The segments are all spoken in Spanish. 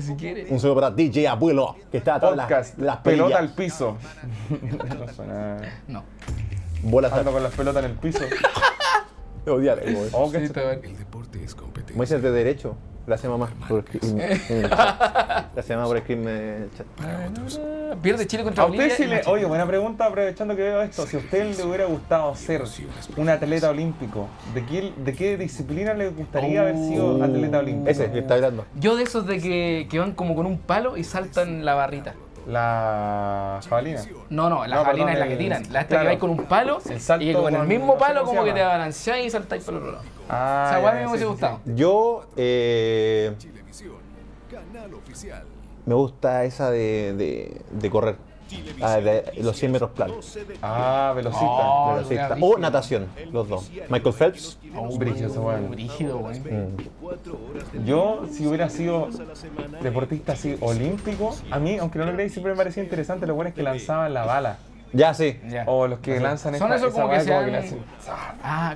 Si quieres. Un saludo para DJ Abuelo, que está atrás de las pelotas al piso. No suena. No. Bola ando con las pelotas en el piso. Te odiaré, güey. El deporte es competencia. Como dices de derecho, gracias mamá por escribirme en el chat. Gracias mamá por escribirme en el chat. Pierde Chile contra Bolivia. Oye, buena pregunta, aprovechando que veo esto. Si a usted le hubiera gustado ser un atleta olímpico, ¿de qué disciplina le gustaría haber sido atleta olímpico? Ese que está hablando. Yo de esos de que van como con un palo y saltan la barrita. ¿La jabalina? No, la jabalina es la que tiran. La esta que vais con un palo y con el mismo palo como que te balanceáis y saltáis por el otro lado. O sea, igual me hubiese gustado. Yo, me gusta esa de correr. Los 100 metros planos. Velocista. Velocista. O natación, los dos. Michael Phelps. Brígido, bueno. Yo, si hubiera sido deportista así olímpico, a mí, aunque no lo creéis, siempre me parecía interesante. Lo bueno es que lanzaban la bala. Ya, sí. Ya. O los que lanzan esta, son esos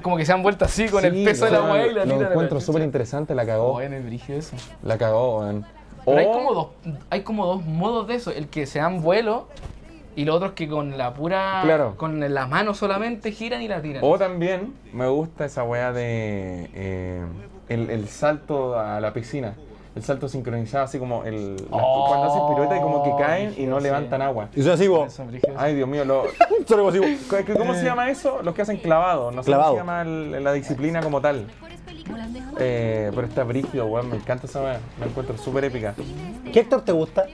como que se han vuelto así con el peso de la hueá y la tira. Lo encuentro súper interesante, la cagó. Bueno, el brígido eso. La cagó, bueno. Pero hay como dos modos de eso, el que se dan vuelo y los otros que con la pura, con la mano solamente giran y la tiran. O también me gusta esa weá de el salto a la piscina, el salto sincronizado, así como cuando haces pirueta y como que caen y no levantan agua. Y eso así, ay, Dios mío, ¿cómo se llama eso? Los que hacen clavado, no sé cómo se llama la disciplina como tal. Pero está brígido, weón, me encanta esa weá, la encuentro súper épica. ¿Qué actor te gusta?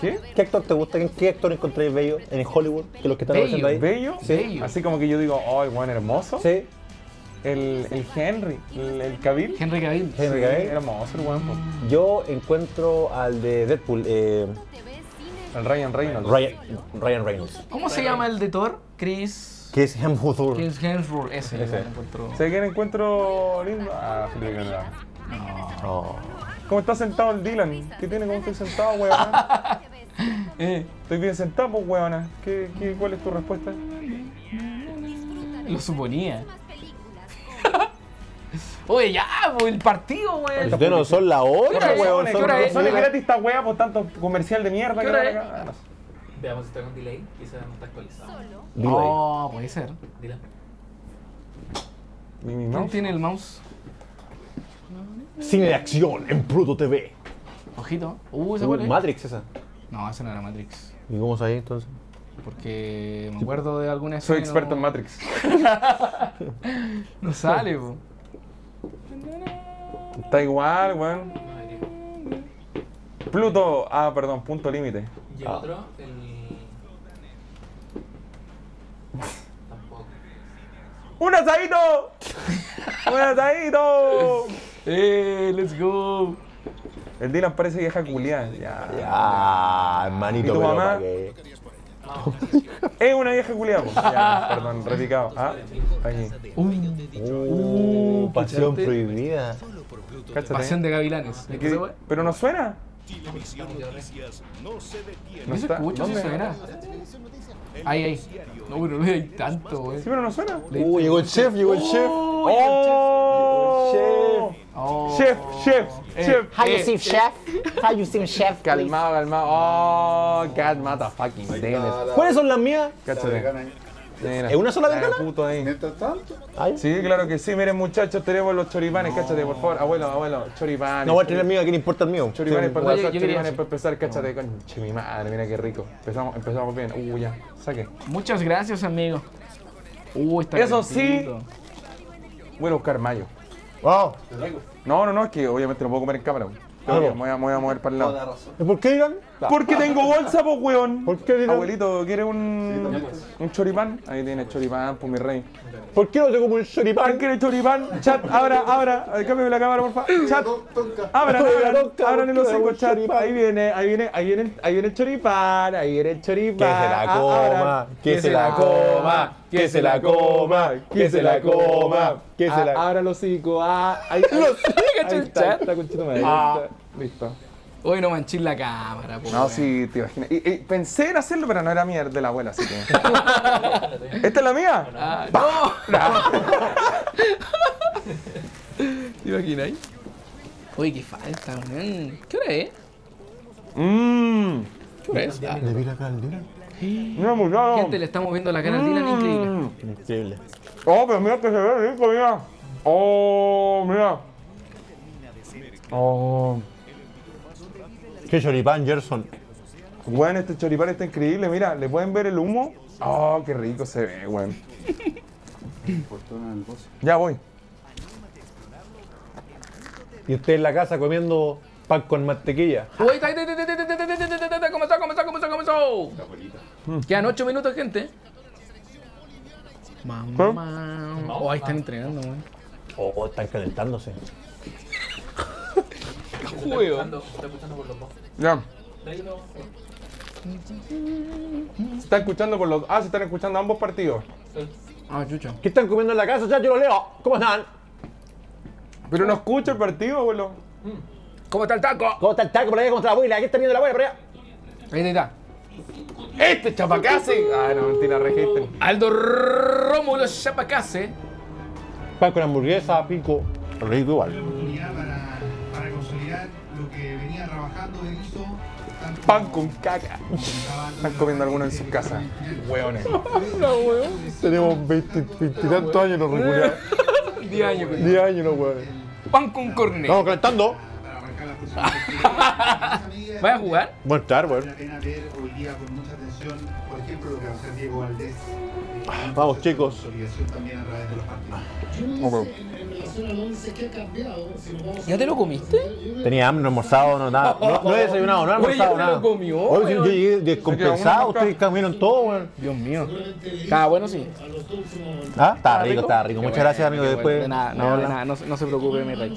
¿Qué? ¿Qué actor te gusta? ¿Qué actor encontráis bello en Hollywood? Que los que están haciendo ahí. ¿Bello? Sí. Bello. Así como que yo digo, oh, el weón hermoso. Sí. El Henry, el Cavill. Henry Cavill. Henry Cavill. Sí, hermoso el weón. Yo encuentro al de Deadpool, el Ryan Reynolds. Ryan Reynolds. ¿Cómo se llama el de Thor? Chris Hemsworth. Chris Hemsworth, ese. ¿Sabes quién encuentro lindo? Felipe Canadá. No. ¿Cómo está sentado el Dylan? ¿Qué tiene? ¿Cómo estoy sentado, huevona? Estoy bien sentado, pues, huevona. ¿Cuál es tu respuesta? Lo suponía. Oye, ya, el partido, weón. Ustedes no son la hora, weón. Son gratis esta wea por tanto comercial de mierda que acá. Veamos si está con delay, quizás no está actualizado. No, puede ser. ¿No tiene el mouse? Cine de acción en Pluto TV. Ojito. ¿Esa cuál es? Matrix esa. No, esa no era Matrix. ¿Y cómo sabía entonces? Porque me acuerdo de alguna escena. Soy experto en Matrix. No sale, po. Está igual, weón. Pluto, perdón, punto límite. Y el otro, tampoco. ¡Un asadito! ¡Un asadito! ¡Let's go! El Dylan parece vieja culiada. Ya, hermanito. ¿Y tu mamá? Es una vieja culiada. Perdón, repicado. Aquí. Pasión prohibida. Pasión de gavilanes. ¿Pero no suena? Televisión Noticias no se detiene. No se escucha, no suena. Ahí. No, pero no hay tanto, güey. Sí, pero no suena. Llegó el chef, llegó el chef. Chef. How you seem chef? Calmado. God motherfucking damn it. ¿Cuáles son las mías? Cáchate. ¿Es una sola ventana? Puto ahí. Sí, claro que sí. Miren, muchachos, tenemos los choripanes. Cáchate, por favor. Abuelo, choripanes. No voy a tener el mío, aquí no importa el mío. Choripanes para empezar, choripanes para empezar. Cáchate, conche mi madre, mira qué rico. Empezamos bien. Ya, saque. Muchas gracias, amigo. Está eso calentito. Sí. Voy a buscar mayo. Wow. No, es que obviamente no puedo comer en cámara. Me voy a mover para el lado. ¿Por qué, Irán? Porque tengo bolsa, pues, weón. ¿Por qué, Irán? Abuelito, ¿quieres un choripán? Ahí tiene choripán, pues, mi rey. ¿Por qué no te como un choripán? ¿Por qué el choripán? Chat, abra. Cámbiame la cámara, por favor. Chat, abran el hocico, chat. Ahí viene el choripán. Que se la coma. Abra el hocico. Ahí está, conchito madre. Listo. Hoy no manchís la cámara, po. No, sí, te imaginas. Y pensé en hacerlo, pero no era mía, de la abuela, así que. ¿Esta es la mía? No. ¿Te imagináis? Uy, qué falta, man. ¿Qué hora es? ¿Qué hora es? ¿Le vi la cara al Dylan? No. Gente, le estamos viendo la cara al Dylan, increíble. Increíble. Oh, pero mira que se ve rico, mira. Oh, mira. Oh. Qué choripán, Gerson. Bueno, este choripán está increíble, mira, ¿le pueden ver el humo? Oh, qué rico se ve, weón. Ya voy. Y usted en la casa comiendo pan con mantequilla. Uy, comenzó. Quedan 8 minutos, gente. Mamá. Oh, ahí están entrenando, weón. Oh, están calentándose. Juego. Ya. Se están escuchando por los... Ah, se están escuchando ambos partidos. Ah, chucha. ¿Qué están comiendo en la casa? Ya, yo los leo. ¿Cómo están? Pero no escucho el partido, boludo. ¿Cómo está el taco? ¿Cómo está el taco por allá contra la abuela? ¿Qué está viendo la abuela por allá? Ahí está. Este chapacase. Ah, no, mentira, registren. Aldo Rómulo chapacase. Pan con hamburguesa, pico. Rico igual. Para consolidar lo que venía trabajando, hizo... Pan con caca. Están comiendo alguno en sus casas. Hueones. No, hueón. Tenemos 20 y tantos años los regulares. 10 años. 10 años los hueones. Pan con cornet. Estamos calentando. ¿Vas a jugar? Bueno, claro, bueno. Vamos, chicos. ¿Ya te lo comiste? Tenía hambre, no he almorzado, no nada. No he desayunado, no he almorzado nada. Hoy yo llegué descompensado, ustedes cambiaron todo, weón. Dios mío. Estaba bueno, sí. Ah, estaba rico, estaba rico. Muchas gracias, amigo. Después. No se preocupe, me trae.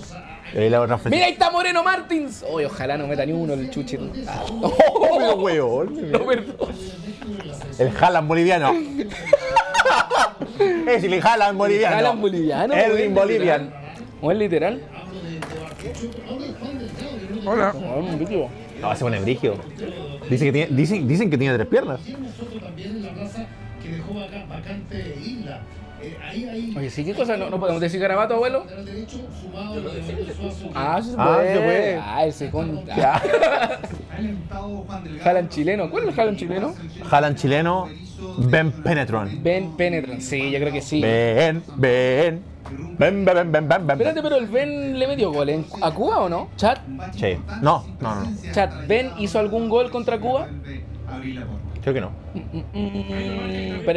Mira, ahí está Moreno Martins. Oye, ojalá no meta ni uno el chuchito. Pero weón. No, perdón. El Haaland boliviano. Es el Haaland boliviano. El Haaland boliviano. El Bolivian. ¿O es literal? Hola. No, se pone brígido. Dicen que tiene 3 piernas. Oye, sí, ¿qué cosa? ¿No podemos decir garabato, abuelo? Ah, eso se puede. Ah, ese conta. Haaland chileno. ¿Cuál es el Haaland chileno? Haaland chileno. Ben Penetron. Ben Penetron, sí, yo creo que sí. Ben. Espérate, pero el Ben le metió gol a Cuba, ¿o no? ¿Chat? Sí. No. ¿Chat, Ben hizo algún gol contra Cuba? Creo que no.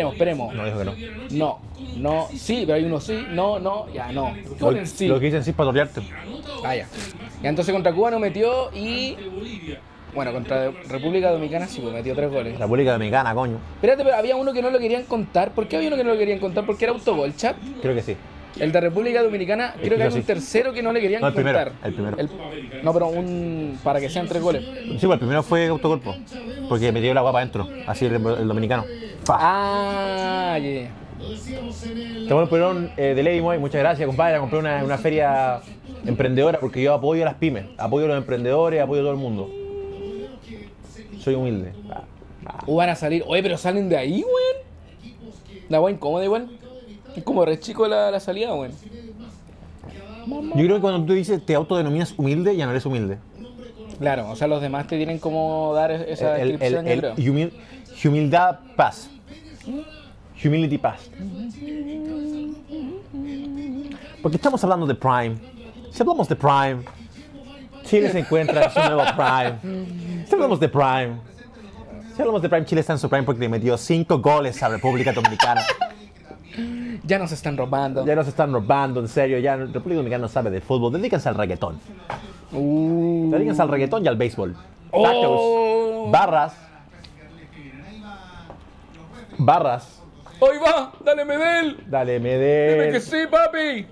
Esperemos. No, dijo que no. No, sí, pero hay uno sí. No, ya no. Sí. Lo que dicen sí es para torearte. Ah, ya. Y entonces contra Cuba no metió y... Bueno, contra República Dominicana sí, pues metió 3 goles. República Dominicana, coño. Espérate, pero había uno que no lo querían contar. ¿Por qué había uno que no lo querían contar? ¿Porque era autogol, Chat? Creo que sí. El de República Dominicana, creo que había un tercero que no le querían contar. El primero. No, pero para que sean 3 goles. Sí, pues el primero fue autogol, porque metió la guapa adentro, así el dominicano. ¡Pah! Ah, yeah. Estamos en el de Leymoy, muchas gracias, compadre. Compré una feria emprendedora porque yo apoyo a las pymes, apoyo a los emprendedores, apoyo a todo el mundo. Soy humilde. Van a salir. Oye, pero salen de ahí, weón. La weón incómoda igual. Es como re chico la salida, weón. Yo creo que cuando tú dices te autodenominas humilde, ya no eres humilde. Claro, o sea, los demás te tienen como dar esa descripción, yo creo. Humildad, paz. Humility, paz. Porque estamos hablando de Prime. Si hablamos de Prime, Chile se encuentra en su nuevo Prime. Si hablamos de Prime, Chile está en su Prime porque le metió 5 goles a República Dominicana. Ya nos están robando. En serio. Ya República Dominicana no sabe de fútbol. Dedíquense al reggaetón. Dedíquense al reggaetón y al béisbol. Tacos, barras. ¡Hoy va! ¡Dale, Medel! ¡Dime que sí, papi!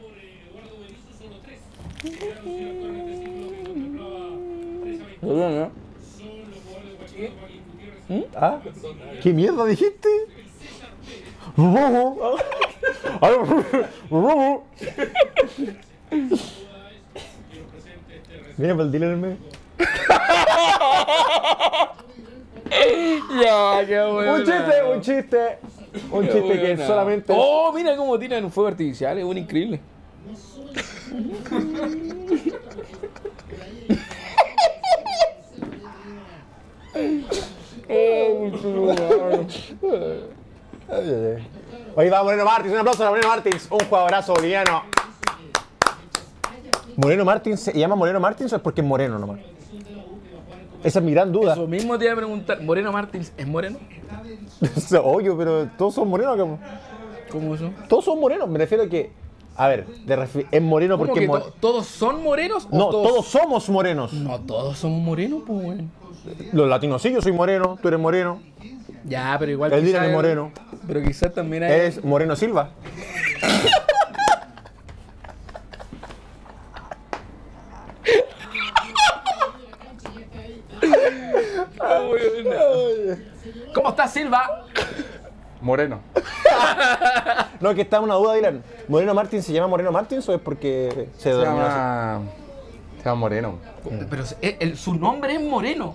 ¿Ah? ¿Qué mierda dijiste? Mira para el dealer en medio. Ya, qué bueno. Un chiste que solamente... Oh, mira cómo tiran un fuego artificial, es un increíble. Hoy va Moreno Martins, un aplauso para Moreno Martins, un jugadorazo boliviano. ¿Moreno Martins se llama Moreno Martins o es porque es moreno nomás? Esa es mi gran duda. Eso mismo te iba a preguntar, ¿Moreno Martins es moreno? Obvio, pero todos son morenos acá. ¿Cómo eso? Todos son morenos, me refiero a que... A ver, es moreno porque... ¿Todos son morenos? No, todos somos morenos. No, todos somos morenos, pues, güey. Los latinos sí, yo soy moreno, tú eres moreno. Ya, pero igual... El Dylan es moreno. Pero quizás también hay... Es Moreno Silva. ¿Cómo estás, Silva? Moreno. No, que está una duda, Dylan. ¿Moreno Martins se llama Moreno Martins o es porque se denominó así? Se llama Moreno. Pero su nombre es Moreno.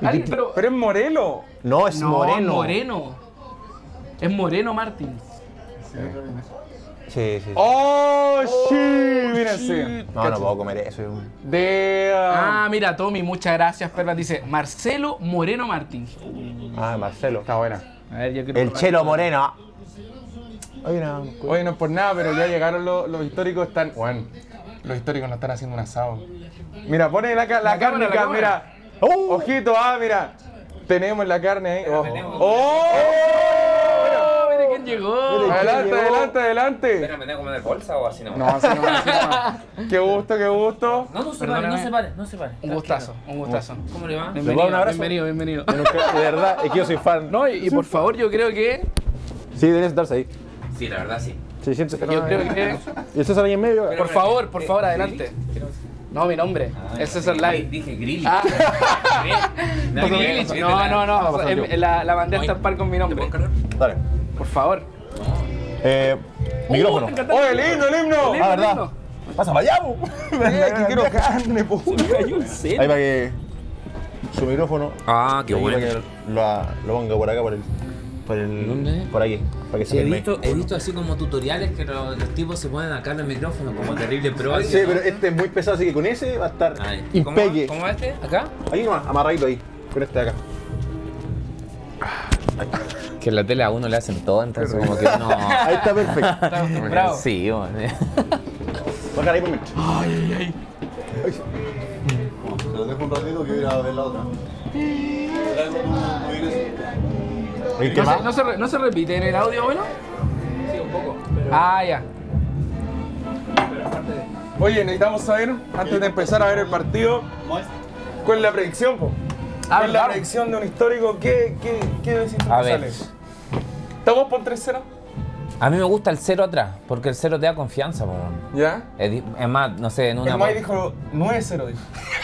Pero es Moreno. No, es Moreno. Moreno. Es Moreno Martins. Sí, sí, sí. ¡Oh, shit! Mírense. No, no puedo comer eso. Ah, mira, Tommy, muchas gracias, Perla. Dice Marcelo Moreno Martins. Ah, Marcelo. Está buena. A ver, yo creo el Chelo Moreno. Oye, no es por nada, pero ya llegaron los históricos. Están, bueno, los históricos no están haciendo un asado. Mira, pone la carne acá, mira. Ojito, mira. Tenemos la carne ahí. Ojo. ¡Oh! Mira quién llegó. Adelante, adelante, adelante. Espera, ¿me tengo que comer bolsa o así nomás? No, así nomás. Qué gusto, qué gusto. No, no se pare. Un gustazo, un gustazo. ¿Cómo le va? Bienvenido, bienvenido. De verdad, es que yo soy fan. No, y por favor, yo creo que... Sí, deberías sentarse ahí. Sí, la verdad, sí. Sí, siéntese. Yo creo que... ¿Y César ahí en medio? Por favor, adelante. No, mi nombre, es César Live. Dije Grilly. No. La bandera está en par con mi nombre. Dale. Por favor. Micrófono. ¡Oye, el himno! Ah, ¿verdad? ¡Pasa para allá, po! ¡Que quiero carne, po! Ahí para que... Su micrófono. Ah, qué bueno. Lo ponga por acá, por aquí. Para que he visto así como tutoriales que los tipos se ponen acá en el micrófono como terrible pro. Sí, pero este es muy pesado, así que con ese va a estar impecable. ¿Cómo va este? ¿Acá? Ahí nomás, amarradito ahí, con este de acá. Que en la tele a uno le hacen todo, entonces como que no... Ahí está perfecto. Está bravo. Sí, bueno. Bajar ahí por mí. Ay, ay, ay. Se lo dejo un ratito que voy a ir a ver la otra. ¿No se repite en el audio, bueno? Sí, un poco. Pero... Ah, ya. Oye, necesitamos saber, antes de empezar a ver el partido, ¿cuál es la predicción, po? ¿Cuál es la predicción de un histórico? ¿Qué decís tú, González? ¿Estamos por 3-0? A mí me gusta el 0 atrás, porque el 0 te da confianza, po. ¿Ya? Es más, no sé, en una... El May dijo 9-0, dijo.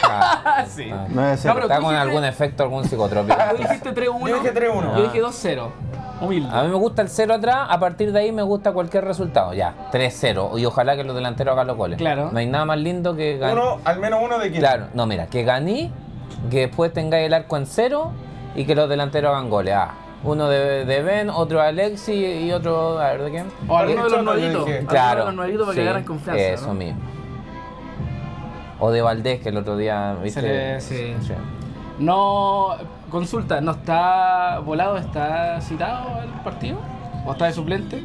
Ah, sí. Ah. 9-0. No, está con algún efecto, algún psicotrópico. Tú dijiste 3-1. Yo dije 3-1. Yo dije 2-0. Humilde. A mí me gusta el 0 atrás, a partir de ahí me gusta cualquier resultado. Ya, 3-0. Y ojalá que los delanteros hagan los goles. Claro. No hay nada más lindo que ganar. Uno, al menos uno de quién. Claro. No, mira, que gané, que después tengáis el arco en 0 y que los delanteros hagan goles. Ah. Uno de Ben, otro de Alexis y otro... A ver, ¿de quién? O alguno de los nuevitos. Claro. Alguno de los nuevitos para que ganan confianza, eso ¿no? mismo. O de Valdés, que el otro día... ¿viste? Sí. Sí. No... Consulta, ¿no está volado? ¿Está citado el partido? ¿O está de suplente?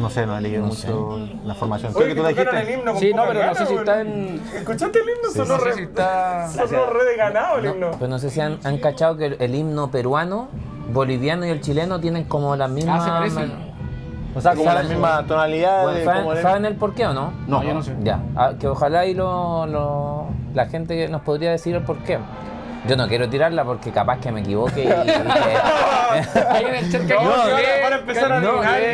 No sé, no he leído mucho la formación. Oye, creo que tú la dijiste. El himno con sí, no, pero gana, no sé si está en... ¿Escuchaste el himno? Sí, sonó re, si está... sonó re de ganado el himno. Pero no sé si han cachado que el himno peruano... boliviano y el chileno tienen como las mismas... Ah, se parecen. O sea, como las mismas tonalidades... Bueno, ¿saben el porqué o no? No, yo no sé. Ya, que ojalá y la gente nos podría decir el porqué. Yo no quiero tirarla porque capaz que me equivoque y...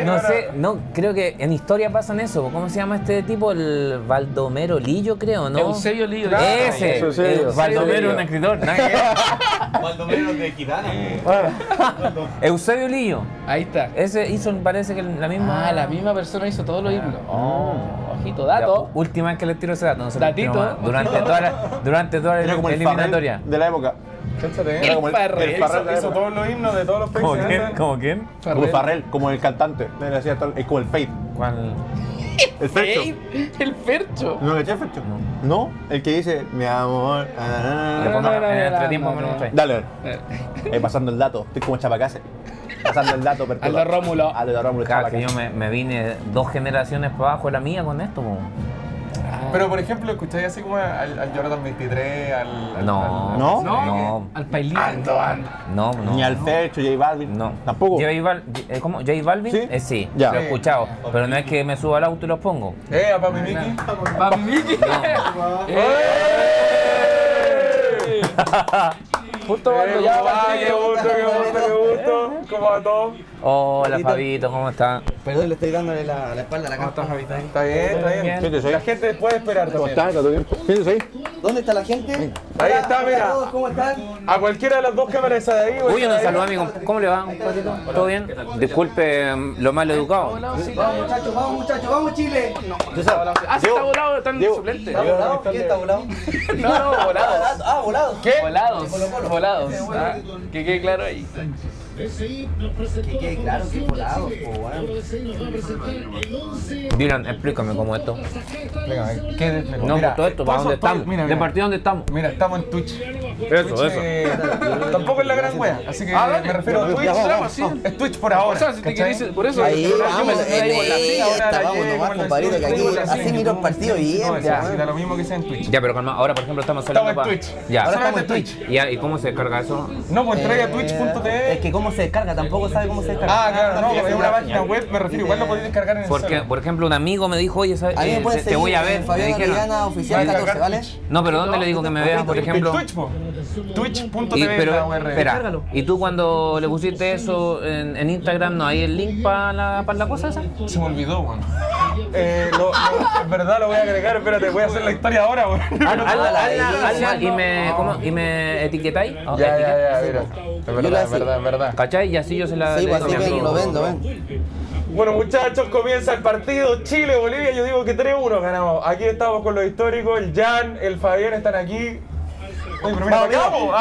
No sé, no, creo que en historia pasan eso. ¿Cómo se llama este tipo? El Baldomero Lillo, creo, ¿no? Eusebio Lillo. Ese, Baldomero es un escritor. Baldomero de Quidana. Eusebio Lillo. Ahí está. Ese hizo, parece que la misma... Ah, la misma persona hizo todos los himnos. Ojito, dato. Última vez que les tiro ese dato. Datito. Durante toda la eliminatoria. De la época. Era como el Farrell hizo todos los himnos de todos los países. ¿Cómo quién? ¿Cómo quién? Como Farrell, como el cantante. Es como el Fate. ¿Cuál? El Fercho. ¿El Fercho? ¿No le eché el Fercho? No, el que dice, mi amor. En el entretiempo me lo mostré. Dale, pasando el dato. Estoy como chapacase. pasando el dato. Aldo Rómulo. Aldo Rómulo. Claro, que yo me vine 2 generaciones para abajo, la mía con esto. Pero, por ejemplo, ¿escucháis así como al Jordan 23, al No. Al Pailín. No. Ni al Fercho, J Balvin. No. Tampoco. ¿Cómo? ¿J Balvin? Sí. Sí, ya. Lo he escuchado. Pero no es que me suba al auto y los pongo. ¡A Papi Miki! ¡Papi Miki! Justo cuando ya vaya, qué gusto. ¿Cómo va todo? Hola, Fabito, ¿cómo está? Perdón, le estoy dándole la espalda a la cámara. ¿Cómo estás, Fabito? Está bien. La gente puede esperar también. ¿Cómo estás? ¿Dónde está la gente? Ahí está, mira. ¿Cómo están? A cualquiera de las dos cámaras de ahí. Uy, nos saluda, amigo. ¿Cómo le va? ¿Todo bien? Disculpe lo mal educado. Vamos, muchachos. Vamos, Chile. Está volado, está en suplente. ¿Quién está volado? No, volado. Ah, volado. ¿Qué? Volados. Que quede claro ahí. Que quede claro que volados, Dylan, explícame cómo esto. ¿Qué no, mira, todo esto, ¿para dónde estamos? ¿De partido dónde estamos? Mira, estamos en Twitch. Eso. Tampoco es la gran wea, así que me refiero a Twitch. Es Twitch por ahora. O sea, si te quieres, por eso. Ahí vamos, vamos, compadrito, que aquí así miro el partido bien. Ya, lo mismo que sea en Twitch. Ya, pero calma, ahora por ejemplo estamos hablando para Twitch. Ya, solamente en Twitch. ¿Y cómo se descarga eso? No, pues entrega twitch.tv. Es que cómo se descarga, tampoco sabe cómo se descarga. Claro, no, es una página web, me refiero, igual lo podéis descargar en el celular. Por ejemplo, un amigo me dijo, oye, ¿sabes? Te voy a ver. Fabián Orellana oficial 14, ¿vale? No, pero ¿dónde le digo que me vean, por ejemplo? Twitch.tv. Espera, ¿y tú cuando le pusiste eso en Instagram, no hay el link para la cosa esa? Se me olvidó, weón. Es verdad, lo voy a agregar, espérate, voy a hacer la historia ahora, weón. ¿Y me etiquetáis? Ya, mira. Es verdad. ¿Cachai? Y así yo se la... Sí, pues así lo vendo, ven. Bueno, muchachos, comienza el partido Chile-Bolivia. Yo digo que 3-1 ganamos. Aquí estamos con los históricos, el Jan, el Fabián están aquí. Oye, pero mira, eso.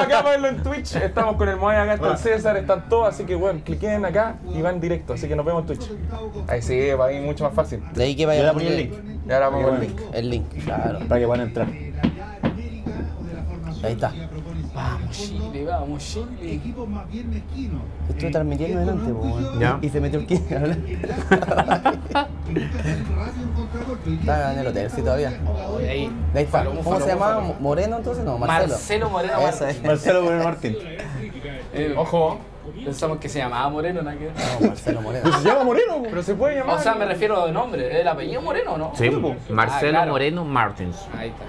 Acá verlo en Twitch. Estamos con el Moai, acá está el César, están todos, así que bueno, cliquen acá y van directo, así que nos vemos en Twitch. Ahí sí, para mí mucho más fácil. De ahí que vaya a poner el link. Y ahora vamos con el link. El link, claro. Para que van a entrar. Ahí está. Vamos Chile. Equipo más bien mezquino. Estuve transmitiendo delante, y se metió el kit. Está en el hotel, sí, todavía. Ahí está. ¿Cómo se llamaba? ¿Moreno entonces? No, Marcelo. Marcelo Moreno Martins. Ojo. Pensamos que se llamaba Moreno, ¿no? No, Marcelo Moreno. Pero se llama Moreno, pero se puede llamar. O sea, me refiero de nombre. ¿El apellido Moreno o no? Sí, Marcelo Moreno Martins. Ahí está.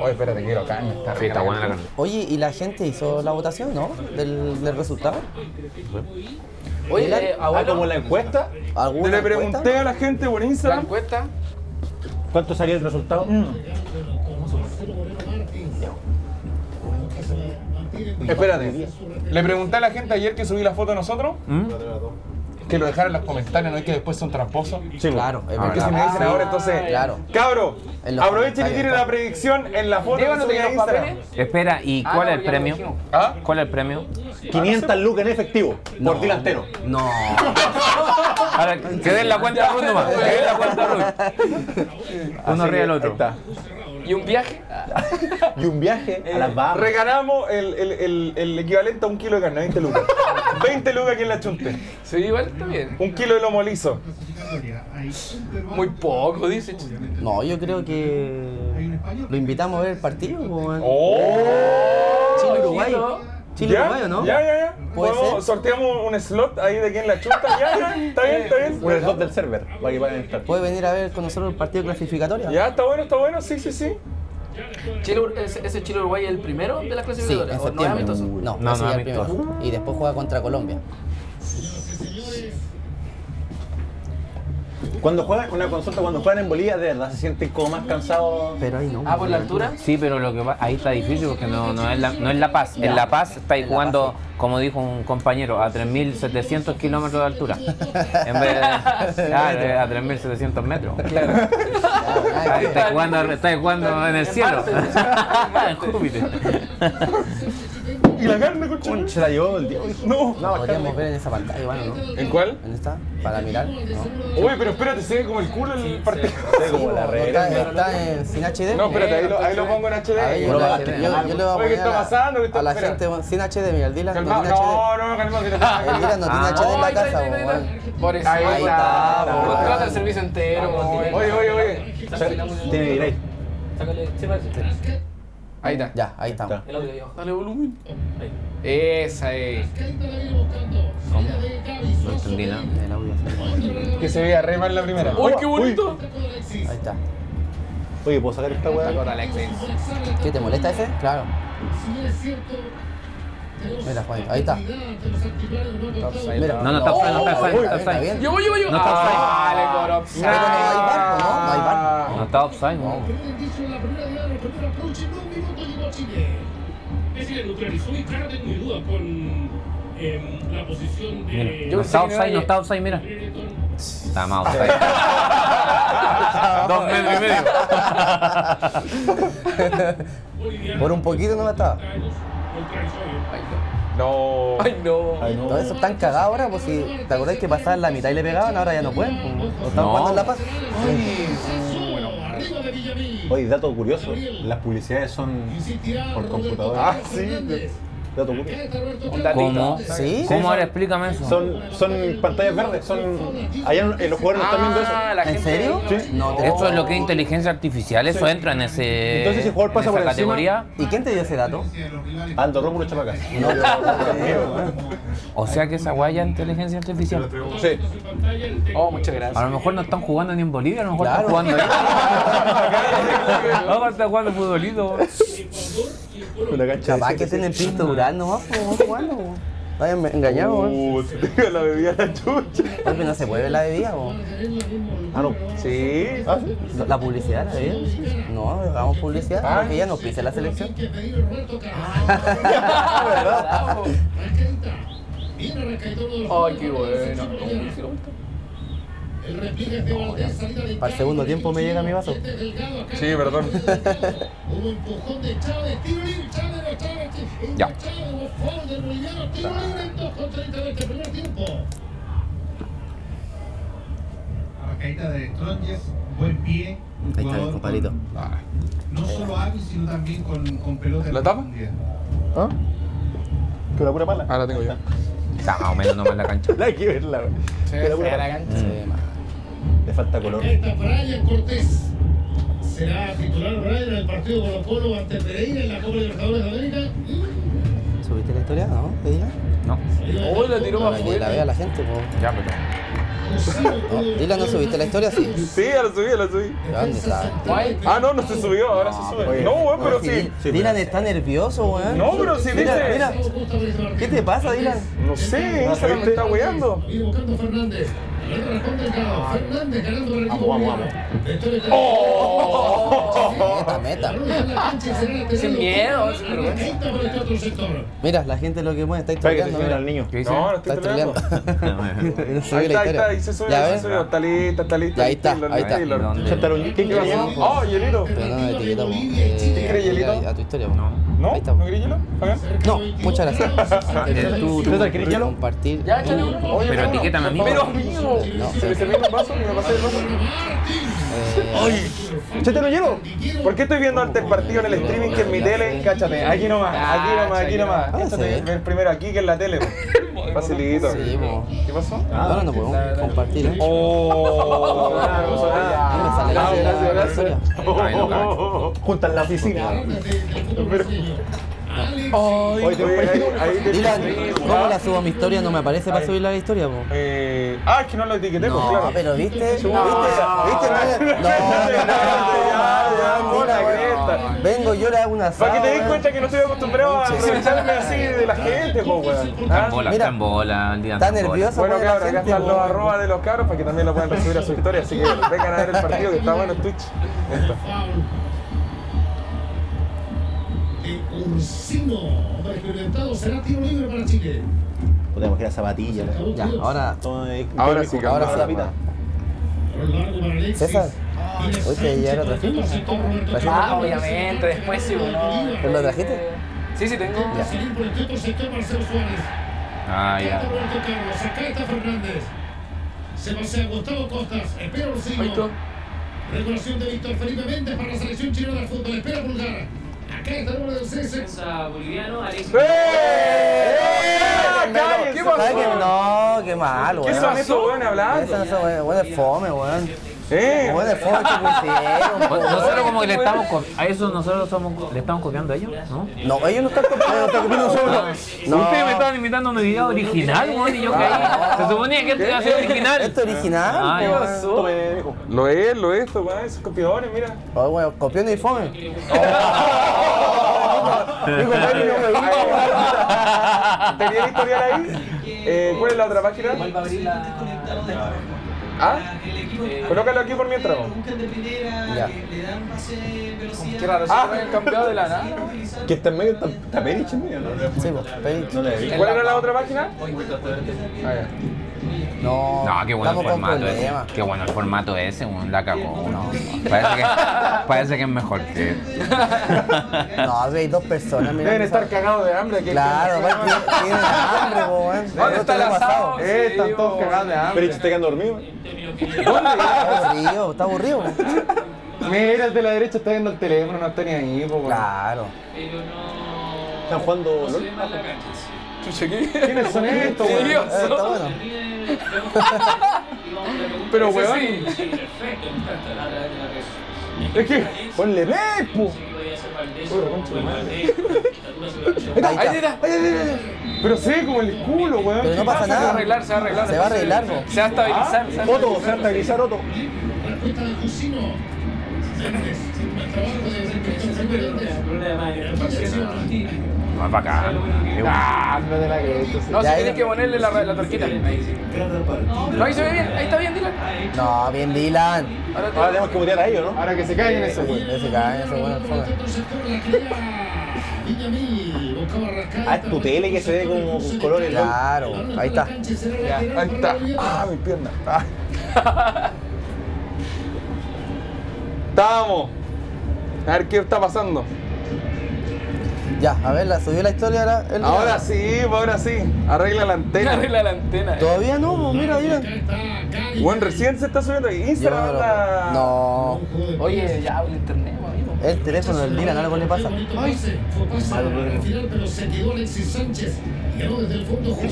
Oye, espérate, quiero carne. Sí, está buena la carne. Oye, ¿y la gente hizo la votación, no? ¿Del resultado? Oye, ¿como la encuesta? Le pregunté a la gente por Instagram. ¿La encuesta? ¿Cuánto salió el resultado? Espérate, le pregunté a la gente ayer que subí la foto de nosotros. Que lo dejaran en los comentarios, no es que después son tramposos. Sí, claro. Porque si me dicen ahora, entonces... Claro. Cabro, aprovechen y tiren la predicción en la foto. Espera, ¿y cuál es el premio? ¿Cuál es el premio? 500 lucas en efectivo, por delantero. No. Ahora, que den la cuenta Ruth nomás. Que den la cuenta Ruth. Uno arriba del otro. ¿Y un viaje? Y un viaje a las Bahamas. Regalamos el equivalente a 1 kilo de carne, 20 lucas. 20 lucas aquí en la chunte. Sí, igual está bien. 1 kilo de lomo liso. Muy poco, dice. No, yo creo que lo invitamos a ver el partido. Chile-Uruguay. Chile-Uruguay, ¿no? Ya. Sorteamos un slot ahí de aquí en la chunta. Está bien. Un slot del server. Puede venir a ver con nosotros el partido clasificatorio. Ya, está bueno. Sí. ¿Ese Chile-Uruguay es el primero de las clasificadoras? Sí, ¿no es amistoso? No, es el primero. Y después juega contra Colombia. Cuando juegan con la consulta, cuando juegan en Bolivia, de verdad se sienten como más cansados. Pero ahí no. ¿Por la altura? Sí, pero lo que ahí está difícil porque no es La Paz. En La Paz estáis jugando, como dijo un compañero, a 3.700 kilómetros de altura. En vez de a 3.700 metros. Claro. Estáis jugando en el cielo. En Júpiter. ¿Y la carne, concha? Concha, la llevó el Diego. No, no podríamos ver en esa pantalla, bueno, ¿no? ¿En cuál? ¿Dónde está? Para mirar. No. Uy, pero espérate, se ve como el culo el partido. Se ve como la red. ¿Está en sin HD? No, espérate, ahí lo pongo en HD. Yo le voy a poner a la gente sin HD, mira, el Dylan no tiene HD. No, calmado. El Dylan no tiene HD en la casa. Por eso. Ahí está. Contrata el servicio entero. Oye. Te ahí. Sácale, ahí está. Ya, ahí estamos. El audio yo. Dale volumen. Ahí. Esa es. ¿Cómo? No entendí nada. El audio. Que se vea re mal la primera. ¡Uy, qué bonito! Uy. Ahí está. Oye, ¿puedo sacar esta hueá? Con Alexis. ¿Qué, te molesta ese? Claro. Mira, Juan, ahí está. Mira. No está offside. Yo. No está offside. Vale, por offside. Pero no hay barco, ¿no? No hay barco. No está offside, no. Mira, no está offside, mira. Está mal offside. 2 metros y medio. Por un poquito no la estaba. Ay, no. Todo eso están cagados ahora, pues si te acordás que pasaban la mitad y le pegaban, ahora ya no pueden. O están jugando en La Paz. Bueno. Oye, dato curioso, las publicidades son por computador. Ah, sí. Dato curioso. ¿Cómo? ¿Sí? ¿Cómo? Ahora explícame eso. Son pantallas verdes, allá en los jugadores no están viendo eso. ¿En serio? Sí. No, eso es lo que es inteligencia artificial, eso entra en ese. Entonces el jugador pasa por encima. Categoría. ¿Y quién te dio ese dato? Aldo Rómulo Chapacas. O sea que esa guaya es inteligencia artificial. Sí. Oh, muchas gracias. A lo mejor no están jugando ni en Bolivia, a lo mejor están jugando ahí. A lo mejor están jugando futbolito. Capaz que tienen pinto dural nomás, jugando. Me engañado, te la bebida la chucha. Oye, no se puede ver la bebida, vos. Ah, no. Sí. ¿Ah, sí? ¿La publicidad, la bebida? No, hagamos publicidad. Ah, que ella nos pise la selección. ¿Verdad? Ay, qué bueno. Para el segundo tiempo me llega mi vaso. Sí, perdón. Ya. La caída de Tronjes, buen pie. Ahí está el compadrito. No solo hábil, sino también con pelota. ¿La tapa? ¿Ah? ¿Con la pura pala? Ah, la tengo yo. Está más o menos nomás la cancha. La hay que verla, güey. Le falta color. Ahí está Ryan Cortés. Será titular Ryan en el partido Colo-Colo ante Pereira en la Copa Libertadores de América. ¿Subiste la historia, no, Pereira? No. Hoy la tiró más fuerte. La vea la gente, pues. Ya, pero. Dila, ¿no subiste la historia? Sí. Sí, la subí. ¿Dónde está? Ah, no se subió, ahora se sube. No, güey, pero sí. Dylan está nervioso, güey. No, pero si dice. Mira. ¿Qué te pasa, Dylan? No sé, Instagram me está hueando. Y buscando Fernández. Fernández ganando el equipo. Vamos. ¡Oh! Meta. Sin miedo. Mira, la gente lo que mueve está estrellando. Mira al niño. No, está estrellando. Ahí se subió. Está lista. Ahí está. ¡Oh, hielito! ¿Te crees hielito? A tu historia. ¿No querés hielo? No, muchas gracias. ¿Tú querés hielo? Compartir. Ya, échale uno. Pero etiquétame a mí. Pero amigo. Se me servía un vaso y me pasé el vaso. ¡Ay! ¿Yo te lo llevo? ¿Por qué estoy viendo antes el partido en el streaming que en mi tele? Cáchate, aquí nomás. Ver primero aquí que en la tele. Facilito. ¿Qué pasó? Ahora no podemos compartir, ¿eh? ¡Oh! Gracias. Juntan la oficina. Dylan, ¿cómo la subo a mi historia? No me aparece para subir la historia, po. Es que no lo etiqueté, pues, claro. Pero ¿viste? Vengo yo, le hago una asado. Para que te des cuenta que no estoy acostumbrado a aprovecharme así de la gente, po, weón. Está en bola, Dylan. Está nervioso. Bueno, cabrón, acá están los arroba de los cabros para que también lo puedan recibir a su historia. Así que vengan a ver el partido que está bueno en Twitch. Ursino, hombre experimentado, será tiro libre para Chile. Podemos ir a Zapatilla. Ya, ahora sí. César, ¿hoy te llevaron otra firma? Obviamente, después sí. ¿Lo trajiste? Sí, sí tengo. Ah, ya. Sebastián Gustavo Costas, espera un signo. Regulación de Víctor Felipe Méndez para la selección chilena de fútbol, espera pulgar. Acá está el número del CESA boliviano, Alexis. ¿Qué pasó? No, qué malo, weón. ¿Qué pasó, weón, hablando? Weón de fome, weón. Weón de fome que pusieron. Nosotros como que le estamos copiando. A eso nosotros le estamos copiando a ellos, ¿no? No, ellos no están copiando nosotros. Ustedes me estaban invitando a una idea original, weón, y yo caí. Se suponía que esto iba a ser original. ¿Esto original? ¿Qué pasó? Lo es, va, esos copiadores, mira. Weón, copiando y fome. ¿Tenía el historial ahí? ¿Cuál es la otra página? ¿Ah? Colócalo aquí por mientras. Ya. Qué raro, ¿se cambiado de la nada? Que está en medio, está Perich en medio. ¿Cuál era la otra página? No, qué bueno el formato ese. Qué bueno el formato ese, la cagó. No, parece que es mejor que... No, hay dos personas. Deben estar cagados de hambre. Claro, tienen hambre, weón. ¿Dónde está el asado? Están todos cagados de hambre. Pero te quedan dormidos. Está aburrido. Mira, el de la derecha está viendo el teléfono, no está ni ahí, po. Claro. ¿Están jugando LOL? ¿Quiénes son estos, weón? Está bueno. Pero, weón. Es que, ponle repo. Ahí está. Pero se ve como el culo, weón. Pero no pasa nada. Se va a arreglar, weón. Se va a estabilizar. Otto, se va a estabilizar, Otto. No es bacán. No, si tienes que ponerle la torquita. No, ahí se ve bien, ahí está bien, Dylan. No, bien, Dylan. Ahora tenemos que mutear a ellos, ¿no? Ahora que se caen en eso, güey. Ah, es tu tele que se ve como con colores. Claro, ahí está. Ahí está. Ah, mi pierna. Estamos. A ver qué está pasando. Ya, a ver, subió la historia ahora. Ahora sí. Arregla la antena. Todavía no, mira. Bueno, recién se está subiendo aquí. Instagram está... No. Oye, ya habla internet, amigo. El teléfono del Dylan, algo le pasa. Ay,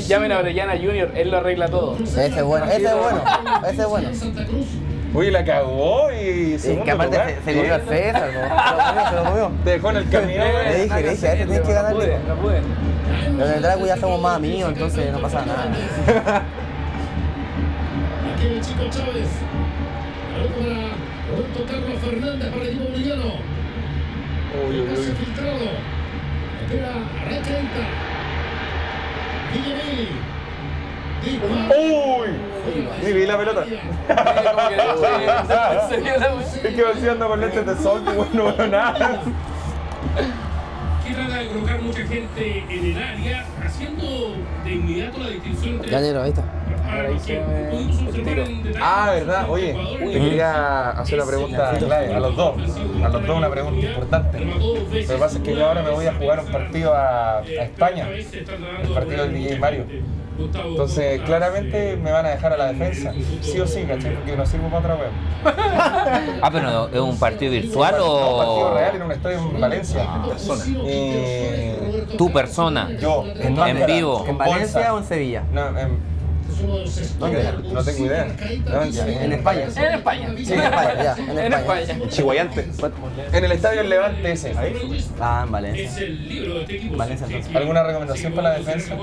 llamen a Orellana Junior, él lo arregla todo. Ese es bueno. Uy, la cagó y que aparte se comió al César, se lo comió. Te dejó en el camino. Le dije, a este tienes que ganarle. No pude. Pero en el Drago ya somos más amigos, entonces no pasa nada. Aquí el Chico Chávez. Ahora para Roberto Carlos Fernández para el equipo boliviano. Uy. Filtrado. Espera, arranca Villa. ¡Uy! Vi la pelota. Es que vacío anda con lentes de sol, no veo nada. Que trata de colocar mucha gente en el área, haciendo de inmediato la distinción entre... Ganero, ahí está. Ah, verdad, oye, te quería hacer una pregunta clave, a los dos una pregunta importante. Lo que pasa es que yo ahora me voy a jugar un partido a España, el partido del DJ Mario. Entonces, claramente me van a dejar a la defensa, sí o sí, ¿cachai? Porque no sirvo para otra web. Ah, pero ¿es un partido virtual o...? Un partido real en un estadio en Valencia, en persona. ¿Tu persona? Yo, en vivo. ¿En Valencia o en Sevilla? No tengo idea. En España. Chihuayante. En el estadio Levante ese. Ah, en Valencia. ¿Alguna recomendación para la defensa?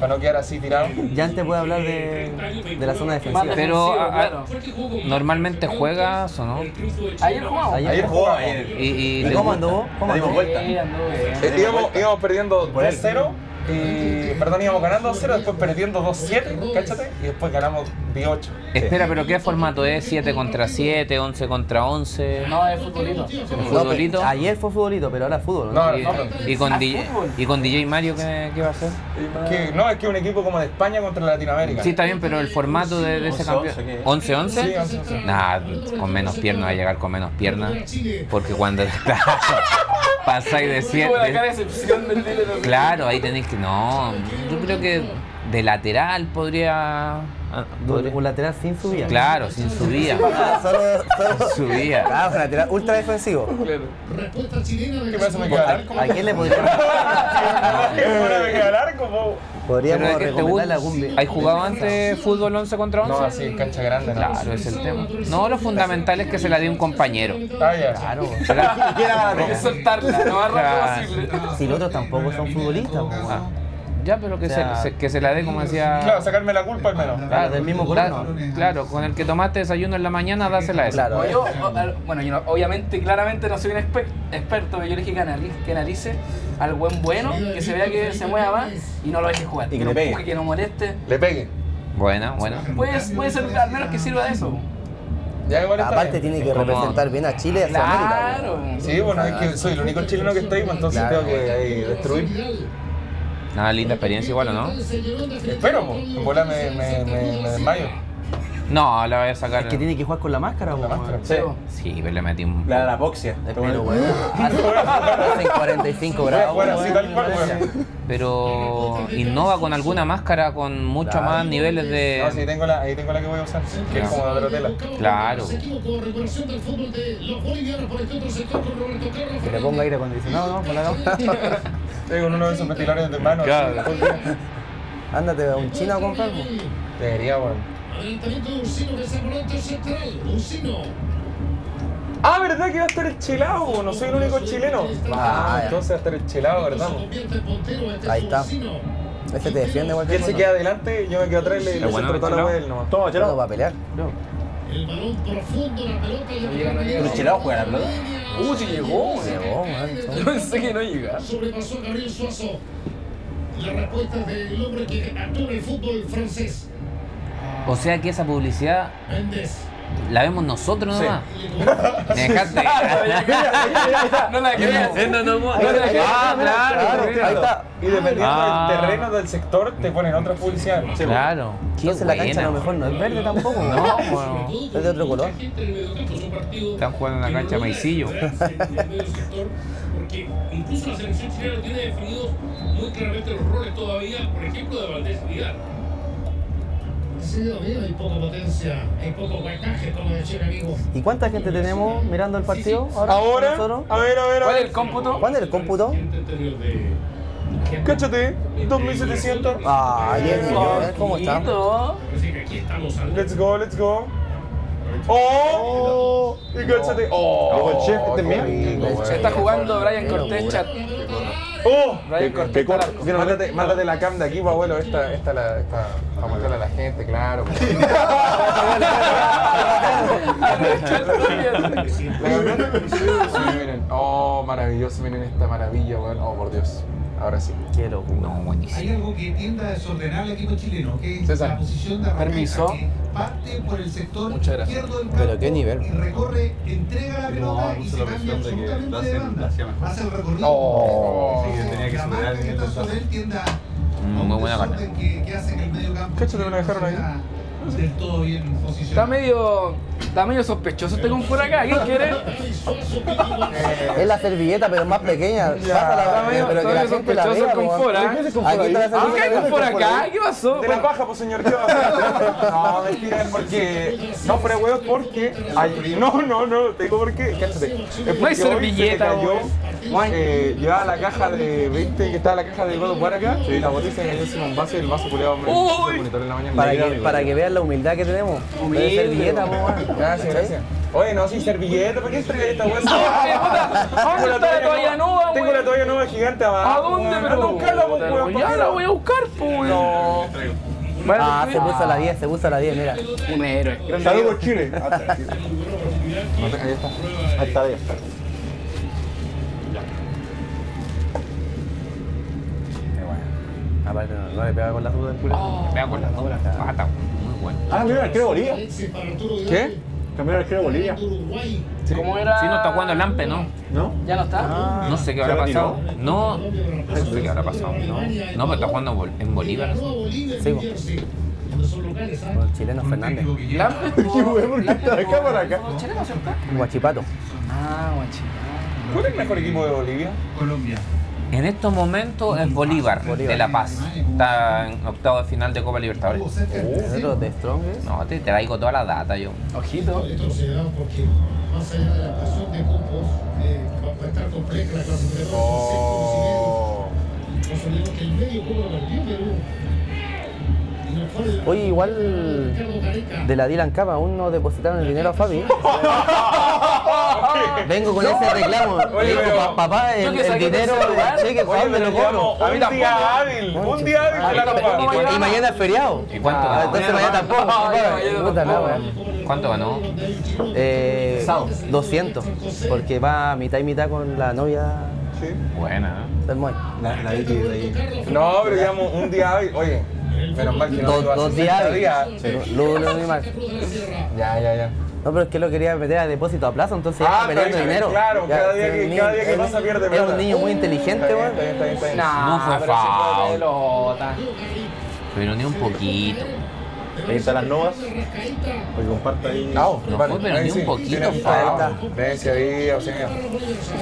Para no quedar así tirado. Ya te puedo hablar de la zona defensiva. Pero normalmente juegas o no. Ayer jugamos. ¿Y cómo andó? Le dimos vuelta. Íbamos perdiendo 3-0. Perdón, íbamos ganando 2-0, después perdiendo 2-7, cáchate, y después ganamos 18. Espera, pero ¿qué formato es? ¿7 contra 7? ¿11 contra 11? No, es futbolito. ¿Futbolito? Ayer fue futbolito, pero ahora es fútbol. ¿Y con DJ Mario qué va a hacer? No, es que un equipo como de España contra Latinoamérica. Sí, está bien, pero el formato de ese campeón. ¿11-11? Sí, 11-11. Nah, con menos piernas, va a llegar con menos piernas. Porque cuando... Pasáis de 100. Claro, ahí tenéis que. No, yo creo que de lateral podría. Un lateral sin subida. Claro, sin subida. Solo subida. Ah, un lateral ultra defensivo. Respuesta chilena. ¿Qué pasa? ¿Me queda largo? ¿A quién le podríamos? ¿Me queda largo? Podríamos recomendarle algún. ¿Hay jugado antes fútbol 11 contra 11? No, así en cancha grande. Claro, es el tema. No, lo fundamental es que se la dé un compañero. Claro. Quiera soltarla, no va rápido posible. Si los otros tampoco son futbolistas. Ya, pero que, o sea, que se la dé, como decía... Claro, sacarme la culpa al menos. Claro, del mismo color. Claro, con el que tomaste desayuno en la mañana, dásela esa. Claro. Yo, bueno, yo no, obviamente, claramente no soy un experto, pero yo le dije que analice al buen bueno, que se vea que se mueva más y no lo deje jugar. Y que le pegue. Que no moleste. Le pegue. Buena, buena. Pues, puede ser al menos que sirva de eso. Aparte tiene que representar bien a Chile y a Sudamérica. Claro. Sí, bueno, es que soy el único chileno que está ahí, entonces tengo que destruir. Nada, linda experiencia igual, ¿o no? Espero, po. En bola me desmayo. No, la voy a sacar. Es que tiene que jugar con la máscara, ¿o? Sí. Sí, pero le metí un... La de la boxia. Pero, güey. Hacen 45 grados. Bueno, sí, tal cual, güey. Pero innova con alguna máscara con mucho más niveles de... No, sí, tengo la, ahí tengo la que voy a usar, que es como de otra tela. Claro. Que le ponga aire acondicionado, ¿no? Con la gauta. Tengo uno de esos ventiladores de mano. Claro. Ándate a un chino a comprar, pues. Debería, güey. Ah, ¿verdad que va a estar el Chelao? No soy el único chileno. Ah, entonces va a estar el Chelao, ¿verdad? Ahí está. Este te defiende igual que él. Él se queda adelante y yo me quedo atrás y le suelto toda la hueá. Todo, Chelao va a pelear. El balón profundo, la pelota y la pelota. ¿El Chelao juega la pelota? Sí llegó. Llegó, man. Yo pensé que no llegaba. Sobrepasó Gabriel Suazo. La respuesta del hombre que actúa en el fútbol francés. O sea que esa publicidad la vemos nosotros nomás. Sí. Me dejaste. No la creas. Ah, claro. Ahí está. Y dependiendo del terreno, del sector, te ponen otra publicidad. Claro. Entonces la cancha a lo mejor no es verde tampoco. No, bueno. Es de otro color. Están jugando en la cancha maicillo. Porque incluso la selección chilena tiene definidos muy claramente los roles todavía, por ejemplo, de Valdés Vidal. Sí, hay poca potencia, hay poco guacaje, como decía amigo. ¿Y cuánta gente tenemos mirando el partido ahora? A ver. ¿Cuál es el cómputo? Cáchate, 2.700. Ah, 10 millones, ¿cómo está? Let's go. ¡Oh! Y cáchate. ¡Oh! Está jugando Brian Cortés, chat. ¡Oh! Mátate la cam de aquí, abuelo. Esta la... Para mostrarle a la gente, claro. Oh, maravilloso. Miren esta maravilla, weón. Oh, por Dios. Ahora sí. Qué locura. No, buenísimo. Hay algo que tiende a desordenar el equipo chileno, que es la posición de Arranca. Permiso. Parte por el sector izquierdo del campo. Pero qué nivel. Y recorre, entrega la pelota y se cambia absolutamente de banda. Hace el recorrido. Oh, sí, tenía que superar el muy buena parte. ¿Qué hecho te lo dejaron ahí? Está medio sospechoso este con por acá, ¿quién quiere? Es la servilleta, pero más pequeña. Pásala, pero que la gente la vea, con por acá. ¿Qué pasó? De la paja, pues señor, ¿qué va a hacer? No, mentira, porque... No, pero huevos, porque... No, te digo por qué. Cállate. No hay servilleta, llevaba la caja de 20, que estaba la caja de Godo por acá, y la botella en el vaso y el vaso culeado en la mañana. Para que vean la humildad que tenemos. Humilde. Servilleta, gracias. Oye, no, sin servilleta, ¿por qué servilleta, güey? Tengo la toalla nueva, güey. Tengo la toalla nueva gigante abajo. ¿A dónde, pero? Ya la voy a buscar, pues. No. Ah, se puso a la 10, mira. Un héroe. Saludos, Chile. Ahí está. Aparte, no le pegaba con la duda del culo. Pega con la duda, pata. Muy bueno. Ah, mira, el arquero Bolivia. ¿Qué? Cambió el arquero Bolivia. Sí. ¿Cómo era? Sí, no está jugando el Lampe, ¿no? ¿No? ¿Ya no está? Ah, no sé qué habrá pasado. No, no sé qué habrá pasado. No, pero está jugando en Bolivia. Sí, con el chileno Fernández. ¿Lampe? ¿Por qué está acá por acá? Guachipato. Ah, Guachipato. ¿Cuál es el mejor equipo de Bolivia? Colombia. En estos momentos es Bolívar de La Paz. Está en octavo de final de Copa Libertadores. ¿Nosotros de Strongest? No, te traigo toda la data yo. Ojito. Más allá de la presión de cupos, va a estar compleja la clasificación. Consolidemos que el medio cubo perdió Perú. Oye, igual de la Dylan Cup aún no depositaron el dinero a Fabi. Vengo con ese reclamo. Oye, papá, el dinero del cheque, Fabi, me lo cobro. Un día hábil, un día hábil de la Copa. Y mañana es feriado. ¿Y cuánto? Entonces mañana tampoco. ¿Cuánto ganó? 200, porque va a mitad y mitad con la novia. Sí. Buena. Del Moy. La Vicky de ahí. No, pero digamos un día hábil. Oye, menos mal que no. Dos días. Lunes y martes. Ya. No, pero es que lo quería meter a depósito a plazo, entonces ya está perdiendo dinero. Claro, ya, cada día que pasa pierde plata. Es un niño muy inteligente, güey. Está bien. No fue fácil. Pero ni un poquito. Ahí están las novas. Oye, comparte ahí. No fue, pero ni un poquito.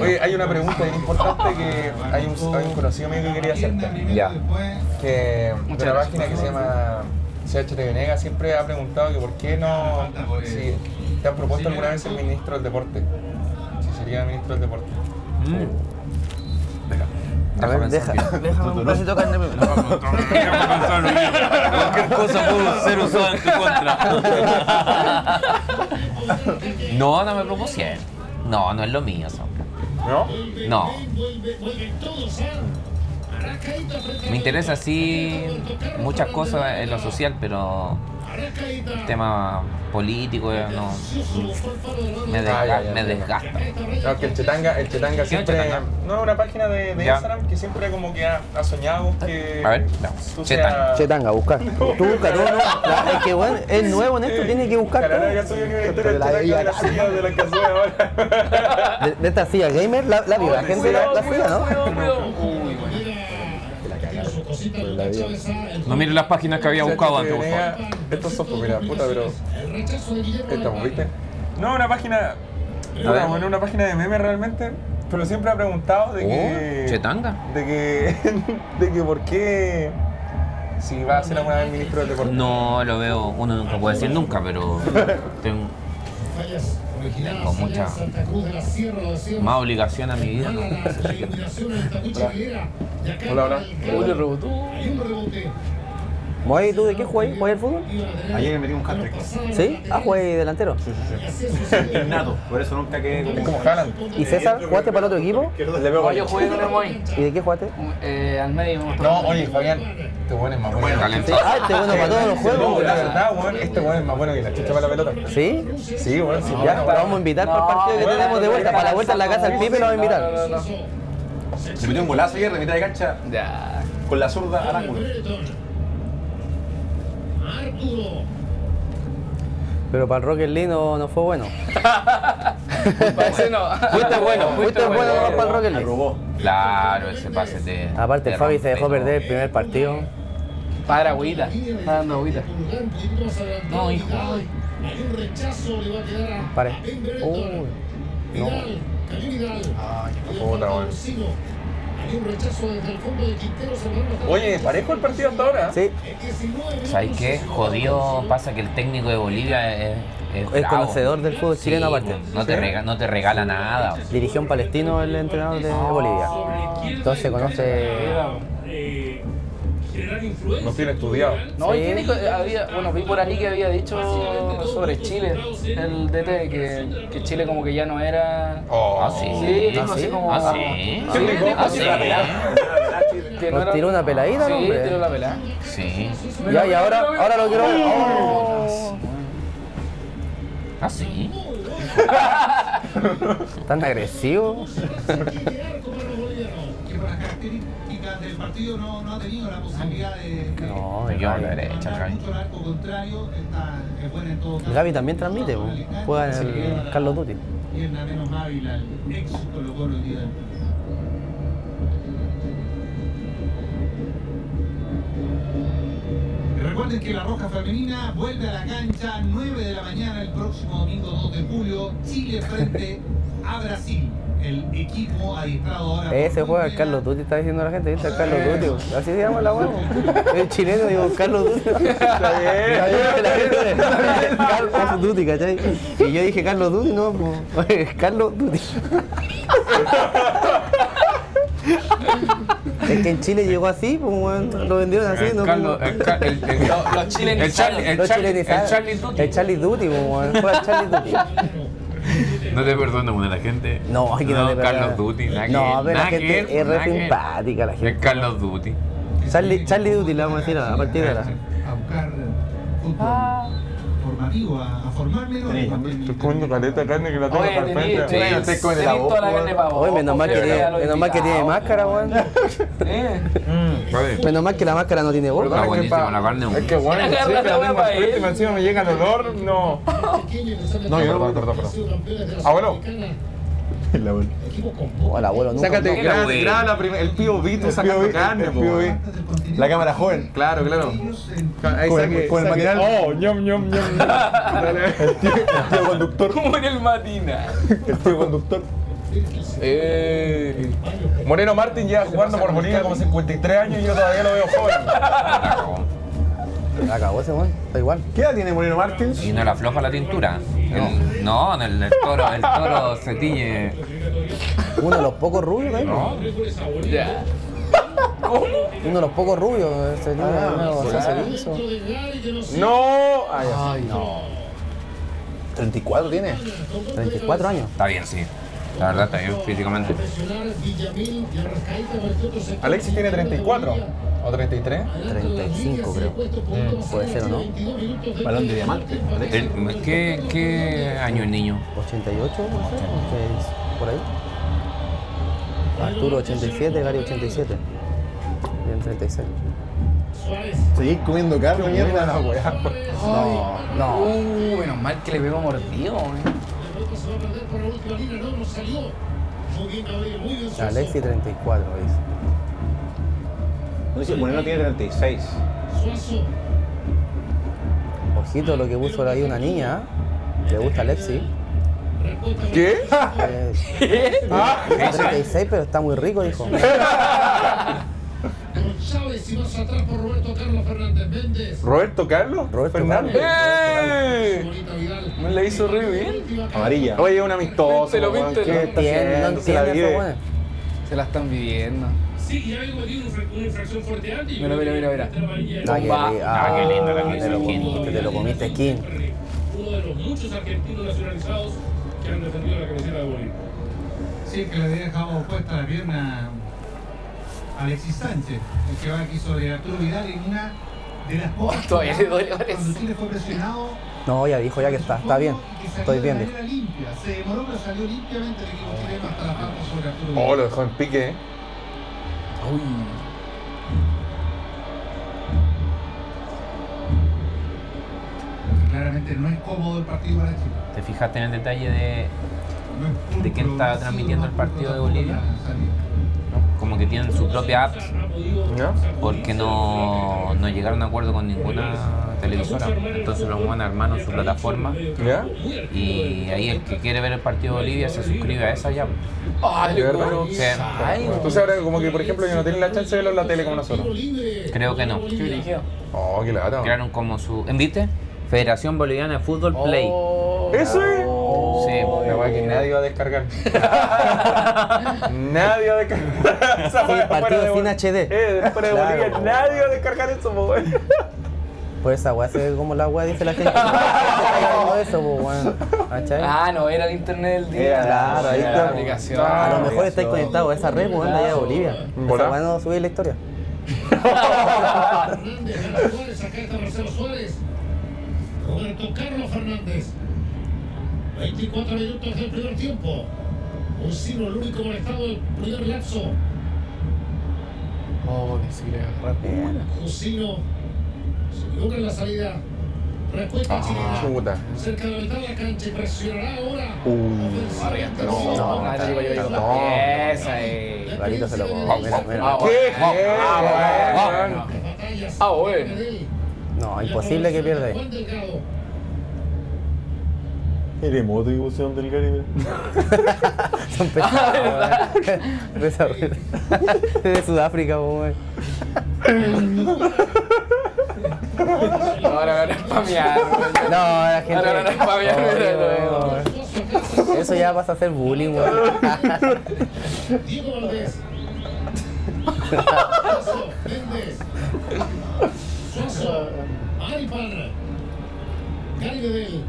Oye, hay una pregunta importante que hay un conocido mío que quería hacerte. Ya. Que una página que se llama CH de Venegas siempre ha preguntado que por qué no. Si te han propuesto alguna vez el ministro del deporte. Si sería el ministro del deporte. Déjame un pasito que ande primero. Cualquier cosa puede ser usada en tu contra. No me propusieron. No es lo mío, eso. ¿No? No. Me interesa, sí, muchas cosas en lo social, pero el tema político no me desgasta. No, que el Chetanga siempre. ¿Chetanga? No, una página de Instagram que siempre como que ha soñado que. A ver, no. Chetanga, buscar. Tú buscas, no. Es que bueno, es nuevo en esto, tiene que buscar. De esta silla gamer, la viva, la gente la juega, ¿no? No mire las páginas que había buscado antes, por favor. Estos son, mira, puta, pero... Estamos, ¿viste? No, una página... Estamos en una página de memes realmente, pero siempre ha preguntado de que... ¿Chetanga? De que por qué... Si va a ser alguna vez ministro del deporte. No, lo veo... Uno nunca puede decir nunca, pero... Tengo mucha... Más obligación a mi vida, ¿no? Hola. Uy, rebotó. Moy, ¿tú de qué juegas? ¿Juegas al fútbol? Ayer me metí un hat-trick. ¿Sí? Ah, ¿juegas delantero? Sí. Nato, por eso nunca quedé como Haaland. ¿Y César, jugaste para el otro equipo? Yo jugué con el Moy. ¿Y de qué jugaste? Al medio. No, oye, Fabián, este weón es más bueno. Ah, este bueno para todos los juegos. La verdad, weón, este weón es más bueno que la chucha para la pelota. ¿Sí? Sí, weón. Ya, vamos a invitar para el partido que tenemos de vuelta. Para la vuelta en la casa del Pipe lo vamos a invitar. Se metió un golazo ayer de mitad de cancha con la zurda al ángulo. Pero para el Rocket League no fue bueno. Parece no. Fuiste bueno para el Rocket League. Robó. Claro, ese pase de. Aparte, el Fabi se dejó perder el primer partido. Para agüita. Está dando agüita. No, hijo. Pare. Uy. No. Ay, otra vez. Oye, ¿parejo el partido hasta ahora? Sí. ¿Sabes qué? Jodido pasa que el técnico de Bolivia es conocedor del fútbol chileno aparte. No te regala nada. Dirigió un palestino el entrenador de Bolivia. Entonces conoce... No tiene estudiado. No, sí. Bueno, vi por ahí que había dicho sobre Chile, el DT, que Chile como que ya no era... ¿Nos tiró una peladita, no? Sí, tiró la pelada. Sí. Ya, y ahora lo quiero ver. ¿Ah, sí? Tan agresivo. El partido no ha tenido la posibilidad de... No, yo a la derecha, Gaby. Gaby también transmite, juega en el Carlos Dutti. Y en la menos Ávila, el ex Colo-Colo el día del partido. Recuerden que la Roja Femenina vuelve a la cancha 9 de la mañana el próximo domingo 2 de julio, Chile frente a Brasil. El equipo adiestrado ahora. Ese juega el Carlos Dutti, está diciendo la gente, ¿viste? El Carlos Dutti. Así se llama la huevo. El chileno, digo, Carlos Dutti. Carlos Dutti, ¿cachai? Y yo dije Carlos Dutti, no, pues. Carlos Dutti. Es que en Chile llegó así, pues bueno, lo vendieron así, ¿no? Carlos, los chilenizados. El Charlie Dutti, pues bueno, fue el Charlie Dutti. No te perdono una la gente. No, aquí no, no te Carlos Dutti, la no, pero la gente es re simpática la gente. Es Carlos Dutti. Charlie Dutti le vamos a decir a partir de ahora. A buscar fútbol formativo, a formarme. Estoy comiendo caleta de carne que la tengo para frente. Estoy comiendo la boca. Oye, menos mal que tiene máscara, weón. Menos mal que la máscara no tiene boca. Es que bueno, encima me llega el olor, no. No, yo no puedo cortar, pero. Abuelo. El abuelo. Oh, el abuelo nunca. Sácate, graba la primera. El pío Vito sacando carne, el la cámara joven. Claro, claro. Ahí con el matinal. Oh, ñom, ñom, ñom. El tío conductor. Como en el matinal. El tío conductor. Moreno Martín lleva jugando por Bolivia como 53 años y yo todavía lo veo joven. La acabó ese weón, está igual. ¿Qué edad tiene Moreno Martins? Y no la afloja la tintura. No, no el toro se tiñe. Uno de los pocos rubios, ¿eh? No. Ya. ¿Cómo? Uno de los pocos rubios. Se tiñe, o sea, se hizo. No. Ay, no. 34 tiene. 34 años. Está bien, sí. La verdad está bien físicamente. Alexis tiene 34. ¿O 33? 35 creo. Puede ser o no. Balón de diamante. ¿Qué año el niño? 88, no sé, por ahí. Arturo 87, Gary 87. Bien 36. Seguís comiendo carne, mierda la weá. No. Menos mal que le pegó mordido, Alexi 34, ¿veis? No dice, Moreno tiene 36. Ojito lo que puso ahí una niña. Le gusta a Alexi. ¿Qué? ¿Qué? 36, pero está muy rico, dijo. Chávez y más atrás por Roberto Carlos Fernández Méndez. ¿Roberto Carlos? Roberto Fernández. Me la hizo re bien. Amarilla. Oye, un amistoso. Se lo viste. No entiendo. Se la están viviendo. Sí, ya vengo aquí una infracción fuerte antes. Mira. Ah, qué linda la que te lo comiste, Skin. Uno de los muchos argentinos nacionalizados que han defendido la camiseta de Bolivia. Sí, que le había dejado puesta la pierna. Alexis Sánchez, el que va aquí sobre Arturo Vidal en una de las pocas. Todavía le duele, parece. No, ya dijo, ya que está bien. Estoy viendo. Se demoró, pero salió limpiamente el equipo chileno hasta la parte sobre Arturo Vidal. Oh, lo dejó en pique, Uy. Claramente no es cómodo el partido para Chile. ¿Te fijaste en el detalle de quién estaba transmitiendo el partido de Bolivia? Como que tienen su propia app, porque no llegaron a acuerdo con ninguna televisora, entonces los van armando su plataforma, y ahí el que quiere ver el partido de Bolivia se suscribe a esa ya. ¿De verdad? Sí. Entonces ahora como que, por ejemplo, que no tienen la chance de verlo en la tele como nosotros. Creo que no. Oh, qué lata. Crearon como su... ¿Viste? Federación Boliviana de Fútbol Play. ¿Eso es? Sí, que nadie va a descargar. Nadie va a descargar. Sí, partido sin HD. Después de Bolivia, nadie va a descargar eso, pues. Pues esa weá se ve como la weá dice la gente. No, eso, weón. No, era el internet del día. Claro, ahí está. Aplicación. A lo mejor estáis conectados a esa red, weón, de allá de Bolivia. Esa weá no subí la historia. Acá está Marcelo Suárez. Roberto Carlos Fernández. 24 minutos del primer tiempo. Un signo, el único molestado del primer lapso. Oh, que se le agarra. Un signo. Se equivoca en la salida. Respuesta chilena. Cerca de la mitad de la cancha y presionará ahora. Esa es. Rarito se lo pongo. Bueno. No, imposible que pierda ahí. El emoto y emoción del Gary. Son pesados. Desde Sudáfrica, güey. Ahora van a spamear. No, la gente. Ahora van a spamear. Eso ya vas a hacer bullying, güey. Diego Valdés. Suazo, Méndez. Suazo, Ari Parra. Gary Medel.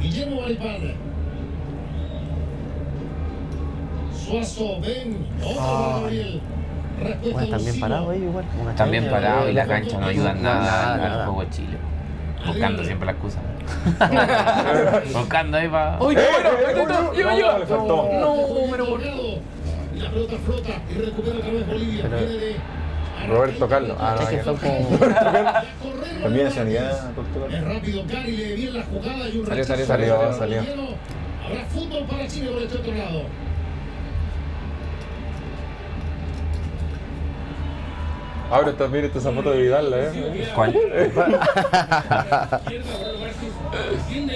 Guillermo Ari Parra. Suazo, Ben. Otro Gabriel. Bueno, están bien parados ellos igual. Están bien parados y la cancha no ayuda nada al juego de Chile. Buscando siempre la excusa. Buscando ahí para... ¡Uy, bueno! ¡Yo! ¡No, pero por qué! La pelota flota y recupera otra vez Bolivia. Roberto Carlos. Ah, no, no. También nacionalidad. Es rápido, Gary, le viene la jugada y un rechazo. Salió. Habrá fútbol para Chile por este otro lado. Ahora también está esa foto de Vidal, ¿eh? ¿Cuál? Tiende a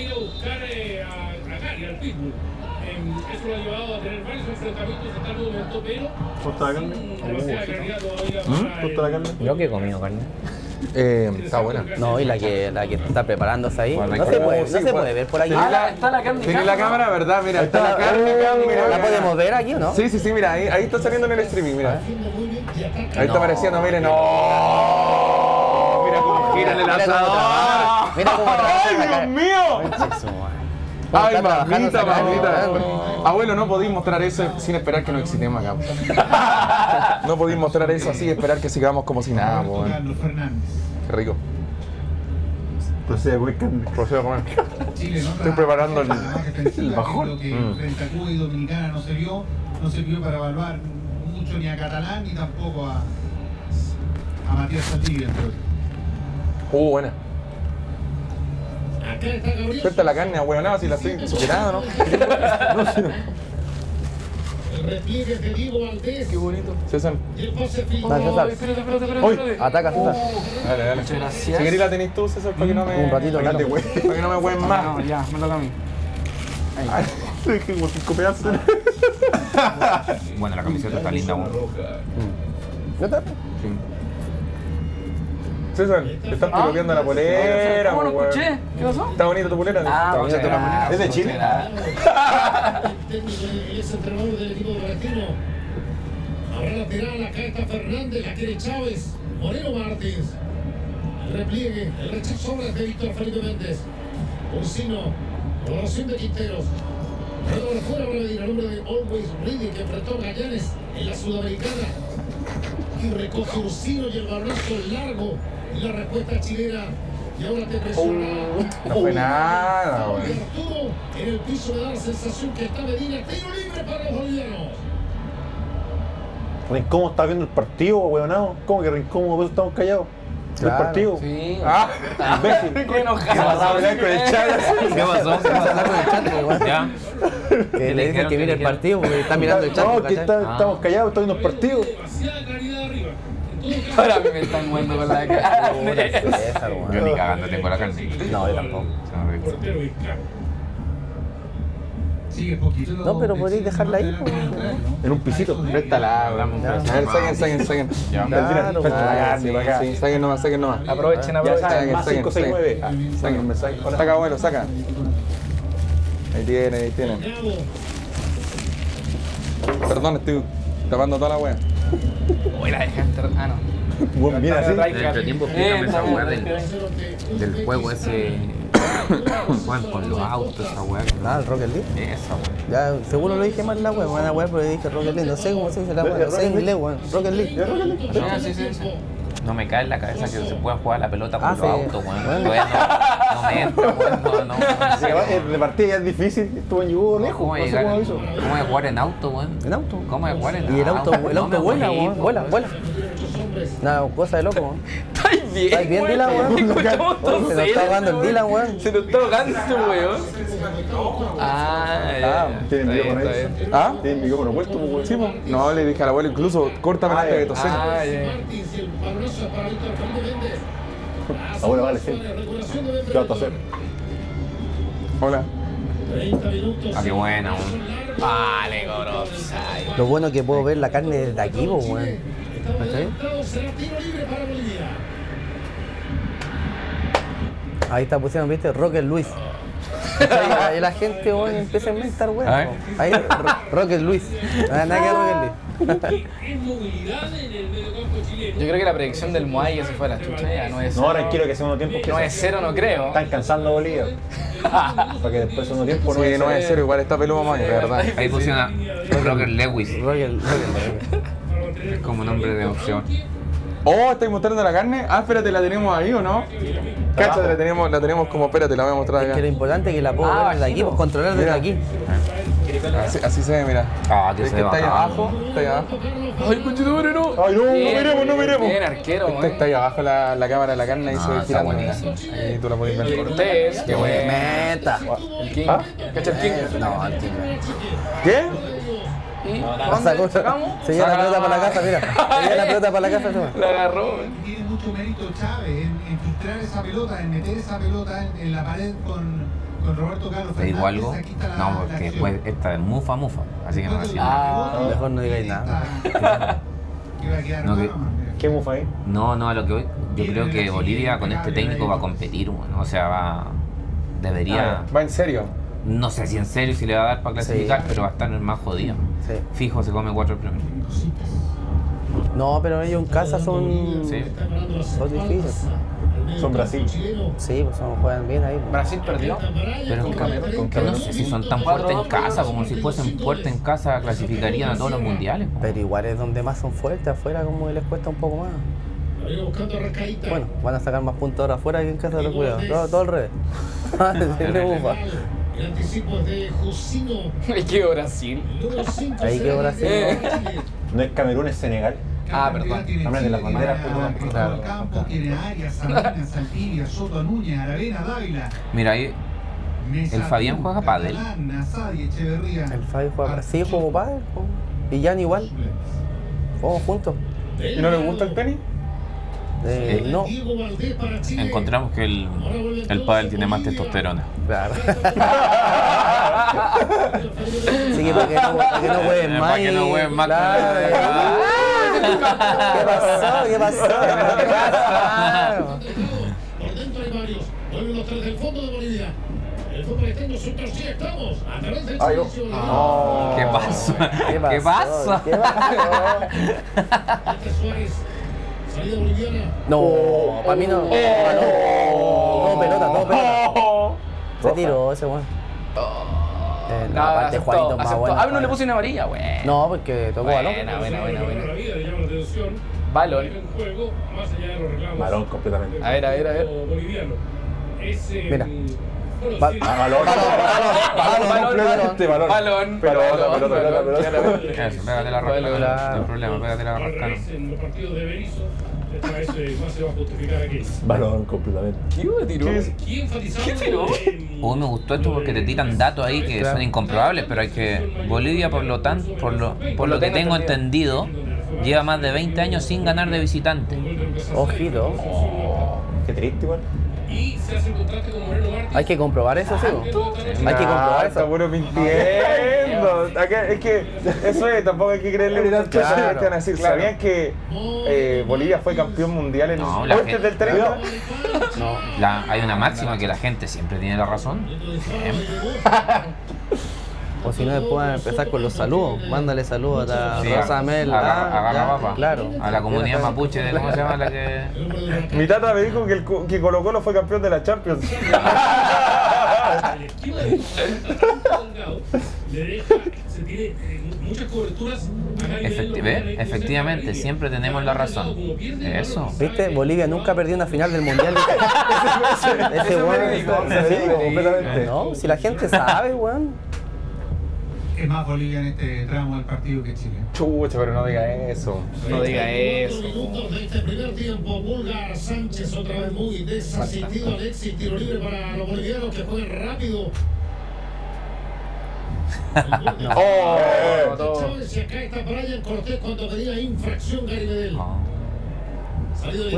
ir a buscar a Gary, al Pitbull. Eso lo ha llevado a tener varios enfrentamientos hasta el momento, pero... ¿Costa la carne? ¿Costa la carne? Yo que he comido carne. Está buena. No, y la que está preparándose ahí. No se puede ver por ahí. Está la carne. Tiene la cámara, ¿verdad? Mira, está la carne. ¿La podemos ver aquí o no? Sí, mira, ahí está saliendo en el streaming, mira. Ahí está apareciendo, miren. ¡No! Mira cómo gira el asador. Mira cómo trabaja. ¡Ay, Dios mío! ¡Ay, mamita! Abuelo, no podéis mostrar eso sin esperar que nos excitemos acá. No podéis mostrar eso así y esperar que sigamos como si nada, weón. Carlos Fernández. Qué rico. Procedo a comer. Estoy preparando el bajón. Frente a Cuba y Dominicana no sirvió para evaluar mucho ni a Catalán ni tampoco a Matías Saldivia. Buena. Suelta la carne, ahueonada, si la estoy inspirada, ¿no? El repliegue de Diego Valdés. Qué bonito. César. Espérate. Uy, ataca, César. Dale. Muchas gracias. Si querés la tenés tú, César, para que no me... Un ratito, para que no me hueven más. No, ya, me toca a mí. Ay, es que por 5 pedazos. Bueno, la camiseta está linda, bueno. ¿Ya está? Sí. César, te están piropeando la polera. ¿Cómo lo escuché? ¿Qué pasó? ¿Está bonita tu polera? Ah, bonita tu polera. ¿Es de Chile? Es entrenador del equipo brasileño. Ahora lateral, acá está Fernández, la tiene Chávez, Moreno Martins. El repliegue, el rechazo de Víctor Felipe Méndez. Ursino, colaboración de Quinteros. Ahora fuera para medir el nombre de Always Ready que enfrentó Gallanes en la Sudamericana. Y recoge Ursino y el balonazo largo. Y la respuesta chilena. Y ahora te presiona. No fue nada, güey. Arturo en el piso le da la sensación que está Medina. Tiro libre para los bolivianos. Rincón está viendo el partido, huevonado. ¿Cómo que Rincón? Por eso estamos callados. Claro, ¿el partido? Sí. Ah, imbécil. Qué enojado. ¿Qué pasó con el chat? ¿Qué pasó? ¿Qué pasó con el chat? Ya. Que le dicen que mire el partido porque está mirando el chat. No, que estamos callados, está viendo el partido. Ahora a mí me están jugando con la carne. Yo ni cagando tengo la carne. No, yo tampoco. No, pero podéis dejarla ahí. En un pisito. Préstala. Saquen. Saquen nomás. Aprovechen. Más 569. Saca, abuelo, saca. Ahí tienen. Perdón, estoy tapando toda la wea. Uy, la dejé entrar. Ah, no. Bueno, mira, así. Dentro tiempo que empezó a jugar del juego ese. Juegan con los autos, esa weá. Ah, el Rocket League. Esa weá. Ya, seguro lo dije mal la weá. Buena weá, pero dije Rocket League. No sé cómo se dice la weá. No sé inglés, weón. Rocket League. No me cae en la cabeza que se pueda jugar la pelota con los autos, weón. No me entra, weón. No. De partida ya es difícil. Estuvo en jugo, ¿no? ¿Cómo es jugar en auto, weón? ¿En auto? ¿Cómo es jugar en auto? Y el auto vuela, weón. Vuela. Nada, cosa de loco, weón. ¿Estás bien, Dylan, weón? Se nos está ahogando el Dylan, weón. Se nos está ahogando, weón. ¿Tienen video con eso? ¿Ah? ¿Tienen video con el puesto, weón? Sí, weón. No, le dije al abuelo, incluso, córtame la de toser. Abuelo, vale, sí. ¿Qué va a toser? Hola. Ah, qué buena, weón. Vale, gorosay. Lo bueno es que puedo ver la carne desde aquí, vos, weón. Ahí está pusieron, viste, Rocket Luis. Ahí la gente, weón, empieza a inventar, weón. Ahí, Rocket Luis. Nada que Rocket Luis. Yo creo que la predicción del Moai ya se fue a la chucha, ya no es. No, tranquilo que segundo tiempo. No es cero, no creo. Están cansando Bolívar. Porque después segundo tiempo no es cero, igual está peludo más, de verdad. Ahí funciona Roger Lewis. Roger Lewis. Es como nombre de opción. Oh, ¿estáis mostrando la carne? Ah, espérate, ¿la tenemos ahí o no? Cacha, la tenemos como, espérate, la voy a mostrar acá. Es que lo importante es que la puedo ver desde aquí, pues controlar desde aquí. Así se ve, mira. Ah, que está ahí abajo, está ahí abajo. ¡Ay, conchito, no! ¡Ay, no, no miremos! Bien arquero, está ahí abajo la cámara de la carne y se ve girando. Ahí tú la podés ver. Cortés, qué buena meta. El King. ¿Cacha el King? No, el King. ¿Qué? Se lleva la pelota para la casa, mira. Se lleva la pelota para la casa. La agarró. Tiene mucho mérito Chávez en filtrar esa pelota, en meter esa pelota en la pared con Roberto Carlos Fernández. ¿Te digo algo? No, porque después esta es mufa, así que no decimos nada. Mejor no digáis nada. ¿Qué mufa es? No, a lo que voy. Yo creo que Bolivia con este técnico va a competir, bueno, o sea, debería... ¿Va en serio? No sé si en serio, si le va a dar para clasificar, pero va a estar el más jodido. Sí. Fijo, se come 4 primeros. No, pero ellos en casa son... Sí. Son difíciles. Son Brasil. Sí, pues juegan bien ahí. Pues. ¿Brasil perdió? Pero no sé si son tan fuertes en casa, como si fuesen fuertes en casa clasificarían a todos los mundiales. Pues. Pero igual es donde más son fuertes, afuera como que les cuesta un poco más. Bueno, van a sacar más puntos ahora afuera que en casa de los cuidados. Todo al revés. El anticipo de Josino. Ahí quedó Brasil. No es Camerún, es Senegal. Ah, perdón. Hablan de las banderas. Campo tiene Arias, Salinas, Saldivia, Soto, Núñez, Aravena, Dávila. Mira ahí. El Fabián juega pádel. El Fabián juega pádel. Sí, juego pádel. Y Jan igual. Jugamos juntos. ¿Y no le gusta el tenis? No. Encontramos que el pádel tiene más testosterona. Claro. Así que para que no jueguen más. Para que no jueguen más. ¿Qué pasó? Por dentro hay varios. Vuelven los tres del fondo de Bolivia. El fondo de Estando nosotros sí estamos. A través del servicio. ¿Qué pasó? Suárez. Salida boliviana. No, para mí no. No, pelota. Se tiró ese weón. No, aparte Juanito más bueno. Ah, no le puse una varilla, güey. No, porque tocó balón. Buena. Balón. Balón completamente. A ver. Mira. Balón. Pégate la rascada, no hay problema, pégate la rascada. En los partidos de Berizzo, esta vez más se va a justificar aquí. Balón completamente. ¿Qué tiró? ¿Qué tiró? Oh, me gustó esto porque te tiran datos ahí que son incomprobables, pero hay que... Bolivia, por lo que tengo entendido, lleva más de 20 años sin ganar de visitante. Ojito. Qué triste, igual. Y se hace el contraste con Moreno Martins. Hay que comprobar eso, sí. Está bueno mintiendo. Es que eso es, tampoco hay que creerle tanto. ¿Sabían que Bolivia fue campeón mundial en antes del 30? No. Hay una máxima que la gente siempre tiene la razón. O si no, después van a empezar con los saludos. Mándale saludos a Rosa Mel. Claro. A la comunidad mapuche, de ¿cómo se llama la que...? Mi tata me dijo que Colo-Colo fue campeón de la Champions. Efectivamente, siempre tenemos la razón. Eso. ¿Viste? Bolivia nunca perdió una final del mundial. Ese weón. No, si la gente sabe, weón. Es más Bolivia en este tramo del partido que Chile. Chucha, pero no diga eso. No diga eso. De este primer tiempo, Bulgar Sánchez otra vez muy desasistido. Alexis, tiro libre para los bolivianos que juegan rápido. Si acá está Ryan Cortés cuando pedía infracción Gary Medel. Una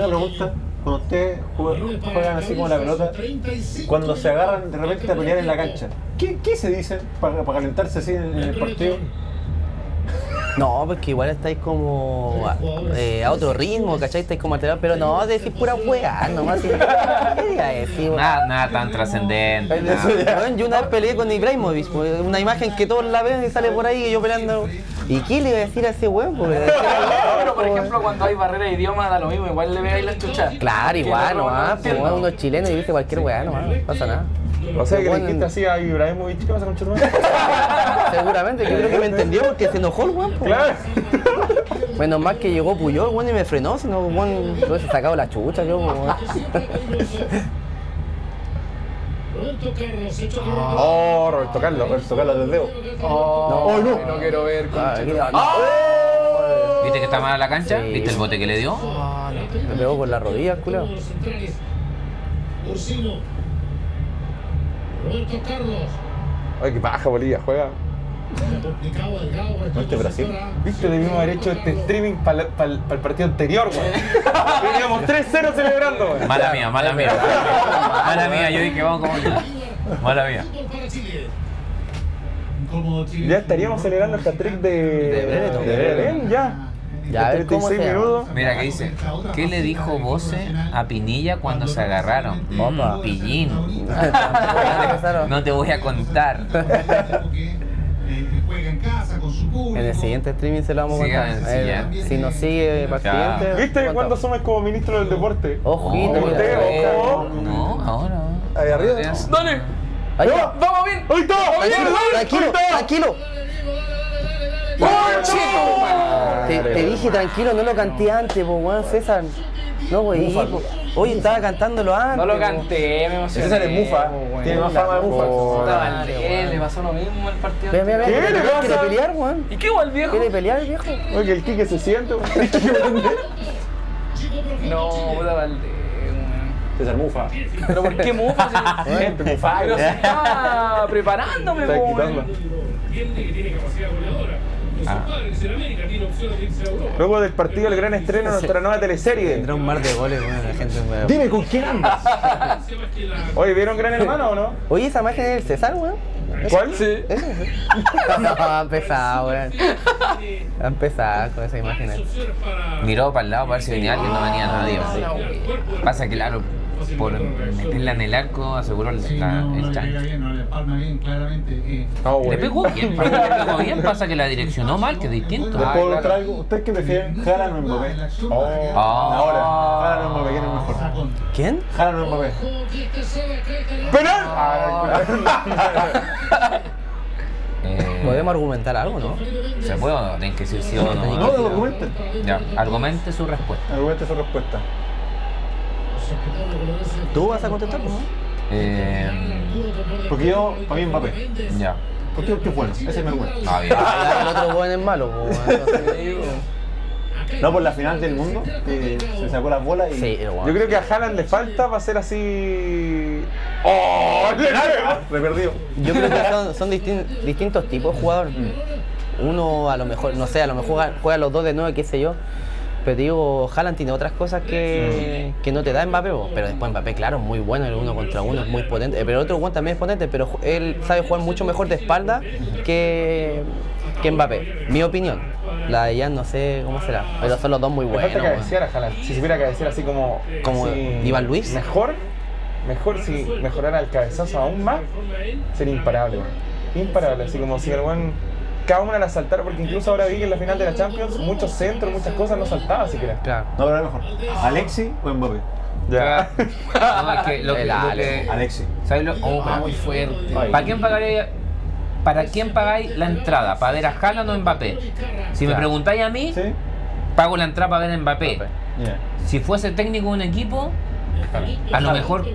pregunta. cuando ustedes juegan así como la pelota, cuando se agarran de repente a pelear en la cancha, ¿qué se dice para calentarse así en el partido? No, porque igual estáis como a otro ritmo, ¿cachai? Estáis como alterados, pero no, decís pura hueá, nomás. Nada tan trascendente. Yo una vez peleé con Ibrahimovic, una imagen que todos la ven y sale por ahí y yo peleando. ¿Y qué le iba a decir a ese hueón? Pero por ejemplo, cuando hay barrera de idioma da lo mismo, igual le veáis las chuchas. Claro, igual, nomás, como unos chilenos y viste cualquier hueá, nomás, no pasa nada. O sea, que le dijiste así a Ibrahimovic, ¿qué vas a conchar? Seguramente, que creo que me entendió porque se enojó el weón. Claro. Menos mal que llegó Puyol, weón, y me frenó, si no, weón, yo hubiese sacado la chucha, yo, weón. Oh, Roberto Carlos, del dedo. Oh, no. No quiero ver, concha. ¿Viste que está mal a la cancha? Sí. ¿Viste el bote que le dio? Oh, no. Me pegó con las rodillas, culo. Roberto Carlos. Ay, que baja Bolivia, juega. No, este Brasil. Viste, debimos haber hecho este streaming para el partido anterior, güey. Teníamos 3-0 celebrando, güey. Mala mía, yo dije, vamos como. Mala mía. Ya estaríamos celebrando el hat-trick de Brereton, ya. Ya, a ver cómo se mira que dice, ¿qué le dijo Bose a Pinilla cuando se agarraron? Pillín. No te voy a contar. En el siguiente streaming se lo vamos a contar. Si nos sigue para siguiente. ¿Viste cuándo asumes como ministro del deporte? Ojito, no, ahora. Ahí arriba. ¡Dale! ¡Vamos bien! ¡Ahí está! ¡Tranquilo! ¡Tranquilo! Te dije tranquilo, no lo canté antes, po, weón, César. No, güey. Hoy estaba cantándolo antes. No lo canté, me emocioné. César es mufa. Tiene más fama de mufa. Le pasó lo mismo al partido. ¿Qué le pasa? ¿Quiere pelear, weón? ¿Y qué igual viejo? ¿Quiere pelear el viejo? Oye, que el Quique se siente, weón. No, puta Valdés. César mufa. ¿Pero por qué mufa? Pero se estaba preparándome, weón. Tiene capacidad goleadora. Luego del partido el gran estreno de nuestra nueva teleserie. Tendrá un mar de goles, bueno, la gente me... Dime, ¿con quién andas? Oye, ¿vieron Gran Hermano o no? Oye, esa imagen es el César, weón. ¿Cuál? Sí. No, ha empezado, weón. Ha empezado con esa imagen. Miró para el lado para ver si venía alguien, no venía nadie. No. Pasa que claro, por meterla en el arco aseguró el chancho. Le pegó bien, pasa que la direccionó mal, que es distinto. Después lo traigo. ¿Ustedes qué prefieren? Haaland o Mbappé. Ahora, Haaland o Mbappé, ¿quién es mejor? ¿Quién? Haaland o Mbappé. ¡Penal! Podemos argumentar algo, ¿no? ¿Se puede o no? Tienen que decir sí o no. No, argumenten. Ya, argumente su respuesta. Argumente su respuesta. ¿Tú vas a contestar, no? Porque yo, para mí Mbappé. Ya. Porque es bueno, ese es el bueno. Ah, bien. El otro bueno es malo, no, por la final del mundo, se sacó las bolas y... Sí, bueno. Yo creo que a Haaland le falta para ser así... ¡Oh! Le perdió. Yo creo que son distintos tipos de jugadores. Uno a lo mejor, no sé, a lo mejor juega los dos de nueve, qué sé yo. Pero te digo, Haaland tiene otras cosas que no te da Mbappé, pero después Mbappé, claro, es muy bueno, el uno contra uno es muy potente, pero el otro Juan también es potente, pero él sabe jugar mucho mejor de espalda que Mbappé, mi opinión. La de Jan no sé cómo será, pero son los dos muy buenos. Cabecear a Haaland, si supiera cabecear así como sí. Iván Luis. Mejor si mejorara el cabezazo aún más, sería imparable, imparable, así como si el buen... Cada una la saltara, porque incluso ahora vi que en la final de la Champions muchos centros, muchas cosas no saltaba siquiera. Claro. No, pero a lo mejor. ¿Alexis o Mbappé? Ya. No, es que lo que Alexis. ¿Sabes lo? Muy fuerte. ¿Para quién pagáis la entrada? ¿Para ver a Haaland o Mbappé? Si me preguntáis a mí, ¿sí? Pago la entrada para ver a Mbappé. Yeah. Si fuese técnico de un equipo, a lo mejor,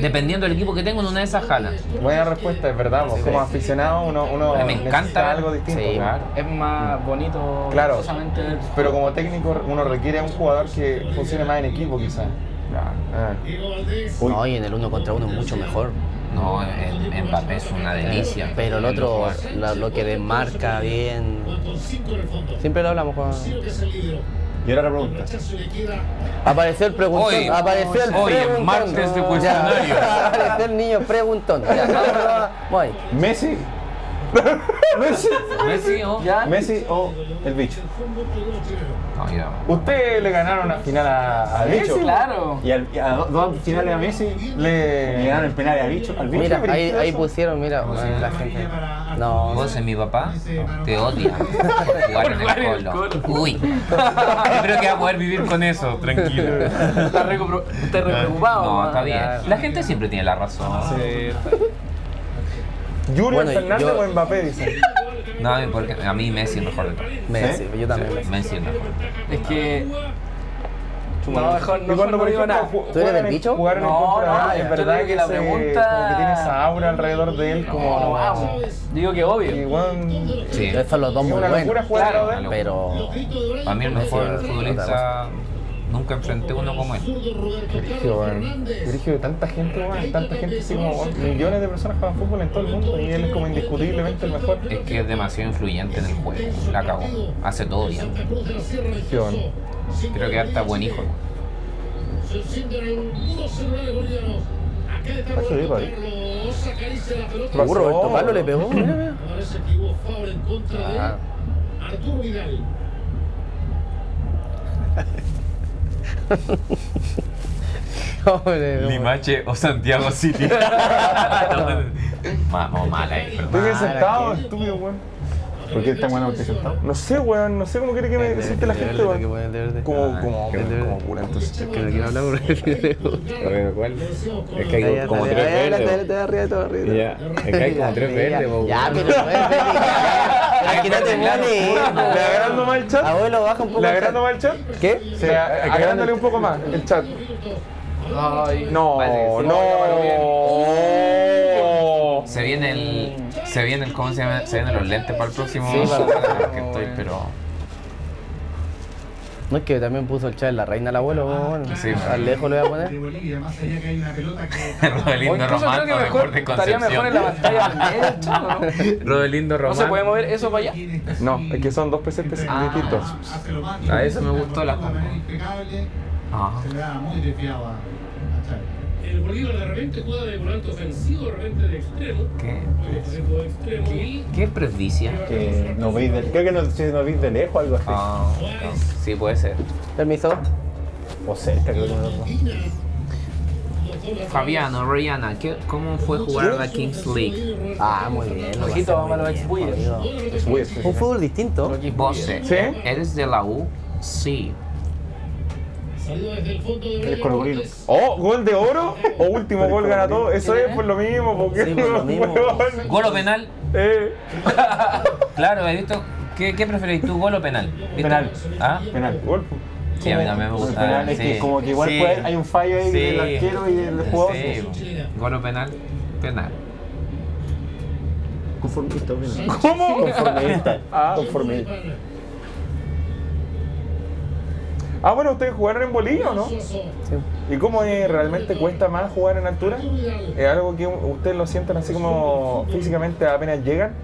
dependiendo del equipo que tengo, en una de esas jalan. Buena respuesta, es verdad. Vos, como aficionado, uno me encanta algo distinto. Sí, claro. Es más bonito. Claro. Pero como técnico, uno requiere a un jugador que funcione más en equipo, quizás. No, y en el uno contra uno es mucho mejor. No, Mbappé es una delicia. Pero el otro, lo que desmarca bien. Siempre lo hablamos con. Y ahora la pregunta. Apareció el preguntón. Hoy, martes de cuestionario. Apareció el niño preguntón. Ya, voy. Messi. Messi o el bicho. Ustedes le ganaron la final al bicho. Claro. Y a dos finales a Messi le ganaron el penal al bicho. Mira, ahí pusieron, mira, la gente. No. Vos en mi papá te odia por jugar en el Colo. Uy. Espero que va a poder vivir con eso, tranquilo. Estás re preocupado. No, está bien. La gente siempre tiene la razón. ¿Junior Fernández o Mbappé, dice? No, porque a mí Messi es mejor. Messi, yo también. Messi es mejor. Es que... No, mejor no digo nada. ¿Tú eres del bicho? No, es verdad que la pregunta... Como que tiene esa aura alrededor de él, como... No, vamos. Digo que obvio. Igual... Sí. Estos los dos muy buenos. Claro, pero... A mí el mejor futbolista... Nunca enfrenté uno como él. Dirigió de tanta gente, así como millones de personas juegan fútbol en todo el mundo y él es como indiscutiblemente el mejor. Es que es demasiado influyente en el juego, la cagó, hace todo bien. Creo que hasta buen hijo. Roberto Carlos le pegó. Parece que hubo foul en contra de Arturo Vidal. Limache o Santiago City. Vamos mal ahí. ¿Tú qué sentado, estúpido, weón? ¿Por qué tan bueno que estés sentado? No sé, weón. No sé cómo quiere que me siente la gente, weón. Como pura, entonces. ¿Qué quiero hablar por el cuál? Es que hay como tres verdes. Es que hay como tres verdes, weón. Ya, pero no es. Aquí no te mueres. ¿Le agrando más el chat? Abuelo, baja un poco. ¿Le agrando más el chat? ¿Qué? Agrándale un poco más el chat. No. Se viene el ¿cómo se llama? Se vienen los lentes para el próximo. Sí, para que estoy, pero... No, es que también puso el chat en la reina el abuelo, bueno, sí, al lejos lo voy a poner. Rodelindo Román, no mejor, de Concepción. Estaría mejor en la batalla del chavo, ¿no? Rodelindo Román. ¿No se puede mover eso para allá? No, es que son dos pesetes distintos. A eso me gustó la forma. Se da muy desviado a Chávez. El bolívar de repente juega de volante ofensivo, de repente de extremo. ¿Qué presbicia? Que no veis de, creo que no veis de lejos o algo así. No. Sí, puede ser. ¿Permiso? O cerca, creo que no. Fabián Orellana, ¿cómo fue jugar la Kings League? Muy bien. Ojito, vamos a los ex-Wheels. Un fútbol distinto. Bose, ¿sí? ¿Eres de la U? Sí. El gol de oro o último gol gana todo. Eso es por lo mismo, porque sí, por lo mismo. Gol o penal. Claro, he visto. ¿Qué preferís tú, gol o penal? Penal. ¿Ah? Penal. Gol. Sí, a mí también me gusta. Penal, es que como que igual hay un fallo ahí del arquero y del jugador. Sí. Gol o penal. Penal. Conformista. ¿Cómo? Conformista. Conformista. Bueno, ¿ustedes jugaron en Bolivia o no? Sí. ¿Y cómo realmente cuesta más jugar en altura? ¿Es algo que ustedes lo sienten así como físicamente apenas llegan?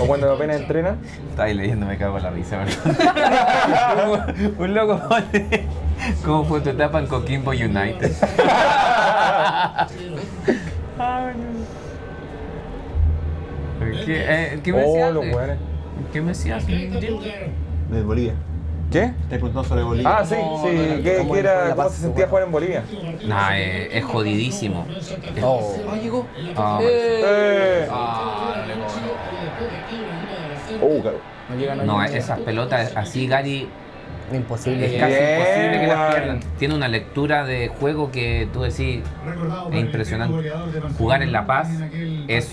¿O cuando apenas entrenan? Estaba ahí leyendo, me cago en la risa, ¿verdad? Un loco, ¿cómo fue tu etapa en Coquimbo United? ¿Qué me decías? ¿Qué me decías? De Bolivia. ¿Qué? Te preguntó sobre Bolivia. Sí. ¿Cómo era? ¿Cómo se sentía jugar en Bolivia? Nah, es jodidísimo. Llegó. No, esas pelotas así, Gary. Imposible. Es casi imposible que las pierdan. Tiene una lectura de juego que tú decís es impresionante. Jugar en La Paz es...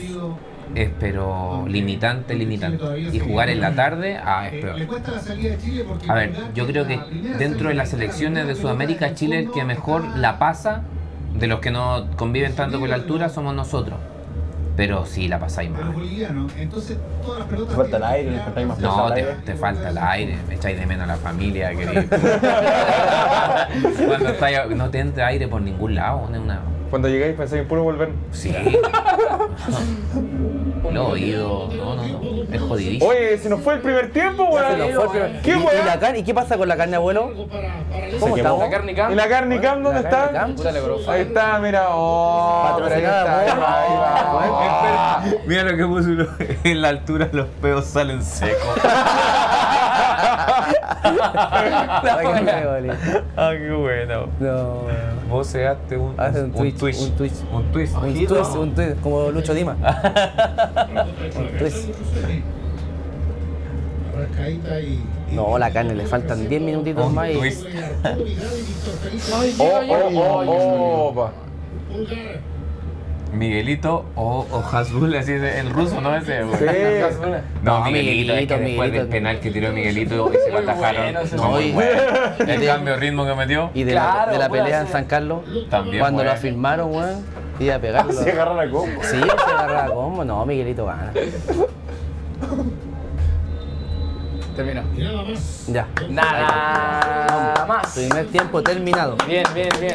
pero limitante. Y jugar en la tarde, es peor. A ver, yo creo que dentro de las selecciones de Sudamérica, Chile el que mejor la pasa, de los que no conviven tanto con la altura, somos nosotros. Pero sí, la pasáis mal. Te falta el aire, le faltáis más cosas. No, te falta el aire, me echáis de menos a la familia. Cuando no te entra aire por ningún lado. Cuando llegáis pensáis en puro volver. Sí. No, Guido, no. Es jodidísimo. Oye, se nos fue el primer tiempo, weón. ¿Qué weón? ¿Y qué pasa con la carne, abuelo? ¿Cómo está? ¿La carne cam? ¿Y la carne cam dónde está? Ahí está, mira. Oh, ahí está. Mira lo que puso uno. En la altura los peos salen secos. Ah, qué bueno. No, vos seaste un twist como Lucho Dima. Un twist. No, la carne le faltan 10 minutitos más. Miguelito o Hazbul, así es en ruso, ¿no? Ese, sí. No, Miguelito, es que después del penal que tiró Miguelito y se lo atajaron. El cambio de ritmo que metió. Y de, claro, de la pelea en San Carlos, también, cuando lo afirmaron, weón, y a pegarlo. Se agarra la combo. Sí, se agarra la combo. No, Miguelito gana. Terminó. Ya. Nada más. Primer tiempo terminado. Bien, bien, bien.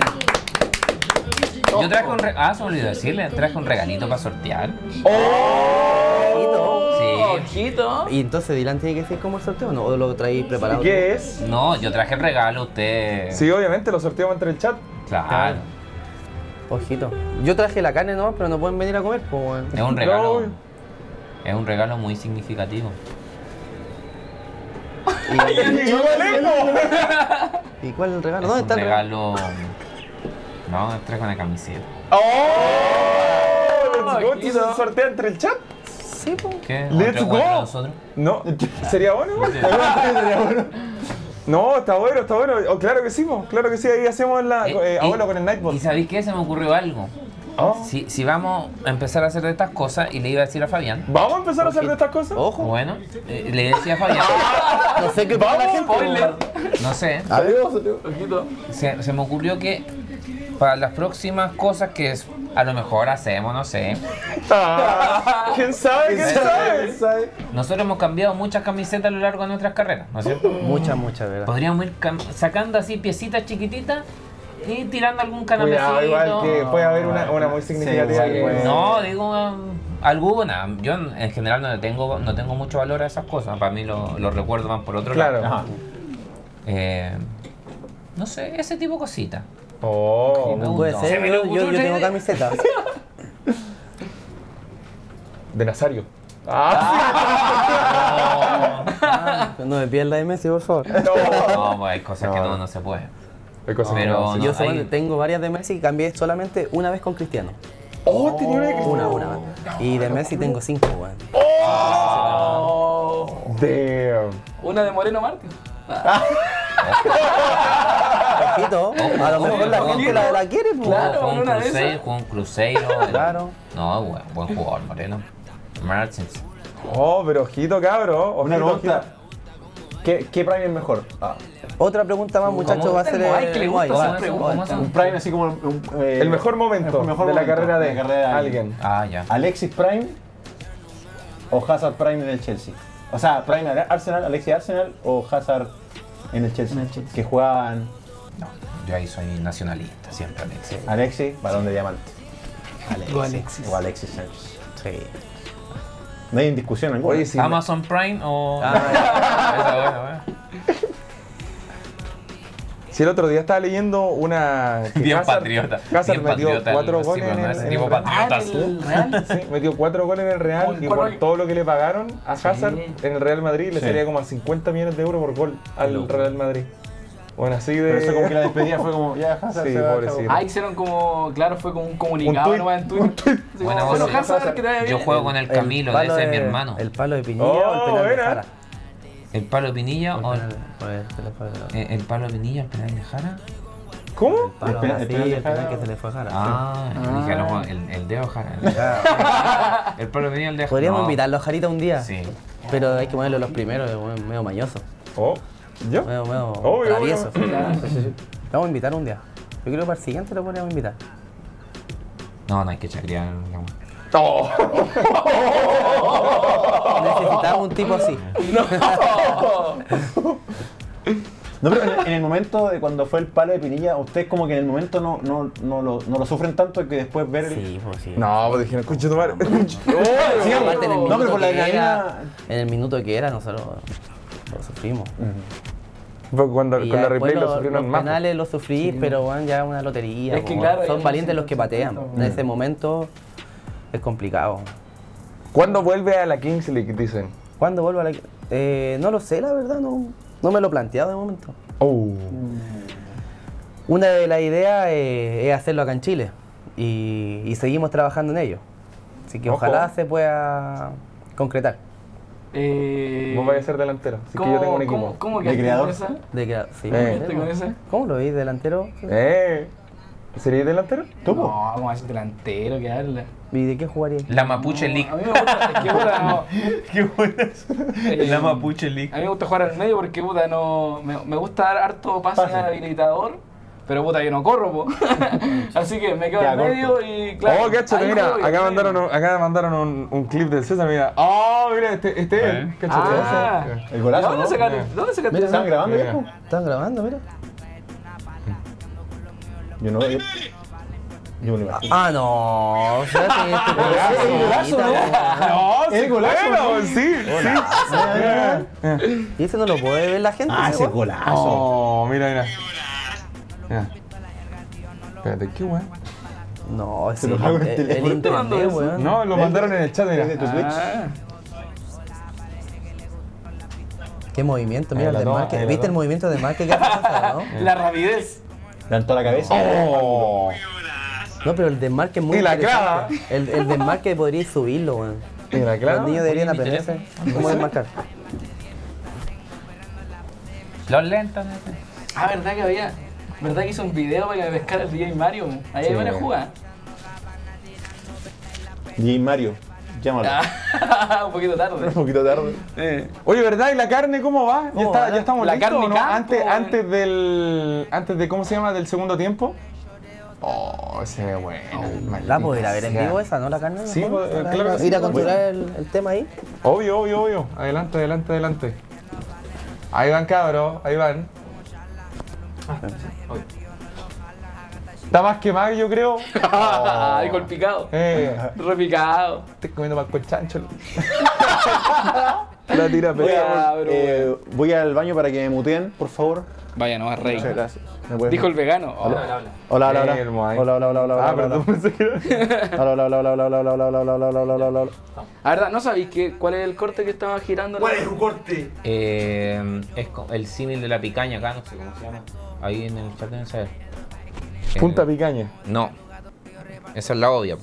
Yo traje un regalito. Ah, se olvidó decirle, traje un regalito para sortear. ¡Oh! ¡Ojito! Sí. ¡Ojito! Y entonces, Dylan, ¿tiene que ser como el sorteo o no? ¿O lo traéis preparado? ¿Y qué es? No, yo traje el regalo, usted. Sí, obviamente, lo sorteamos entre el chat. Claro. Ojito. Yo traje la carne nomás, pero no pueden venir a comer. Pues, es un regalo. No. Es un regalo muy significativo. ¿Y cuál es el regalo? ¿Dónde está el regalo? No, trajo una camiseta. ¡Oh! ¡Let's go! ¿Tú se sortea entre el chat? Sí, po. ¿Qué? ¿Let's go? Nosotros? No, ¿sería bueno? No, está bueno, está bueno. Oh, claro que sí, po. Claro que sí. Ahí hacemos la... abuelo con el Nightball. ¿Y sabéis qué? Se me ocurrió algo. Oh. Si vamos a empezar a hacer de estas cosas, y le iba a decir a Fabián. ¿Vamos a empezar a hacer de estas cosas? Ojo. Bueno, le decía a Fabián. No sé qué pasa. No sé. Adiós. Se me ocurrió que... para las próximas cosas que a lo mejor hacemos, no sé. ¿Quién sabe? ¿Quién sabe? Nosotros hemos cambiado muchas camisetas a lo largo de nuestras carreras, ¿no es cierto? Muchas, ¿verdad? Podríamos ir sacando así piecitas chiquititas y tirando algún canapecito. Igual que puede haber una muy significativa. Sí, pues. No, digo alguna. Yo en general no tengo mucho valor a esas cosas. Para mí los recuerdos van por otro lado. Claro. No sé, ese tipo de cositas. Oh, no puede ser, yo tengo camisetas. De Nazario. No me pierdas de Messi, por favor. No, pues hay cosas que no se pueden. Hay cosas que no se pueden. Yo tengo varias de Messi y cambié solamente una vez con Cristiano. Oh, tenía una de Cristiano. Una. Y de Messi tengo 5, weón. Oh, damn. Una de Moreno Martins. Ojito, a lo mejor la gente la quiere, pues. Claro, jugó un cruceiro. Claro. No, buen jugador, Moreno Martins. Oh, pero ojito, cabrón. Una pregunta. ¿Qué prime es mejor? Otra pregunta más, muchachos, va a ser un prime así como el mejor momento de la carrera de alguien. Ah, ya. Alexis Prime o Hazard Prime del Chelsea. O sea, Prime Arsenal, Alexis Arsenal o Hazard en el Chelsea. Que jugaban. No, yo ahí soy nacionalista, siempre Alexis. Alexis, balón de diamante. O Alexis Sánchez. Sí. No hay discusión alguna. Oye, si Amazon Prime o... Si el otro día estaba leyendo una... Bien patriota. Hazard metió 4 goles en el Real. Sí, metió 4 goles en el Real y por todo lo que le pagaron a Hazard en el Real Madrid le salía como a 50 millones de euros por gol al Real Madrid. Bueno, así de... Pero eso como que la despedida fue como... Ya, Hazard, sí, pobrecito. Ah, hicieron como... Claro, fue como un comunicado nomás en Twitter. Bueno, vos, yo juego con el Camilo, de ese es mi hermano. ¿El palo de Pinilla o el penal de Jara? ¿El palo de Pinilla o el...? ¿El palo de Pinilla o el penal de Jara? ¿Cómo? El penal que se le fue a Jara. Ah, el dedo Jara. El palo de Pinilla, el de Jara. Podríamos invitarlo a Jarita un día. Sí. Pero hay que ponerlo los primeros, es medio mañoso. Oh. ¿Yo? Obvio. Vamos a invitar un día. Yo creo que para el siguiente lo podemos invitar. No, hay que chacrear. ¡Oh! Necesitamos un tipo así. ¡No! No, pero en el momento de cuando fue el palo de Pinilla, ustedes como que en el momento no lo sufren tanto que después ver el... Sí, pues sí. No, pues dijeron, escucha tu madre. No, pero por la cadena... En el minuto que era, nosotros lo sufrimos. Porque cuando con la replay lo sufrieron más. Los penales lo sufrí, pero bueno, ya una lotería. Es que claro, son valientes los que patean. En ese momento es complicado. ¿Cuándo vuelve a la Kings League, dicen? ¿Cuándo vuelve a la Kings League? No lo sé, la verdad, no me lo he planteado de momento. Oh. Una de las ideas es hacerlo acá en Chile y seguimos trabajando en ello. Así que ojalá se pueda concretar. Vos vais a ser delantero, así que yo tengo un equipo. ¿Cómo que ¿De creador? Sí, ¿cómo lo veis, delantero? ¿Serías delantero? ¿Tú? No, vamos a ser delantero, ¿qué habla? ¿Y de qué jugaría? La Mapuche League. A mí me gusta, la Mapuche League. A mí me gusta jugar al medio porque puta, me gusta dar harto pase al habilitador, pero puta, yo no corro, po. Así que me quedo al medio y claro. Oh, cachate, mira, acá mandaron un clip del César, mira. Oh, mira, este cachate. Ah, el golazo. ¿Dónde sacaste? Mira, estaban grabando, viejo. Estaban grabando, mira. Yo no imagino. Ah, no. El golazo, sí. Y ese no lo puede ver la gente. Ah, ese golazo. Oh, mira. Espérate, ¿qué weón? No, ese lo hago en el teléfono. No, lo mandaron en el chat, mira. De tu Twitch. Qué movimiento, mira, el de Marca. ¿Viste el movimiento de Marca que ha pasado, no? La rapidez. Levantó la cabeza. Oh. No, pero el desmarque es muy interesante. El desmarque podría subirlo, weón. Los niños deberían aprenderse cómo desmarcar. Los lentos, ¿no? Ah, verdad que hizo un video para que me pescara el DJ Mario, weón. Ahí hay buena jugada. DJ Mario, llámalo. Un poquito tarde. Oye, ¿verdad? ¿Y la carne cómo va? ¿Ya estamos listos, no? Antes de, ¿cómo se llama? Del segundo tiempo. Oh, ese es bueno. ¿La podría ver en vivo esa, no? La carne. Sí, claro. Ir a controlar el tema ahí. Obvio. Adelante. Ahí van, cabros. Ahí van. Está más que mal, yo creo. Ay, golpicado. Repicado. Estoy comiendo mal con chancho. La tira pelea. Voy al baño para que me muteen, por favor. Vaya, no, es rey. Muchas gracias. Dijo el vegano. Hola. Ah, perdón, pensé que era. Hola. La verdad, ¿no sabéis cuál es el corte que estaba girando? ¿Cuál es tu corte? Es el símil de la picaña acá, no sé cómo se llama. Ahí en el chat deben saber. ¿Punta picaña? No. Esa es la obvia.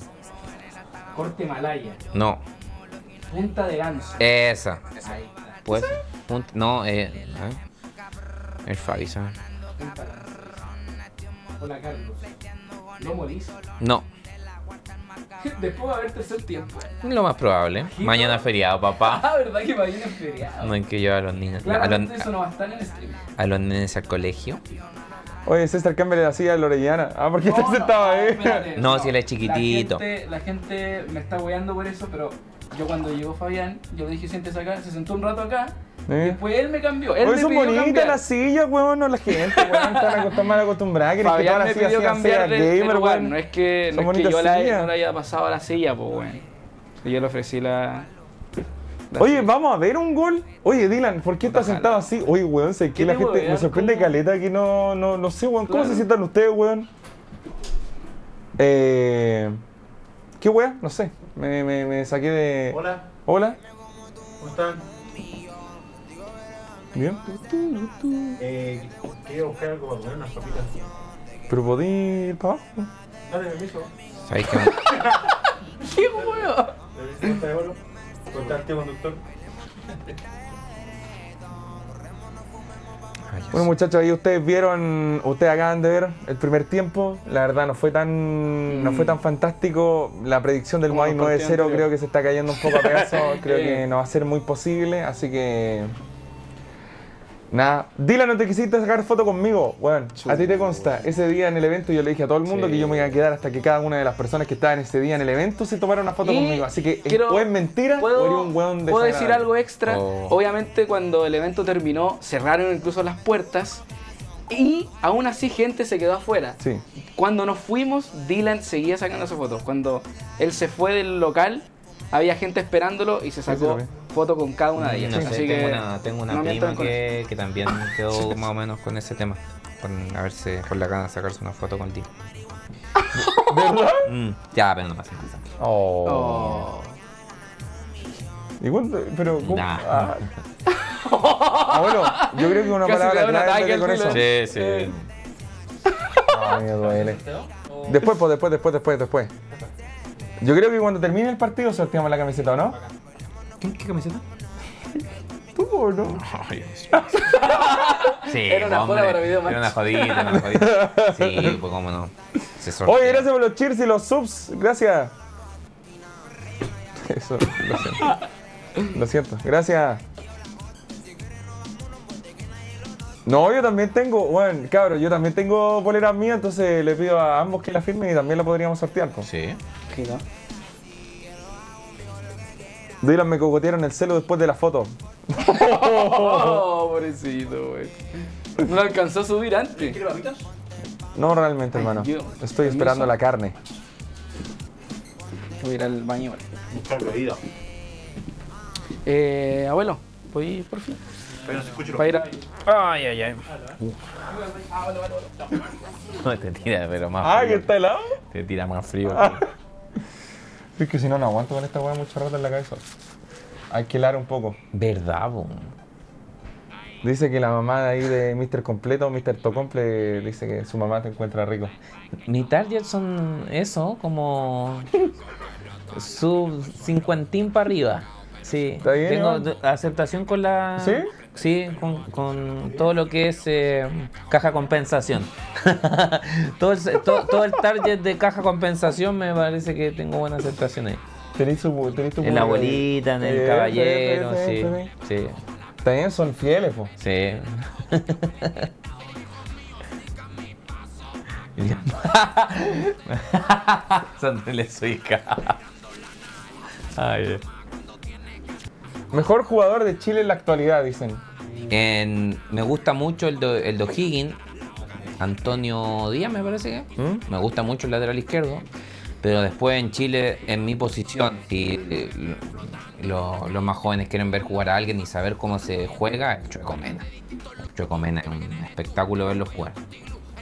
¿Corte malaya? No. ¿Punta de ganso? Esa. Ahí. Pues, no, el Fabi, ¿sabes? Hola, Carlos. ¿No morís? No. Después va a haber tercer tiempo. Lo más probable. Mañana es feriado, papá. Ah, ¿verdad que mañana es feriado? No hay que llevar a los niños. Claro, eso no va a estar en el stream. A los nenes al colegio. Oye, César, cámbiale la silla a Orellana. Ah, porque está sentado ahí. No, si él es chiquitito. La gente me está hueando por eso, pero yo cuando llegó Fabián, yo le dije, siéntese acá, se sentó un rato acá. Después él me cambió. Él me pidió bonitas las sillas, weón. No, la gente, weón, están mal acostumbrada. Que Fabián me pidió cambiar de lugar. No es que yo no le haya pasado a la silla, pues, weón. Y yo le ofrecí la Oye, silla. Vamos a ver un gol. Oye, Dylan, ¿por qué estás sentado así? Oye, weón, sé que la gente me sorprende caleta que no sé, weón. ¿Cómo se sientan ustedes, weón? ¿Qué weón? No sé. Me saqué de... Hola. ¿Cómo están? Bien. Quería buscar algo para poner unas papitas. ¿Pero podí ir para abajo? Dale, permiso. ¿Sabes qué? ¡Qué huevo! ¿Permiso de oro? ¿Contarte, conductor? Bueno, muchachos, ahí ustedes acaban de ver el primer tiempo. La verdad, no fue tan fantástico. La predicción del Moai 9-0 creo que se está cayendo un poco a pedazos. Creo que no va a ser muy posible, así que... Nada, Dylan, ¿te quisiste sacar foto conmigo? Bueno, a ti te consta, ese día en el evento yo le dije a todo el mundo que yo me iba a quedar hasta que cada una de las personas que estaban ese día en el evento se tomara una foto conmigo. Así que, o es mentira o eres un hueón de... ¿Puedo decir algo extra? Obviamente, cuando el evento terminó, cerraron incluso las puertas y aún así gente se quedó afuera. Sí. Cuando nos fuimos, Dylan seguía sacando esas fotos. Cuando él se fue del local, había gente esperándolo y se sacó foto con cada una de ellas. No sé, así tengo una prima que también quedó más o menos con ese tema, con haberse por la gana sacarse una foto contigo. ¿Verdad? Ya, pero no pasa nada. Igual, pero ¿cómo? Abuelo, yo creo que una palabra clave con eso. Sí, sí. Ay, me duele. Después. Yo creo que cuando termine el partido sorteamos la camiseta, ¿o no? ¿Qué camiseta? ¿Tú o no? Sí, era una joda para video, macho. Era una jodita, Sí, pues cómo no. Oye, gracias por los cheers y los subs. Gracias. Eso, lo siento. Gracias. No, yo también tengo, bueno, cabrón, yo también tengo poleras mías, entonces le pido a ambos que la firmen y también la podríamos sortear, pues. Sí. Gila. Dylan, me cogotearon el celo después de la foto. Pobrecito, güey. No lo alcanzó a subir antes. ¿Quieres papitas? No, realmente, hermano. Estoy esperando la carne. Voy a ir al baño. Abuelo, ¿puedo ir por fin? Pero no se escucha lo que... Ay. No, te tira, pero más frío. ¿Ah, que está helado? Te tira más frío. Es que si no, no aguanto con esta hueá mucho rato en la cabeza. Hay que helar un poco. ¿Verdad, bo? Dice que la mamá de ahí de Mr. Completo, Mr. Tocomple, dice que su mamá te encuentra rico. Mi target son eso, como... sub cincuentín para arriba. Sí. ¿Está bien, tengo Iván? Aceptación con la... ¿Sí? Sí, con todo lo que es caja compensación. todo el target de caja compensación me parece que tengo buena aceptación ahí. ¿Tenés tu en la abuelita, en el caballero, sí. También son fieles, po. Sí. Sándole su hija. Ay, mejor jugador de Chile en la actualidad, dicen. Me gusta mucho el de O'Higgins. Antonio Díaz, me parece que. Me gusta mucho el lateral izquierdo. Pero después en Chile, en mi posición, si los más jóvenes quieren ver jugar a alguien y saber cómo se juega, el Chueco Mena. El Chueco Mena es un espectáculo verlo jugar.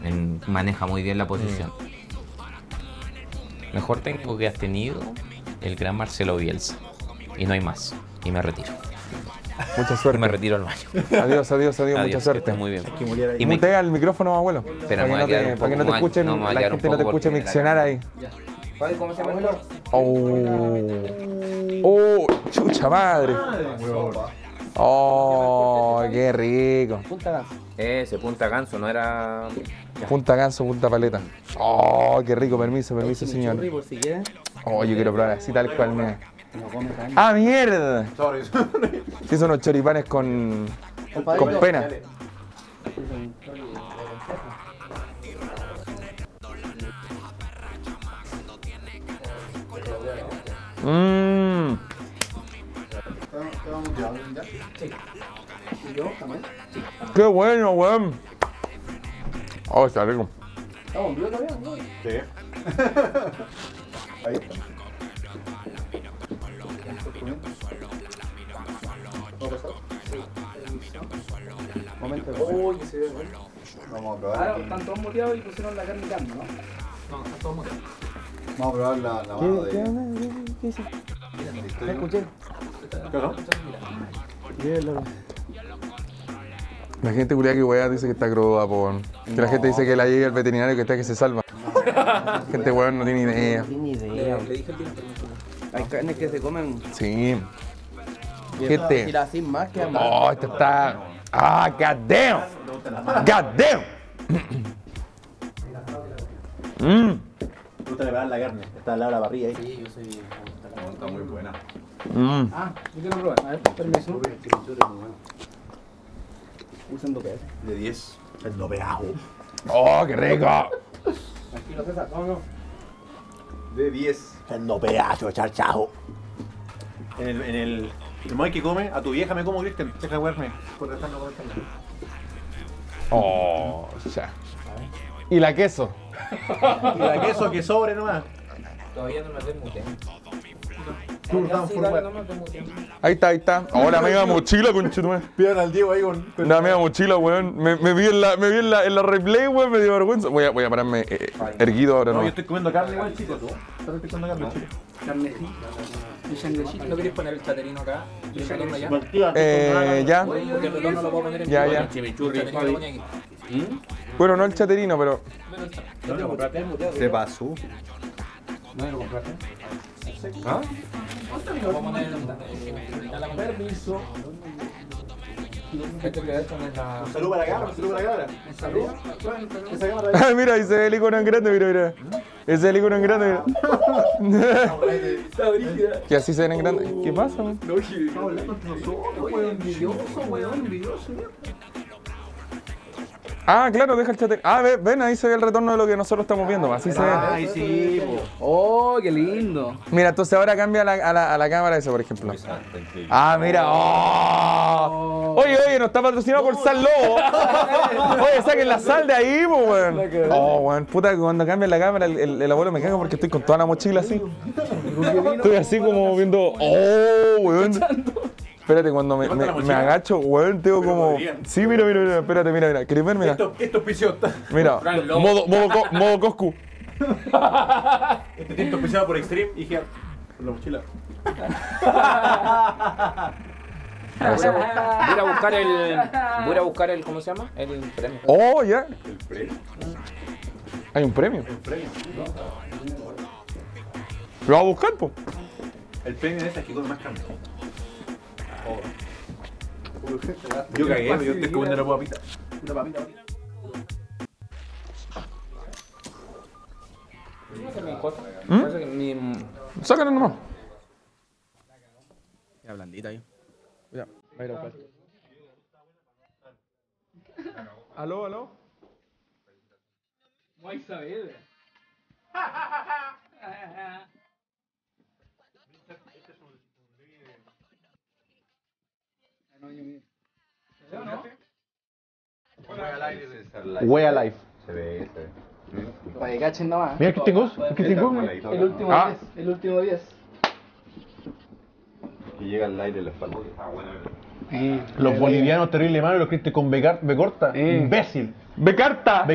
Él maneja muy bien la posición. Mejor técnico que has tenido, el gran Marcelo Bielsa. Y no hay más. Y me retiro. Mucha suerte. Y me retiro al baño. Adiós. Mucha suerte. Muy bien. Y mutea el micrófono, abuelo. Espera, para que no te escuchen, la gente no te escuche miccionar ahí. ¿Cómo se llama el olor? ¡Oh! ¡Chucha madre! ¡Oh! ¡Qué rico! Punta ganso. Ese punta ganso no era... Punta ganso, punta paleta. ¡Oh! ¡Qué rico! Permiso, señor. ¡Oh! Yo quiero probar así tal cual me... ¡Ah, mierda! Sí, son unos choripanes con pena. ¡Qué bueno, weón! ¡Oh, está rico! Sí. Ahí está. Momento de... Uy, se ve. Vamos a probar. Ahora están todos moteados y pusieron la carne cambio, ¿no? No, están todos moteados. Vamos a probar la mano de... ¿Qué dice? ¿Me escuché? ¿Claro? La gente culia que weá dice que está cruda, po. Que la gente dice que la llegue al veterinario que está que se salva. La gente weón no tiene idea. No tiene idea. Le dije el tiempo. Hay carnes que se comen. Sí. Gente. Oh, esto está... Ah, goddamn. Me gusta preparar la carne. Está al lado de la parrilla ahí. Sí, yo soy... Está muy buena. Ah, yo quiero probar. A ver, permiso. Usen dope. De 10. El dope ajo. ¡Oh, qué rico! Aquí lo se sacó, ¿no? De 10. El dope ajo, charchajo. El moe que come, a tu vieja me como, Cristian. Deja de huerme. Oh, o sea. Y la queso. Y la queso que sobre nomás. Todavía no me hace mucho. Ahí está, ahí está. Ahora me iba mochila, conchetumé. Pidan al Diego ahí con. Nada, me iba mochila, weón. Me vi en la replay, weón. Me dio vergüenza. Voy a pararme erguido ahora, ¿no? No, yo estoy comiendo carne igual, chico, tú. Pero estoy comiendo carne, chico. Carnecita. ¿No querés poner el chaterino acá? ¿Y el retorno allá? Ya. Porque el retorno lo puedo poner en ya. Bueno, no el chaterino, pero. No lo compraste, se pasó. No lo compraste. ¿Ah? Permiso. Un saludo para la cámara, un saludo para la cámara. Un saludo. Ah, mira, ahí se ve el icono en grande, mira. Ese es el icono en grande, mira. Está brígida. Que así se ven en grande. ¿Qué pasa, man? No, estamos hablando entre nosotros, weón. Envidioso, weón, envidioso. Ah, claro, deja el chat. Ah, ven, ahí se ve el retorno de lo que nosotros estamos viendo. Así se ve. Ay, sí. Oh, qué lindo. Mira, entonces ahora cambia a la cámara eso, por ejemplo. Ah, mira. Oh. Oye, nos está patrocinado por Sal Lobo. Oye, saquen la sal de ahí, weón. Oh, weón, puta, cuando cambia la cámara el abuelo me caga porque estoy con toda la mochila así. Estoy así como viendo. Oh, weón. Espérate, cuando me agacho, weón, tengo como... Sí, mira, espérate, mira. ¿Querés ver? Mira. Esto es pisiota. Mira, modo Coscu. Este tinto es pisiado por Extreme y Gear. Por la mochila. Voy a buscar el... ¿Cómo se llama? El premio. Oh, ya. El premio. ¿Hay un premio? El premio. ¿Lo vas a buscar, po? El premio es aquí con más carne. Yo cagué, yo estoy comiendo una papita. Una papita. Sácala nomás. Mira, blandita ahí. Mira, va a ir a buscar. ¿Aló? Guay Isabel. Wea Life. Se ve. Para que cachen nada más. Mira, ¿qué tengo? El último 10. Que llega al aire la espalda. Los bolivianos terrible malos, los creíste con Becorta. Imbécil. Becarta.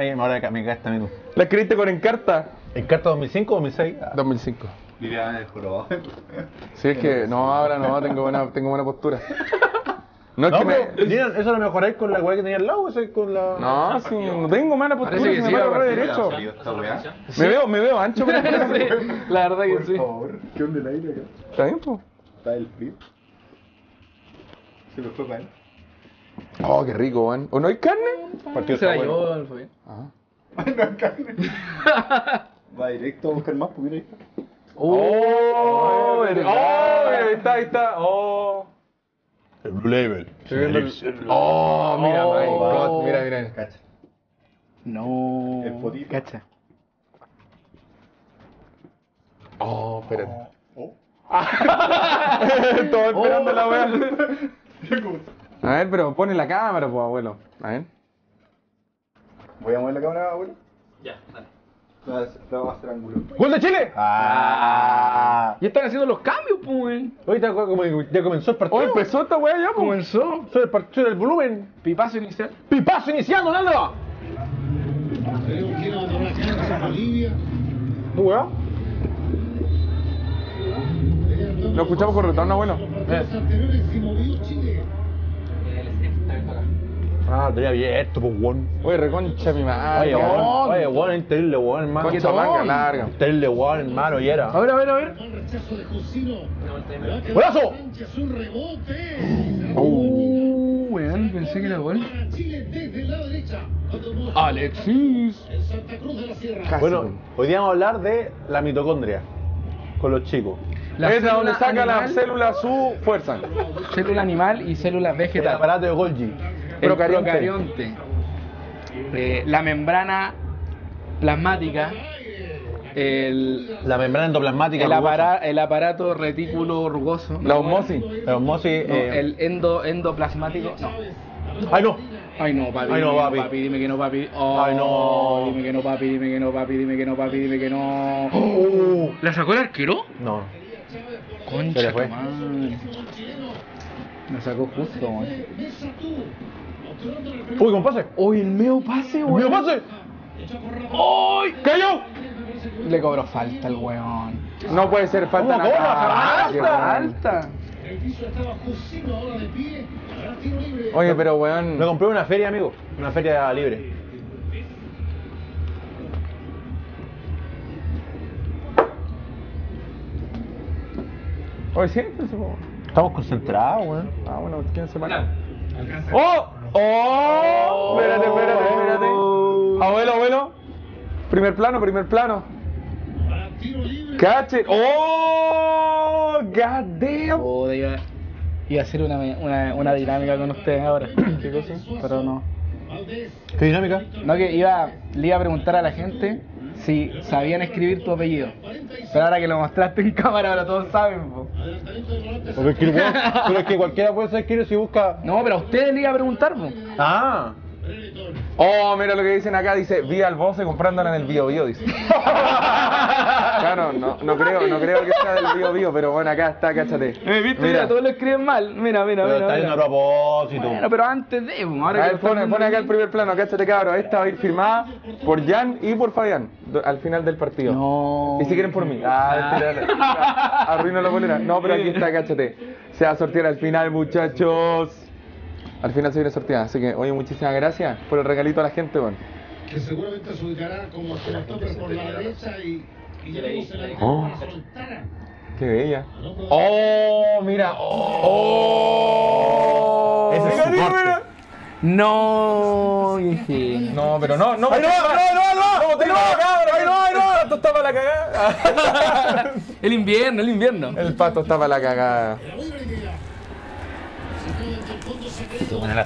Ahora me caes también. ¿La creíste con Encarta? ¿Encarta 2005 o 2006? 2005. Diría en el jorobado. Sí, es que no, ahora no, tengo buena postura. No, eso lo mejoráis con la weá que tenía al lado, eso es con la... No, sí, no tengo mala postura, si me paro de derecho. Me veo ancho. La verdad que sí. Por favor, ¿qué onda el aire acá? ¿Está bien, po? Está el flip. Se me fue para él. Oh, qué rico, weón. ¿O no hay carne? Se la llevó, el Fabián. No hay carne. Va directo a buscar más, pues mira ahí está. ¡Oh! ¡Ahí está! ¡Oh! El Blue Label. ¡Oh! Mira, my God. Mira. Cacha. No. El potito. Cacha. ¡Oh! Espérate. ¡Oh! Todo esperando la wea. A ver, pero pone la cámara, pues, abuelo. A ver. ¿Voy a mover la cámara, abuelo? Ya, dale. Va a ser ángulo. ¡Gol de Chile! ¡Ah! Ya están haciendo los cambios, pues. Hoy ya comenzó el partido. Hoy empezó esta weá ya, pues. Comenzó. Soy el partido del volumen. Pipazo inicial, Donaldo. ¿Tú, weá? Lo escuchamos con retorno, abuelo. Ah, tenía abierto, pues, weón. Oye, reconcha mi madre. Oye, weón, es terrible, weón, hermano. Concha manga larga. Terrible, weón, hermano, y era. A ver. ¡Golazo! Weón, pensé que era gol. Alexis. Bueno, hoy día vamos a hablar de la mitocondria con los chicos. Es donde saca la célula su fuerza. Célula animal y célula vegetal. El aparato de Golgi. procarionte. La membrana plasmática. La membrana endoplasmática. El aparato retículo rugoso. La osmosis. La osmosis. No, el endoplasmático. No. ¡Ay, no! Ay no, papi, ay no, papi, dime que no, papi. Oh, ay no, dime que no, papi, dime que no, papi, dime que no, papi, dime que no. Oh, ¿la sacó el arquero? No. Concha, se le fue. La sacó justo, man. Uy, con pase. Uy, el medio pase, weón. ¡El medio pase! ¡Uy! ¡Cayó! Le cobró falta el weón. No puede ser falta. ¿Cómo nada. ¿Cómo? ¡Falta! Oye, pero weón, lo compré en una feria, amigo. Una feria libre. Oye, sí, estamos concentrados, weón. Ah, bueno, ¿quién se para? ¡Oh! ¡Oh! Espérate, espérate, espérate. Abuelo, abuelo. Primer plano, primer plano. ¡Cache! ¡Oh! ¡God damn! Oh, iba a hacer una dinámica con ustedes ahora. ¿Qué cosa? Pero no. ¿Qué dinámica? No, que le iba a preguntar a la gente si sabían escribir tu apellido. Pero ahora que lo mostraste en cámara, ahora todos saben, po. Pero es que cualquiera puede ser escribir si busca. No, pero a ustedes le iba a preguntar, po. Ah. Oh, mira lo que dicen acá, dice, vi al Bose comprándola en el Bio Bio, dice. Claro, no creo que sea del Bio Bio, pero bueno, acá está, cáchate. ¿Viste? Mira, todos lo escriben mal. Mira. Está en a propósito. Bueno, pero antes de... Ahora a ver, pone acá el primer plano, cáchate, cabrón. Esta va a ir firmada por Jan y por Fabián al final del partido. No. Y si quieren por mí. Ah, arruino la bolera. No, pero aquí está, cáchate. Se va a sortear al final, muchachos. Al final se viene sorteada, así que, oye, muchísimas gracias por el regalito a la gente, bueno. Que seguramente se ubicará como si la tope por la derecha y ya le puse la soltara. ¡Qué bella! ¡Oh, mira! ¡Oh! ¡Ese es su corte! ¡No! No, pero no. ¡Ay, no! ¡No, cabrón! ¡Ay, no, ay, no! El pato está para la cagada. El invierno. El pato está para la cagada.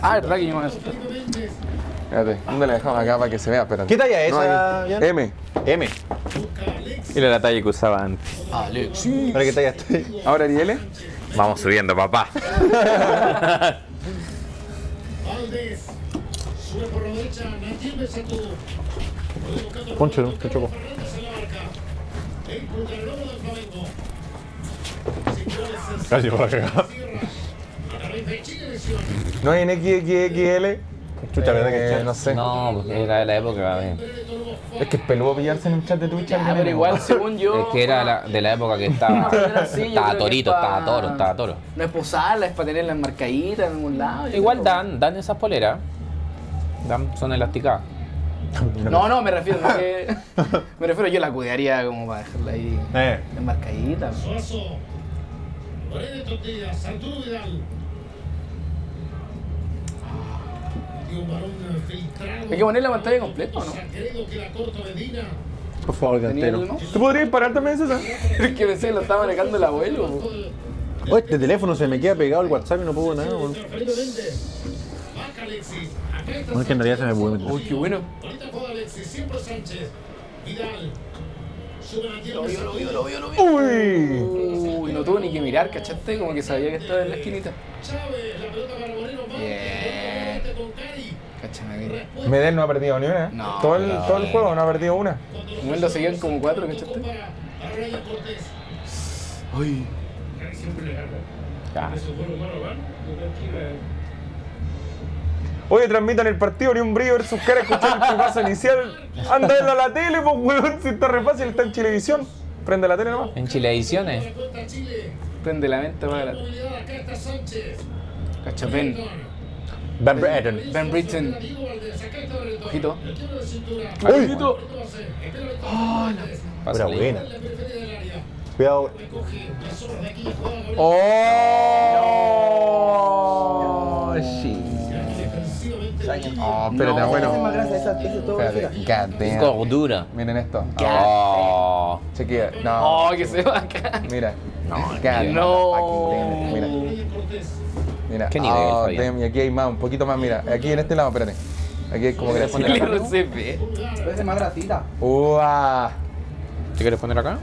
Ah, es verdad que yo me voy a asustar. Espérate, ¿dónde la dejamos acá para que se vea? Espérate. ¿Qué talla es esa? No, M. Era la talla que usaba antes. Alexis. ¿Ahora qué talla estoy? ¿Ahora Ariel? Vamos subiendo, papá. Poncho, ¿no? Te choco. Casi por la cagada. ¿No hay en XXXL? Chucha, ¿verdad que no sé? No, porque era de la época. Es que es peludo pillarse en un chat de Twitch. Ah, pero igual, según yo... Es que era de la época que estaba... Sí, estaba torito, estaba toro. No es posarla, es para tenerla enmarcadita en algún lado. Igual dan esas poleras. Dan, son elasticadas. No, me refiero a que... Me refiero, yo la cuidaría como para dejarla ahí enmarcadita. Suazo, Moreno de Tortillas, Arturo Vidal. Hay que poner la pantalla completa, ¿o no? Por favor, cantero. ¿Tú podrías parar también, César? Es que pensé que lo estaba manejando el abuelo. Oh, este teléfono se me queda pegado el WhatsApp y no puedo nada, boludo. No, es que en realidad se me puede meter. Uy, qué bueno. Lo vio. Uy, no tuvo ni que mirar, ¿cachaste? Como que sabía que estaba en la esquinita. Bien. Medel no ha perdido ni una. No, todo el juego no ha perdido una. Medel lo seguían como 4, ¿cachaste? Ay. Ah. Oye, transmitan el partido, ni un brillo ver sus caras, escuchar el paso inicial. Anda a la tele, pues weón, si está re fácil, está en Chilevisión. Prende la tele nomás. En Chilevisión, prende la venta para la tele. Cachapén. Ben Britton. Ojito. ¡Uy! ¡Oh, la buena! Cuidado. ¡Oh! ¡Sí! ¡Oh, espérate, abuelo! ¡Espérate! ¡Gordura! Miren esto. ¡Oh! Chequea. ¡Oh, que se va acá! Mira. ¡No! ¡No! Mira. Mira. ¿Qué nivel, Fabián? Damn, aquí hay más, un poquito más, mira. Aquí en este lado, espérate. Aquí es como que poner la cara. Parece más grasita. ¡Uah! ¿Te quieres poner acá?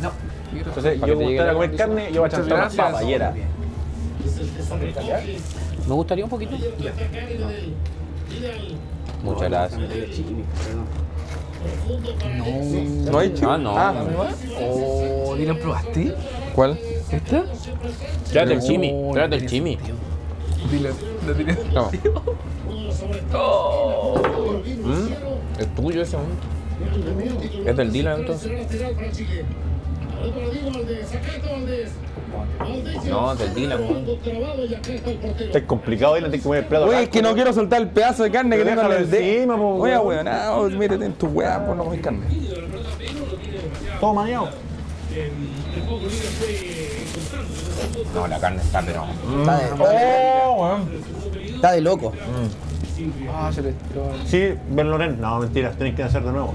No. Entonces, yo gustaría comer carne y yo voy a echar una papayera. Me gustaría un poquito. Muchas gracias. No. ¿No hay chile? Ah, no. Oh, ¿y lo probaste? ¿Cuál? ¿Esta? Trate el chimi, trate el chimi. Dile, lo tiré. Toma. Oh. ¿Es tuyo ese? ¿Es del Dylan entonces? No, del Dylan. Es complicado, Dylan, tienes que comer el plato. Oye, es que no quiero soltar el pedazo de carne que tengo en el dedo. Oye, weón, no, mírate en tu weá, pues no comes carne. Todo maniado. No, la carne está pero... Está de loco. Ah, se le estroba. Sí, Ben Loren. No, mentiras, tenés que hacer de nuevo.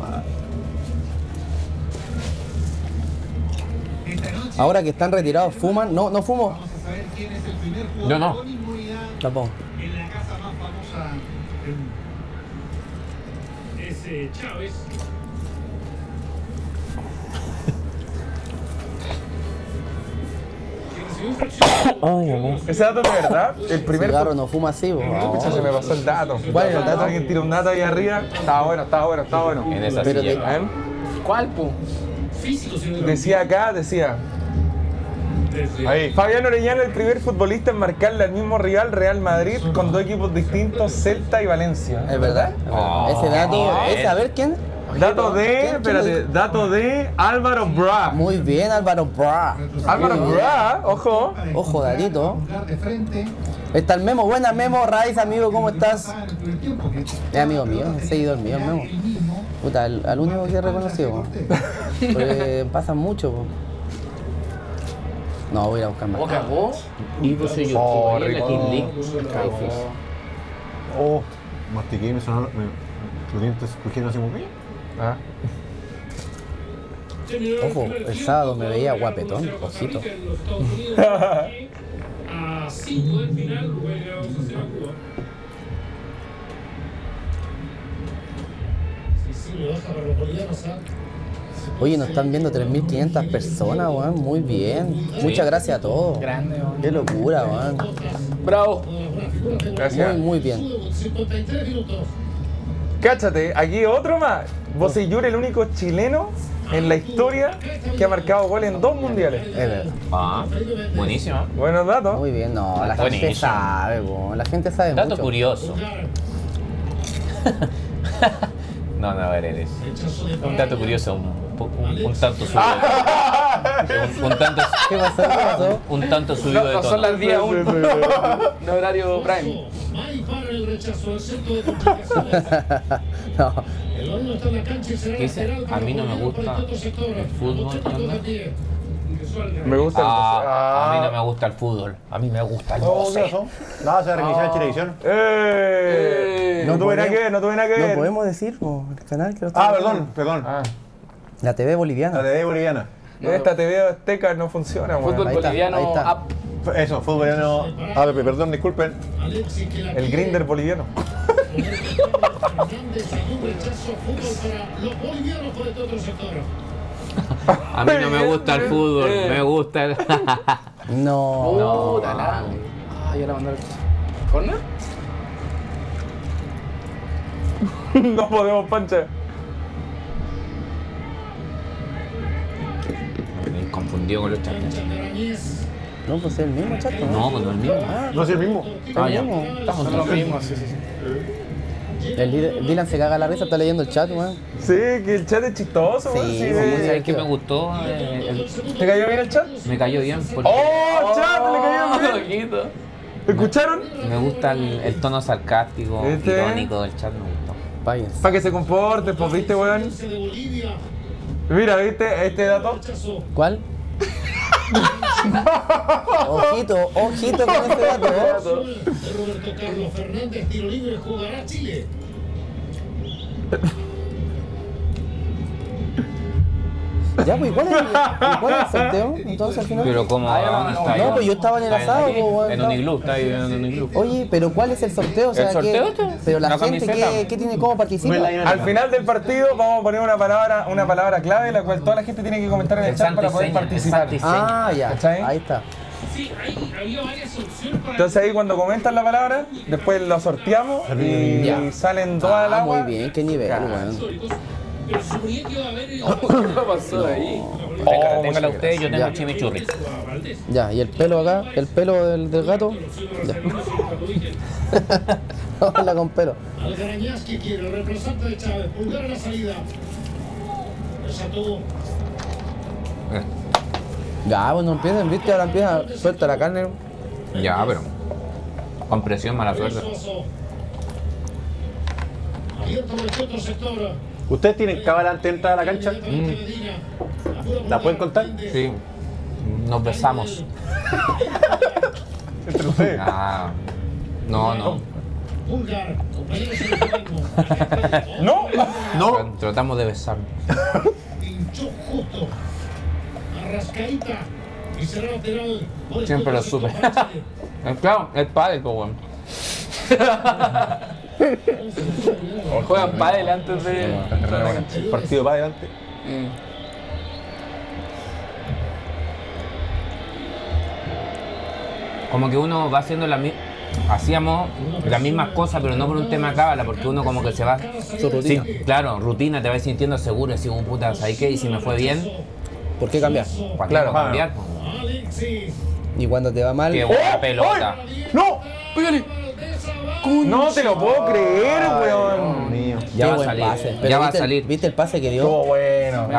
Ahora que están retirados, ¿fuman? No, no fumo. Yo no. Tampoco. Ay, amor. Ese dato es de verdad. El primer cigarro no fuma así, no. Se me pasó el dato. ¿Cuál es el dato? Alguien tira un dato ahí arriba. Está bueno, está bueno, está bueno. En esa silla. ¿Cuál, po? Decía acá, decía. Ahí. Fabián Orellana, el primer futbolista en marcarle al mismo rival Real Madrid con dos equipos distintos, Celta y Valencia. ¿Es verdad? Ese dato, ese, a ver quién. Dato de, espérate, dato de Álvaro Bra. Muy bien, Álvaro Bra. Álvaro Bra, ojo. Ojo, datito. Está el Memo, buena Memo, Raiz, amigo, ¿cómo estás? Es amigo mío, es seguidor mío, el Memo. Puta, al único que he reconocido. Porque pasa mucho, po. No, voy a buscar más. ¿Vos cagó? Y pues soy yo. Oh, rico. Oh, mastiqué y me sonaron los dientes crujiendo así muy bien. Ah. Ojo, el sábado me veía guapetón, ojito. Oye, nos están viendo 3.500 personas, weón. Muy bien. Sí. Muchas gracias a todos. Grande, weón. Qué locura, weón. Bravo. Gracias. Muy, muy bien. Cáchate, aquí otro más. Bocellur, el único chileno en la historia que ha marcado gol en 2 mundiales. Es verdad. Ah, buenísimo. Buenos datos. Muy bien, no, la buenísimo. Gente sabe, bo. La gente sabe dato mucho. Dato curioso. No, no, a ver, eres. Un dato curioso, un tanto subido. ¿Qué pasó? ¿Qué pasó? Un tanto subido no, de tono. Son las 10:01. No, horario prime. No. ¿Qué dice? A mí no me gusta el fútbol. ¿No? Me gusta el... A mí no me gusta el fútbol. A mí me gusta el boxeo. No, se revisar en televisión. No tuve nada que ver, no tuve nada que ver. No podemos decir por el canal que lo está. Ah, perdón, perdón. Ah. La TV boliviana. La TV boliviana. No, esta TV azteca no funciona. Fútbol bueno. Boliviano ahí está. App. Eso, fútbol boliviano. Ah, perdón, disculpen. El Grinder boliviano. A mí no me gusta el fútbol, me gusta el... No, no, la... Ah, yo la mandé al... ¿Corner? No podemos, Pancha. Me confundió con los chatos. No, pues es el mismo chato. No, pues no es el mismo. No es el mismo. Ah, ya. Estamos los mismos, sí, sí, sí. El Dylan se caga la risa, está leyendo el chat, weón. Sí, que el chat es chistoso, weón. Sí, es que me gustó. ¿Te cayó bien el chat? Me cayó bien. Porque... ¡Oh, chat! ¡Le cayó bien! ¿Escucharon? Me gusta el tono sarcástico, irónico del chat, me gustó. Váyanse. Para que se comporte, pues, ¿viste, weón? Mira, ¿viste este dato? ¿Cuál? Ojito, ojito con este dato. Roberto Carlos Fernández, tiro libre, jugará Chile. Ya, pues igual el sorteo. Entonces al final. Pero como. No, pues yo estaba en el asado. En Uniglú, está ahí en Uniglú. Oye, pero ¿cuál es el sorteo? O sea, ¿el sorteo? Pero la gente, ¿qué tiene? ¿Cómo participa? Al final del partido vamos a poner una palabra clave, la cual toda la gente tiene que comentar en el chat para poder participar. Ah, ya. Ahí está. Sí, había varias opciones para... Entonces ahí cuando comentan la palabra, después lo sorteamos y ya. Salen todas al agua. Muy bien, qué nivel, pero suponía que iba a haber... ¿Qué pasó ahí? Téngala usted, yo tengo chimichurri. Ya, y el pelo acá, el pelo del gato. Ya. Habla con pelo. Algarañaz que quiero, representante de Chávez, pulgar a la salida. Desató. Ya, bueno, empiecen, viste, ahora empieza, suelta la carne. Ya, pero con presión, mala suerte. ¿Ustedes tienen cámara antes de entrar a la cancha? ¿La pueden contar? Sí. Nos besamos. ¿Entre ustedes? Ah, no. No. Tratamos de besarnos. Rascaíta y será lateral. Siempre lo supe. Claro, es pádel, pues bueno. Juegan pádel antes de... El partido pádel antes. Como que uno va haciendo la misma... Hacíamos las mismas cosas, pero no por un tema cábala, porque uno como que se va... Su rutina. Sí, claro, rutina, te vas sintiendo seguro, así como puta, ¿sabes qué? Y si me fue bien... ¿Por qué cambiar? Claro, cambiar. Y cuando te va mal... ¡Qué buena pelota! ¡No! ¡Pégale! ¡No te lo puedo creer, weón! Ya va a salir. Ya va a salir. ¿Viste el pase que dio? Todo bueno.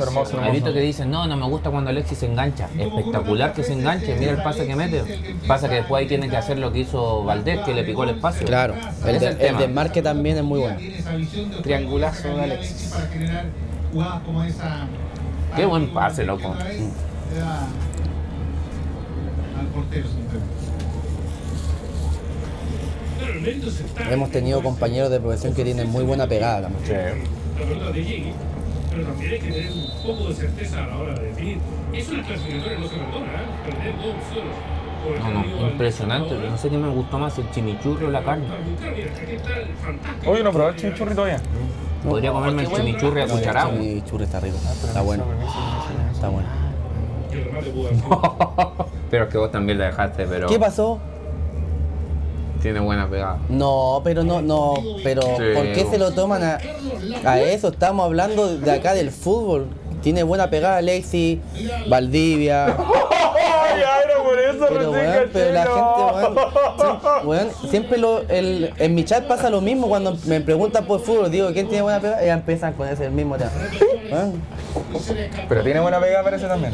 Hermoso. He visto que dicen, no me gusta cuando Alexis se engancha. Espectacular que se enganche. Mira el pase que mete. Pasa que después ahí tienen que hacer lo que hizo Valdés, que le picó el espacio. Claro. El desmarque también es muy bueno. Triangulazo de Alexis. Qué buen pase, loco. Hemos tenido compañeros de profesión que tienen muy buena pegada la muchacha. Pero también hay que tener un poco de certeza a la hora de definir. Eso en el clasificatorio no se perdona, ¿eh? Perder dos opciones. No, impresionante. No sé qué me gustó más, el chimichurri o la carne. Oye, no probé el chimichurri todavía. Podría comerme el chimichurri a cucharada. El chimichurri está rico, está bueno. Está bueno. Pero es que vos también la dejaste, pero... ¿Qué pasó? Tiene buena pegada. No, pero no, pero sí. ¿Por qué se lo toman a eso? Estamos hablando de acá del fútbol. Tiene buena pegada Alexis, Valdivia. Pero, weón, pero la gente, weón, siempre en mi chat pasa lo mismo cuando me preguntan por fútbol, digo, ¿quién tiene buena pegada? Ya empiezan con ese, el mismo tema. Pero tiene buena pegada, parece también.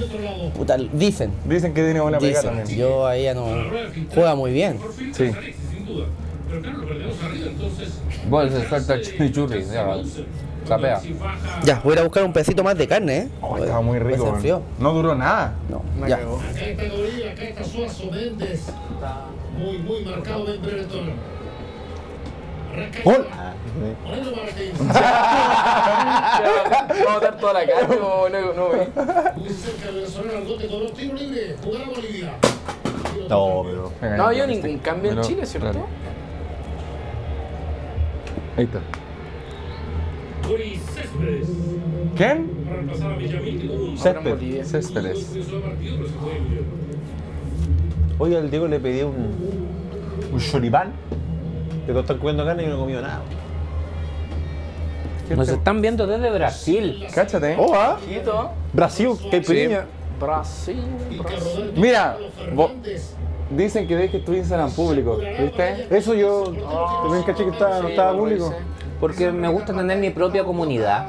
Puta, dicen que tiene buena pegada también. Yo ahí ya no. Juega muy bien. Sí. Pero claro, lo perdemos arriba, entonces. Bueno, se suelta el chimichurri, capea. Ya, voy a ir a buscar un pedacito más de carne, ¿eh? Oh, estaba muy rico. No duró nada. No, me acabó. Acá está Gorilla, acá está Suazo, Méndez. Muy marcado Ben Penetron. ¡Gol! Moreno Martins. Vamos a dar toda la carne, no ve. Muy cerca de Venezuela, el bote con un tiro libre. Jugar a Bolivia. No, pero... No había ningún cambio en Chile, ¿cierto? Ahí está. ¿Quién? Céspedes. Hoy al Diego le pedí un choripán. Pero están comiendo carne y no he comido nada. Nos están viendo desde Brasil. Cáchate. Oh, ¿ah? Brasil, qué pequeña. Brasil. Mira, dicen que ves que tu Instagram público, ¿viste? Eso yo también caché que no estaba público. Porque me gusta tener mi propia comunidad.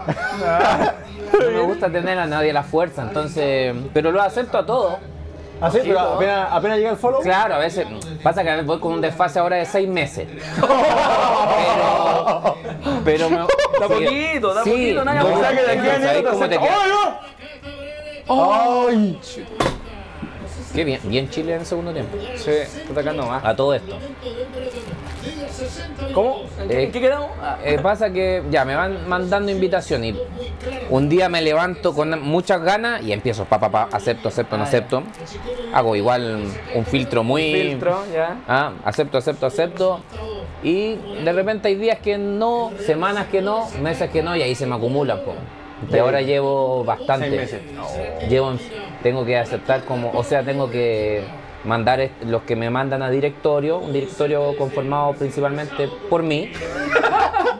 No me gusta tener a nadie a la fuerza, entonces... Pero lo acepto a todos. ¿Ah, sí? ¿Pero apenas llega el follow? Claro, a veces... Pasa que voy con un desfase ahora de 6 meses. Pero me... Da poquito, nada más. ¿Sabéis cómo te queda? ¡Ay! Qué bien, bien Chile en el segundo tiempo. Sí, está atacando más. A todo esto. ¿Cómo? ¿En qué quedamos? Pasa que ya me van mandando invitaciones Un día me levanto con muchas ganas y empiezo, acepto, no acepto. Hago igual un filtro muy... acepto. Y de repente hay días que no, semanas que no, meses que no, y ahí se me acumulan. Y ahora llevo bastante. 6 meses. Tengo que aceptar como... O sea, tengo que mandar los que me mandan a directorio, un directorio conformado principalmente por mí.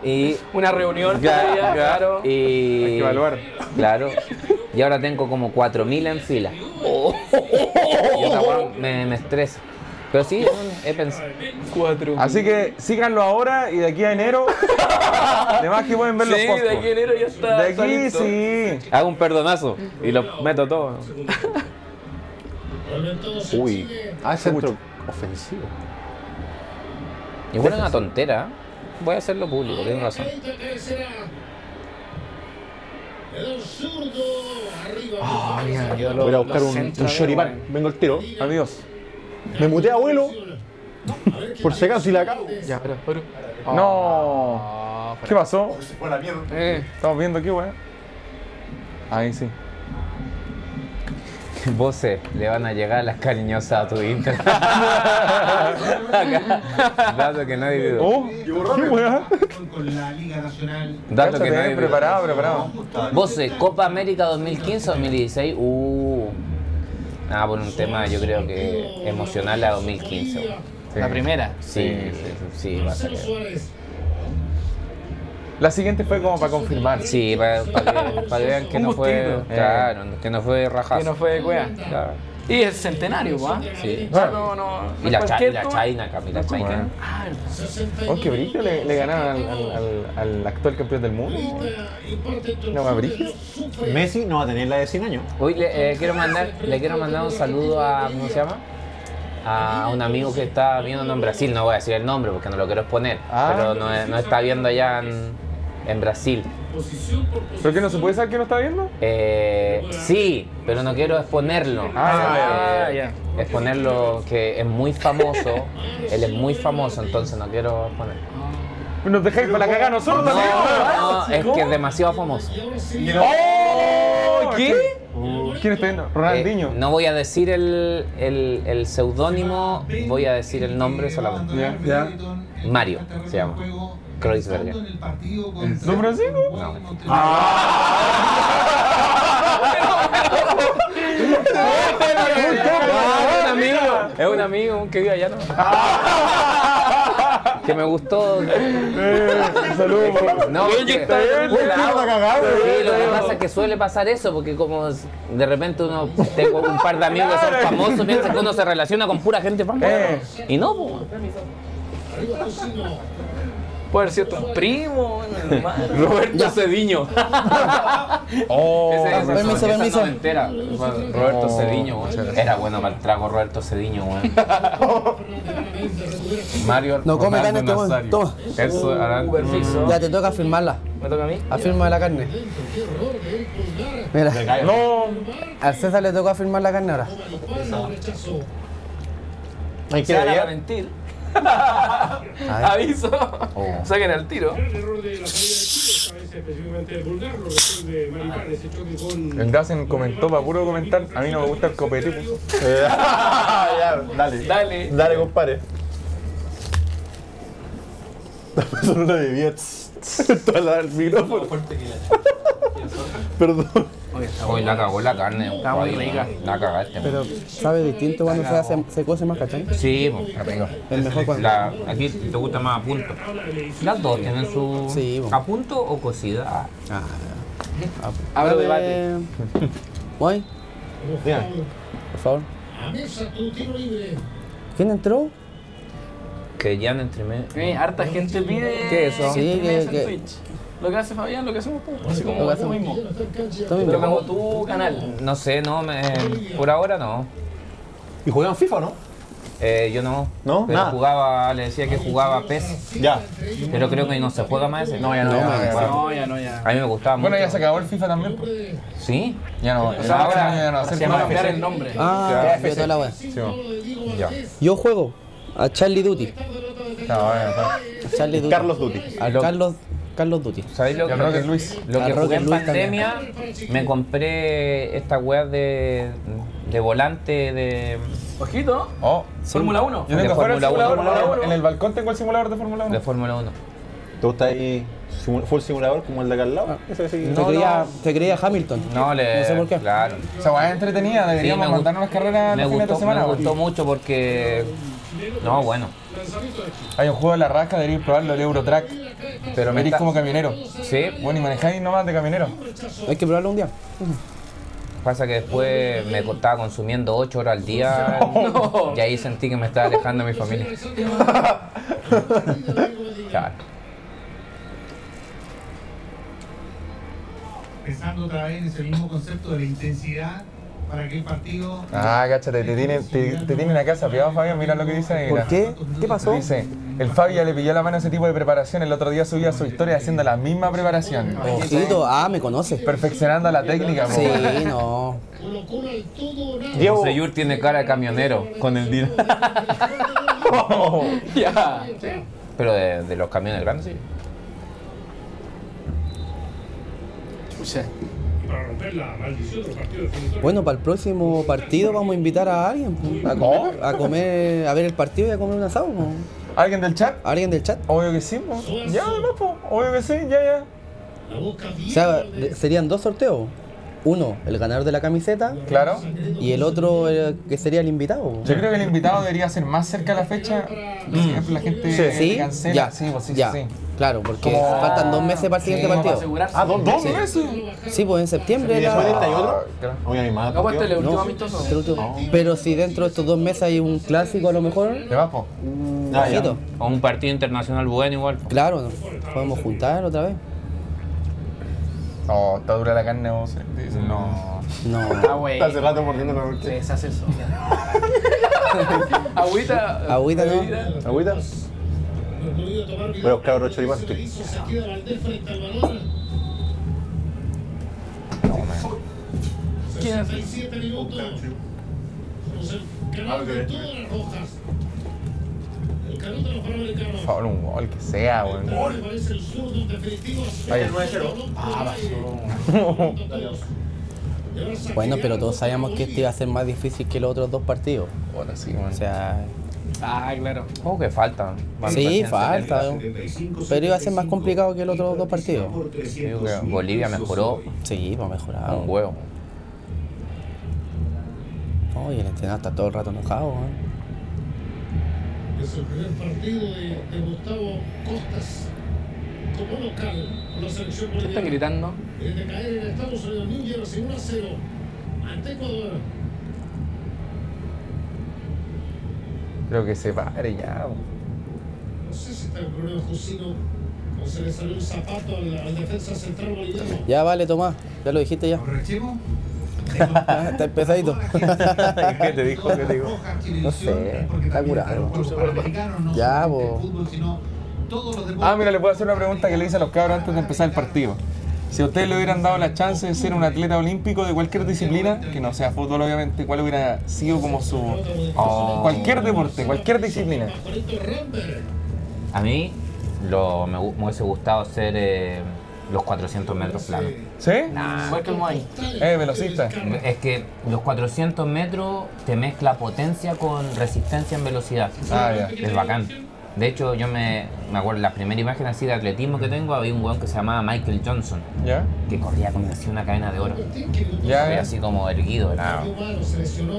Y una reunión, claro. Y hay que evaluar. Claro. Y ahora tengo como 4000 en fila. Y esa me estresa. Pero sí, he pensado. 4. Así que síganlo ahora y de aquí a enero. Además que pueden ver los posts. Sí, de aquí a enero ya está. De aquí sí. Hago un perdonazo y lo meto todo. Uy, centro ofensivo. Igual es una tontera. Voy a hacerlo público, tienen razón. Oh, mira, voy a buscar un choripán. Vengo al tiro, amigos. Me muteé, abuelo. Por si acaso, si la cago. Ya, pero. No. ¿Qué pasó? Se fue la mierda. Estamos viendo aquí, weón. Ahí sí. Voces le van a llegar las cariñosas a tu Instagram. Dato que nadie dudó. Dato que nadie preparado. Voces, Copa América 2015 o 2016. Por un tema yo creo que emocional la 2015. Sí. ¿La primera? Sí, va a ser. La siguiente fue como para confirmar. Sí, para que vean que no fue. Claro, que no fue rajazo. Que no fue de cueva. Claro. Y el centenario, ¿va? Sí. Y la Chaina, Camila Chaina. Oh, qué brillo le ganaron al actual campeón del mundo. No, más brillo. Messi no va a tener la de 100 años. Hoy le quiero mandar un saludo a... ¿Cómo se llama? A un amigo que está viendo en Brasil. No voy a decir el nombre porque no lo quiero exponer. Pero no está viendo allá en Brasil. ¿Pero que no se puede saber que lo está viendo? Sí, pero no quiero exponerlo. Exponerlo, que es muy famoso. Él es muy famoso, entonces no quiero exponerlo. ¿Nos dejáis para la cagada nosotros también? No, es que es demasiado famoso. ¿Qué? ¿Quién está viendo? Ronaldinho. No voy a decir el seudónimo, voy a decir el nombre solamente. ¿Ya? Mario se llama. Kreuzberger. ¿No Francisco? No. Es un amigo que vive allá, ¿no? Que me gustó. Saludos. No, lo que pasa es que suele pasar eso, porque como de repente uno tengo un par de amigos que son famosos, piensa que uno se relaciona con pura gente famosa. Y no, pues. Puede haber sido tu primo, Roberto Cediño. Permiso. Roberto Cediño, güey. Era bueno para el trago, Roberto Cediño, güey. Mario. No come carne, toma. Eso, ya te toca firmarla. ¿Me toca a mí? Afirma la carne. Mira. No. Al César le toca firmar la carne ahora. Hay que mentir. Aviso. Saquen al tiro. El Gassen comentó para puro comentar. A mí no me gusta el copete. Dale, compadre. La persona de Vietz. Toda la del micrófono. Perdón. Hoy la cagó la carne. Está muy rica. La cagaste. Pero sabe distinto cuando se cose más, ¿cachai? Sí, pues, la pega. Es mejor cuando... Aquí te gusta más a punto. Las dos tienen su... Sí, pues. ¿A punto o cocida? Hablo de debate. ¿Voy? Mira. Por favor. ¿Quién entró? Que ya no entre medio. Harta gente pide... ¿Qué es eso? Sí, que... Twitch. Lo que hace Fabián, lo que hacemos todos. Así como lo mismo. Yo pongo tu canal. No sé, por ahora no. ¿Y jugaban FIFA, no? Yo no. ¿No? Pero jugaba, le decía que jugaba PES. Ya. Pero creo que no se juega más ese. No, ya no. Ya no. A mí me gustaba mucho. Bueno, ya se acabó el FIFA también. ¿Sí? Ya no. O sea, ahora se llama cambiar el nombre. Yo juego a Charlie Dutti. Carlos Dutti. Carlos Dutti. ¿Sabéis lo que Rocket Luis? Lo que jugué en pandemia también. Me compré esta weá de volante de... Ojito, oh, Fórmula 1. Yo tengo que jugar el simulador de Fórmula 1. En el balcón tengo el simulador de Fórmula 1. De Fórmula 1. ¿Te gusta ahí full simulador como el de acá al lado? Ah, ese sí. Te creía Hamilton. No, no sé por qué. Claro. O sea, es entretenida, deberíamos mandarnos las carreras en la semana. Me gustó mucho porque... No, bueno. Hay un juego de la rasca, deberíais probarlo, el Eurotrack. Pero venís como camionero. Sí. Bueno, y manejáis nomás de camionero. Hay que probarlo un día. Pasa que después me estaba consumiendo 8 horas al día. No. Y ahí sentí que me estaba alejando de mi familia. Claro. Pensando otra vez en ese mismo concepto de la intensidad. Para que el partido... Ah, cáchate, te tienen acá sapeado, Fabián, mira lo que dice. ¿Por qué? ¿Qué pasó? Dice, el Fabián le pilló la mano a ese tipo de preparación, el otro día subía su historia haciendo la misma preparación. Ojito, ah, me conoces. Perfeccionando la técnica. Sí, bro. No. Diego Seyur tiene cara de camionero con el día. Oh, yeah. Sí. Pero de los camiones grandes, sí. Chucha. Bueno, para el próximo partido vamos a invitar a alguien a comer, a ver el partido y a comer un asado. ¿No? ¿Alguien del chat? ¿Alguien del chat? Obvio que sí, po. Ya, no, po. Obvio que sí, ya. O sea, serían dos sorteos. Uno, el ganador de la camiseta. Claro. Y el otro, que sería el invitado. Yo creo que el invitado debería ser más cerca de la fecha. La gente cancela. Ya. Sí, pues, sí, ya. Sí, sí. Claro, porque faltan 2 meses para el siguiente partido. Ah, ¿2 meses? Sí, pues en septiembre. ¿Y después de esta y otro? Muy animado. ¿Cómo este es el último amistoso? El último. Pero si dentro de estos 2 meses hay un clásico, a lo mejor. ¿Te vas, po? O un partido internacional bueno, igual. Po. Claro, ¿no? Podemos juntar otra vez. No, está dura la carne, vos. No. No. Ah, güey. Hace rato mordiendo la noche. Se hace eso. Agüita. Agüita, ¿no? Agüita. Voy a buscar 8 de más. ¿Quién hace? Por favor, un gol que sea, güey. Bueno, pero todos sabíamos que este iba a ser más difícil que los otros 2 partidos. Ahora sí, güey. O sea... Ah, claro. Oh, que falta. Sí, falta. Pero iba a ser más complicado que los otros 2 partidos. Sí, Bolivia mejoró. Sí, va a mejorar. Un huevo. Oh, y el entrenador está todo el rato enojado, güey. Es el primer partido de Gustavo Costas como local con la selección boliviana. ¿Qué están gritando? Desde caer en Estados Unidos, Núñez recibe 1-0 ante Ecuador. Creo que se pare ya. No sé si está el problema Jusino o se le salió un zapato al defensa central boliviano. Ya vale, Tomás, ya lo dijiste ya. ¿Correctivo? Está pesadito. ¿Qué te dijo? ¿Qué te dijo? No sé, está curado. Ya, bo. Ah, mira, le puedo hacer una pregunta que le hice a los cabros antes de empezar el partido. Si a ustedes le hubieran dado la chance de ser un atleta olímpico de cualquier disciplina, que no sea fútbol obviamente, ¿cuál hubiera sido como su... Cualquier deporte, cualquier disciplina? A mí me hubiese gustado ser... Los 400 metros planos. ¿Sí? Nah. Velocista. Es que los 400 metros te mezcla potencia con resistencia en velocidad. Ah, ya. Es bacán. De hecho, yo me acuerdo, la primera imagen así de atletismo que tengo, había un weón que se llamaba Michael Johnson. ¿Ya? Que corría como así una cadena de oro. Ya. Así como erguido. Era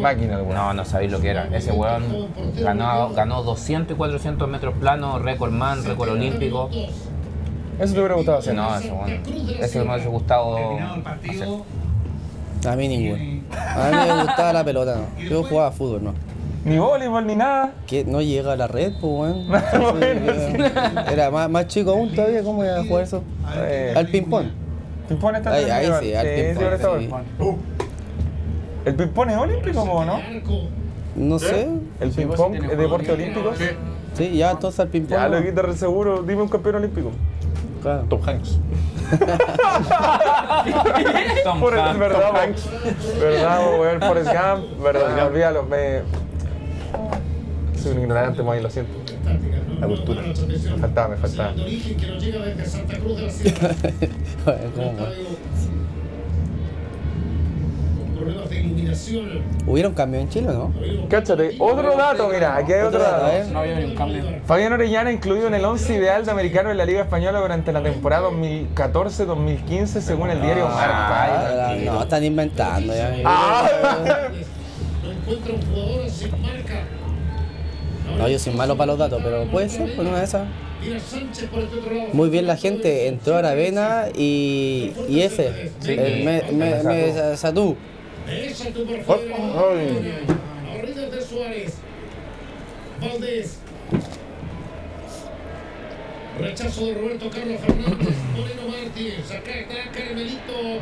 máquina, weón. No, no sabéis lo que era. Ese weón ganó 200 y 400 metros planos, récord man, récord olímpico. Eso te hubiera gustado hacer. No, eso bueno. Eso me hubiera gustado hacer. A mí ninguno. A mí me gustaba la pelota, no. Yo jugaba fútbol, no. Ni voleibol, ni nada. Que no llega a la red, pues, weón. Era más chico aún todavía, ¿cómo iba a jugar eso? Al ping-pong. ¿Ping-pong está bien? Ahí sí, al ping-pong. ¿El ping-pong es olímpico o no? No sé. ¿El ping-pong es deporte olímpico? Sí, ya, entonces al ping-pong. Ya, lo quita re seguro. Dime un campeón olímpico. Claro. Tom Hanks. Tom Hanks. Verdad, Tom Hanks. Verdad, weón, Forrest Gump. Verdad, olvídalo. Soy un ignorante, Moy, lo siento. La cultura. Me faltaba, me faltaba. ¿Hubiera un cambio en Chile, no? Cáchate, otro dato, mira, aquí hay otro dato. No había ningún cambio. Fabián Orellana incluido en el 11 ideal de americano en la Liga Española durante la temporada 2014-2015, según el diario Marca. No, están inventando ya. No encuentra un jugador sin Marca. No, yo soy malo para los datos, pero puede ser, por una de esas. Muy bien, la gente entró a Aravena y ese, el Mesatú. Arriba de Suárez. Valdés. Rechazo de Roberto Carlos Fernández. Moreno Martins. Acá está Carmelito.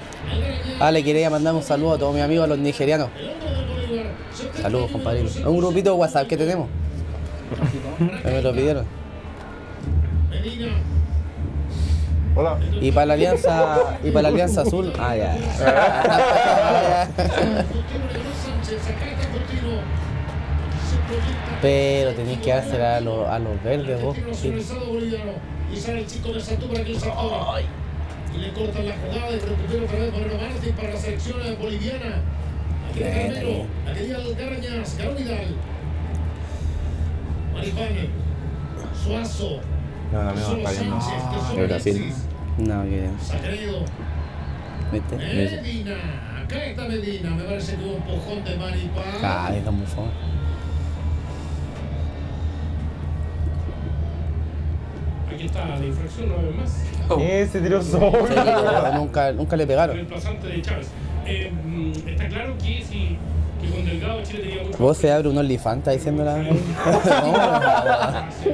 Ah, le quería mandar un saludo a todos mis amigos, a los nigerianos. Saludos, compadre. Es un grupito de WhatsApp que tenemos. Me lo pidieron. Hola. Y para la alianza. Y para la alianza azul. Ah, ya. Pero tenéis que hacer a los verdes vos. Y sale el chico de Satú para que el saltó. Y le cortan la jugada y recupera otra vez Moreno Martins para la selección boliviana. Aquí está Carmelo. Aquí llega Garrañas, Garo Vidal. Maripane. Suazo. No, no, no, no. ¿De Brasil? No, yo ya. Sagredo. ¿Viste? Medina. Acá está Medina. Me parece que hubo un pojón de Maripane. Ah, está muy fome. Aquí está la infracción una vez más. Se tiró solo. Nunca le pegaron. Reemplazante de Chávez. Está claro que si. Y con Delgado Chile tenía mucho. Vos se abre un OnlyFans, está diciendo la.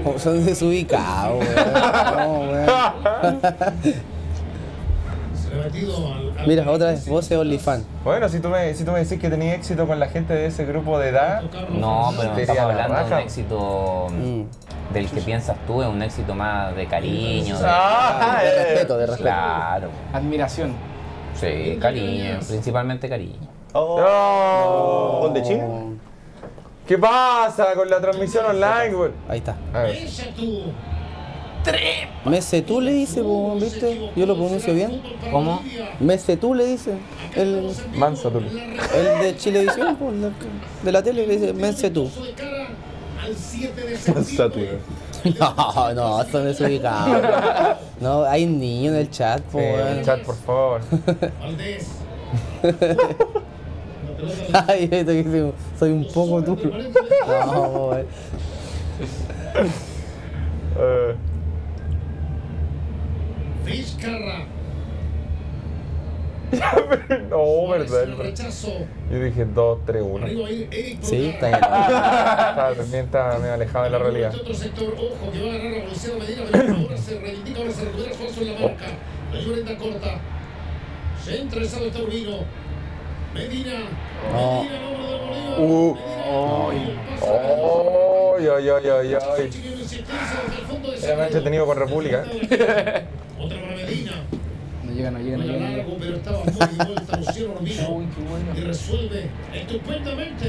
No, son desubicados, weón. Mira, otra vez, vos es OnlyFans. Bueno, si tú me decís que tenías éxito con la gente de ese grupo de edad. No, pero no estamos hablando de un éxito del que piensas tú, es un éxito más de cariño, de respeto, de respeto. Claro. Admiración. Sí, cariño, principalmente cariño. Oh. ¿Dónde Chile? ¿Qué pasa con la transmisión online, güey? Ahí está. Mesetú le dice, ¿viste? Yo lo pronuncio bien. ¿Cómo? Mesetú le dice. El Manso Tú. El de Chilevisión, por la, de la tele, le dice Mesetú. No, no, son desubicados. No, hay niños en el chat, por favor. Sí, en el chat, por favor. Ay, esto que soy un poco tú. No, Vizcarra. No, verdad. Yo dije 2, 3, 1. Sí, está bien. También está medio alejado de la realidad. Otro sector, ojo, que va a agarrar la velocidad de Medina, pero ahora se reivindica, ahora se recupera el esfuerzo en la marca. La Llorenda corta. Se interesado está Urbino. Medina. No. Era un hecho tenido con República. Otra para Medina. No llega, no llega, no llega. Largo, pero estaba muy de vuelta. Luciano Urbino. Y resuelve estupendamente.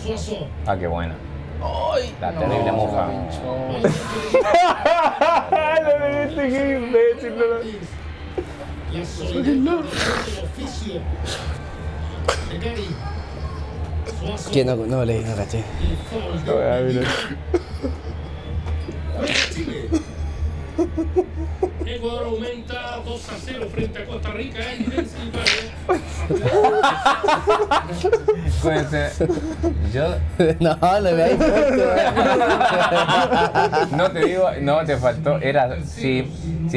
Suazo. Ah, qué buena. ¡Ay! La terrible moja. ¡La viste, qué imbécil! La solidez oficio. ¿Quién no, no leí, no caché? No, Ecuador aumenta 2-0 frente a Costa Rica en Pensilvania. Yo. No, le veáis fuerte. No te digo, no te faltó. Era si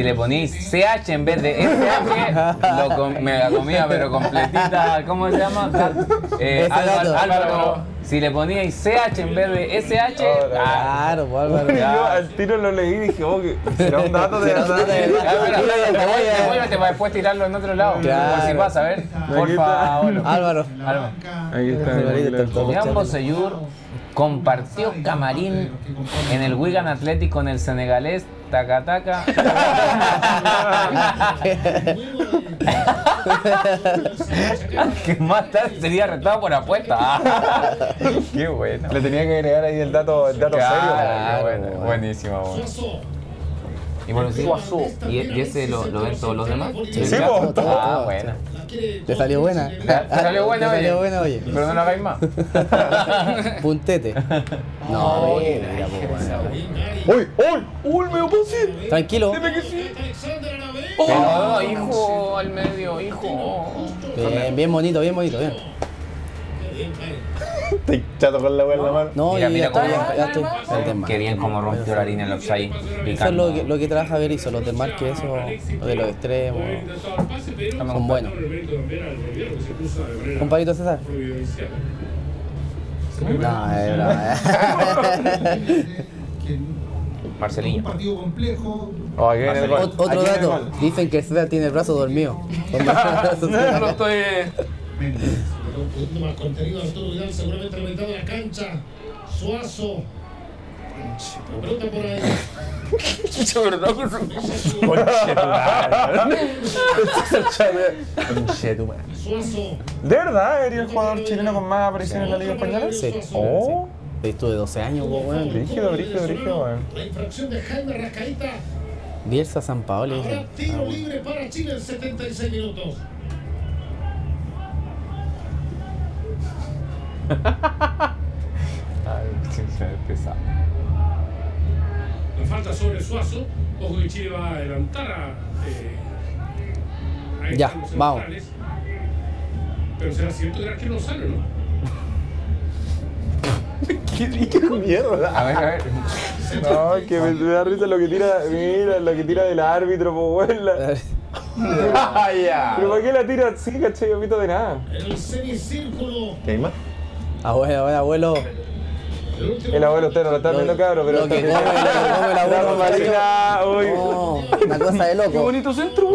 le ponís CH en vez de SH, me la comía, pero completita. ¿Cómo se llama? Álvaro. Si le poníais CH en vez de SH, claro, pues Álvaro. Yo al tiro lo leí y dije, oh, que será un dato de la nada. Te voy a después tirarlo en otro lado. Claro. Por si pasa, a ver. Por favor. Álvaro. Ahí está. Jambo Seyur compartió camarín en el Wigan Athletic con el senegalés Takataka. Que más tarde sería arrestado por apuesta. Qué bueno. Le tenía que agregar ahí el dato claro, serio. Bueno, buenísimo. Y bueno, sí, ¿y ese lo ven todos los demás? Sí, sí, ah, buena. Te salió buena. Te salió buena, oye. Pero no la hagáis más. Puntete. No, mira, ¡uy! ¡Uy! ¡Me opuse! Tranquilo. Dime que sí. ¡Oh, hijo! Al medio, hijo. Bien bonito, bien bonito, bien. Estoy chato con la hueá en la mano. No, mira cómo. Qué bien como rompió la línea en el offside. Eso es lo que trabaja Berizzo, los desmarques, eso, lo de los extremos. Son buenos. Un palito, César. No, es verdad. Marcelino. Otro dato. Dicen que César tiene el brazo dormido. No estoy. Más contenido de Arturo Vidal, seguramente reventado en la cancha. Suazo. La pelota por ahí. Pinche verdad, por favor. Pinche tu madre. Suazo. ¿De verdad eres el jugador chileno con más aparición en la Liga Española? Sí. Oh. Esto de 12 años, weón. Brígido, weón. La infracción de Jaime Rascaíta. Bielsa San Paolo. Ahora tiro libre para Chile en 76 minutos. La falta sobre Suazo. Ojo que Chile va a adelantar a ya, vamos locales. Pero será cierto que era que no sale, ¿no? ¿Qué mierda? A ver no, que me da risa lo que tira. Mira, lo que tira del árbitro, po, abuela. Ya. Pero ¿para qué la tira así, cachai? No pito de nada. El semicírculo. ¿Qué hay más? Abuelo. El abuelo usted no lo está viendo, cabrón, pero... Lo que come el abuelo Marina. Uy. Una cosa de loco. Qué bonito centro.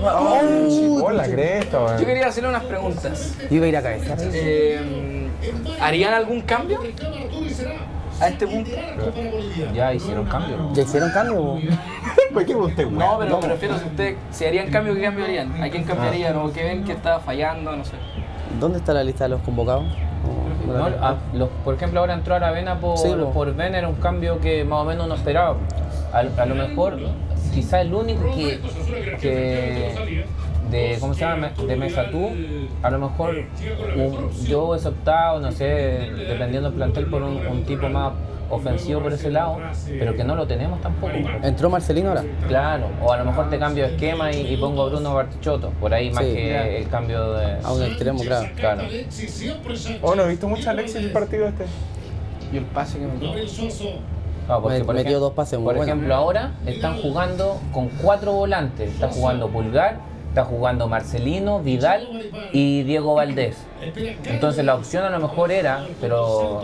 Gol. La cresta, güey. Yo quería hacerle unas preguntas. Iba a ir a cabeza. ¿Harían algún cambio a este punto? Ya hicieron cambio, ¿no? ¿Por qué usted, güey? No, pero me refiero a usted. Si harían cambio, ¿qué cambio harían? ¿A quién cambiarían? ¿O qué ven que está fallando? No sé. ¿Dónde está la lista de los convocados? Por ejemplo, ahora entró Aravena por Ben, era un cambio que más o menos no esperaba. A lo mejor, quizás el único que ¿cómo se llama? De Mesa Tú, a lo mejor yo hubiese optado, no sé, dependiendo del plantel, por un tipo más ofensivo por ese lado, pero que no lo tenemos tampoco. ¿Entró Marcelino ahora? Claro, o a lo mejor te cambio de esquema y pongo a Bruno Bartichotto, por ahí más que el cambio de... A un extremo, claro. Oh, no he visto mucho a Alexis en el partido este. Y el pase que me dio. Ah, metió dos pases muy buenos. Por ejemplo, ahora están jugando con 4 volantes. Está jugando Pulgar, está jugando Marcelino, Vidal y Diego Valdés. Entonces la opción a lo mejor era, pero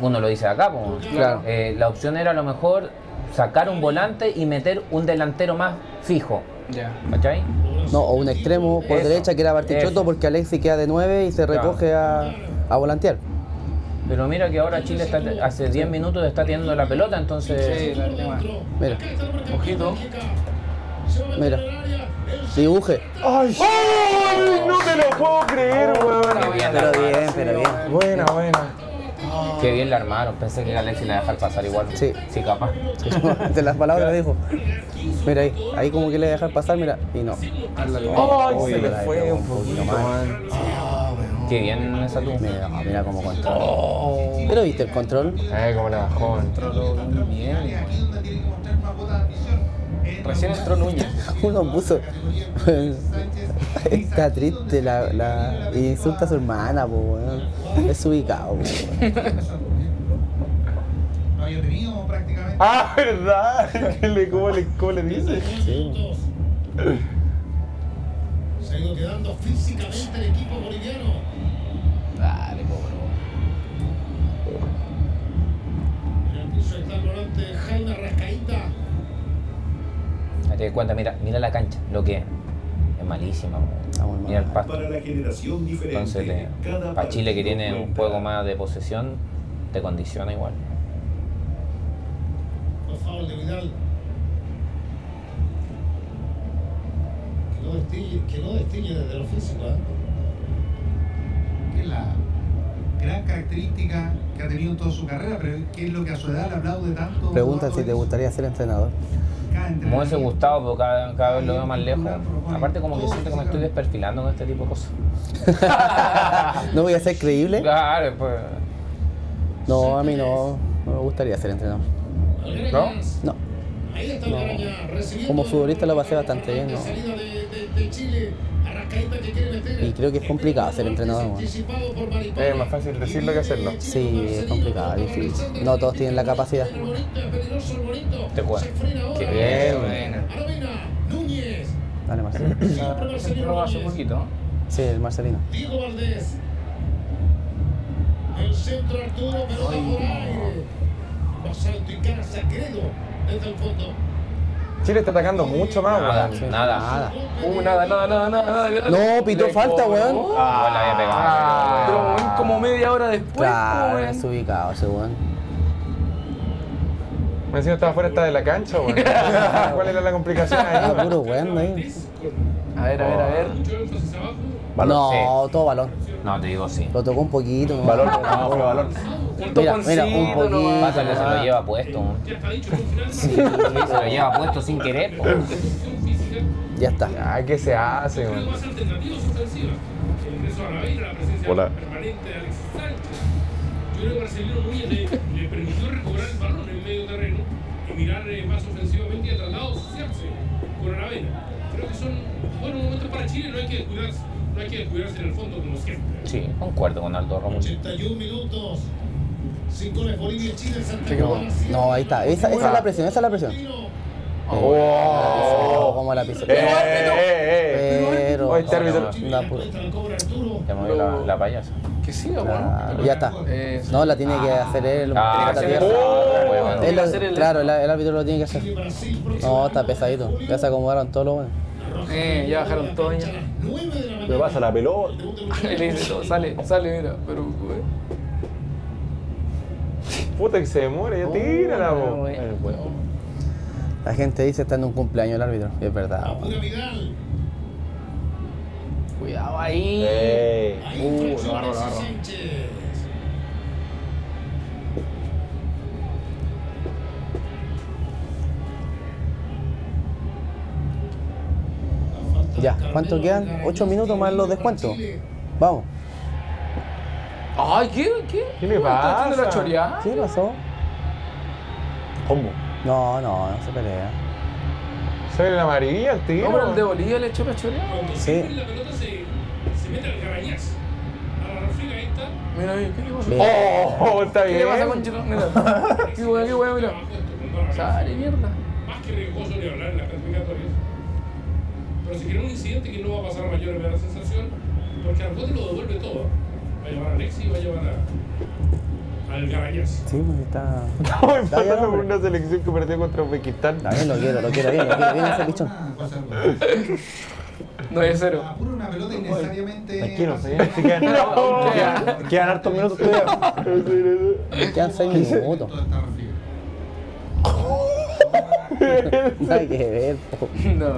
uno lo dice acá, como, claro. La opción era a lo mejor sacar un volante y meter un delantero más fijo. Yeah. ¿Cachai? No, o un extremo por derecha que era Bartichotto, porque Alexis queda de 9 y se recoge a volantear. Pero mira que ahora Chile está, hace 10 minutos está teniendo la pelota, entonces... Sí, mira. Ojito. Mira. Dibuje. ¡Ay! ¡Oh! ¡No te lo puedo creer, weón! Pero bien. Buena. Qué bien la armaron. Pensé que Alexis la iba a dejar pasar igual. Sí, capaz. De las palabras dijo. Mira ahí. Ahí como que le iba a dejar pasar, mira. Y no. ¡Ay! Se le fue un poquito más. Qué bien esa tú. Mira cómo controla. ¿Pero viste el control? Cómo la bajó. Bien. Recién entró Núñez. Uno puso. Está triste y insulta a su hermana, po, weón. Es ubicado, po, weón. No había tenido prácticamente. ¡Ah, verdad! ¿Cómo le dice? Sí. Se ha ido quedando físicamente el equipo boliviano. Dale, pobre. En el piso está el volante Jaime Rascaíta. Te das cuenta, mira la cancha, lo que es malísima. Mira el pasto. Entonces, para Chile que tiene un poco más de posesión, te condiciona igual. Por favor, de Vidal. Quedó que no destille desde lo físico, que es la gran característica que ha tenido en toda su carrera, pero que es lo que a su edad le ha hablado de tanto. Pregunta si te gustaría ser entrenador. Me hubiese gustado, porque cada vez lo veo más lejos. Aparte, como que siento que me estoy desperfilando con este tipo de cosas. ¿No voy a ser creíble? Claro, pues. No, a mí no. No me gustaría ser entrenador. ¿No? No. No. Como futbolista lo pasé bastante bien, ¿no? Y creo que es complicado ser entrenador. Es más fácil decirlo que hacerlo. Sí, es complicado, difícil. No todos tienen la capacidad. Te juegas. Qué bien, Núñez. Dale, Marcelino. ¿Lo hace un poquito? Sí, el Marcelino. Diego Valdés. El centro Arturo, pero de por aire. Basalto y cara sacredo desde el fondo. Chile está atacando mucho más, weón. Nada. No, pitó falta, weón. La había pegado. Pero weón, como media hora después, claro, weón. Desubicado ese weón. Me decía que estaba fuera de la cancha, weón. ¿Cuál era la complicación ahí? Puro weón, ahí. A ver. ¿Balón? No, todo balón. No, te digo sí. Lo tocó un poquito. Balón, no, pero balón. Mira, un poquito. Pasa que se lo lleva puesto. Sí, se lo lleva puesto sin querer. Ya está. Ay, ¿qué se hace, güey? Hola. Yo creo que Marcelino Núñez le permitió recobrar el balón en medio terreno y mirar más ofensivamente y ha tratado de asociarse con Aravena. Creo que son buenos momentos para Chile, no hay que descuidarse. No hay que descuidarse en el fondo, como siempre. Sí, concuerdo con Aldo Rómulo. 81 minutos. 5 goles Bolivia, Chile, Santiago. No, ahí está. Esa es la presión, esa es la presión. ¡Oh! Como la pizarra. Pero... Ya me voy la payasa. Que sí, bueno. Ya está. No, la tiene que hacer él. Claro, el árbitro lo tiene que hacer. No, está pesadito. Ya se acomodaron todos los buenos. Ya bajaron todo ya. Me pasa la pelota. Sale, mira, pero puta que se demora, ya tira la voz. La gente dice está en un cumpleaños el árbitro, y es verdad. Cuidado ahí. Barro. Ya, ¿cuánto quedan? 8 minutos más los descuentos. Vamos. Ay, ¿qué? ¿Qué le pasa? ¿Qué pasó? ¿Cómo? No se pelea. Se ve la amarilla, el tío. No, pero el de Bolivia le echó la choreada. Sí. La pelota se mete al carañazo. A la refriga ahí está. Mira, ¿qué le pasa? Oh, está bien. ¿Qué le pasa con Chilón? Mira. Qué bueno, mira. Sale, mierda. Más que riesgoso ni hablar en las clasificatorias. Pero si quiere un incidente que no va a pasar a mayores, me da la sensación, porque Argote lo devuelve todo. Va a llevar a Alexis y va a llevar al Garañas. Sí, pues está... Estamos empatando por una selección que perdió contra Uzbekistán. También lo quiero bien ese pichón. No es cero. Apura una pelota innecesariamente... Tranquilo, señor. Quedan hartos minutos todavía. Quedan 6 minutos. Nada que ver, po. No.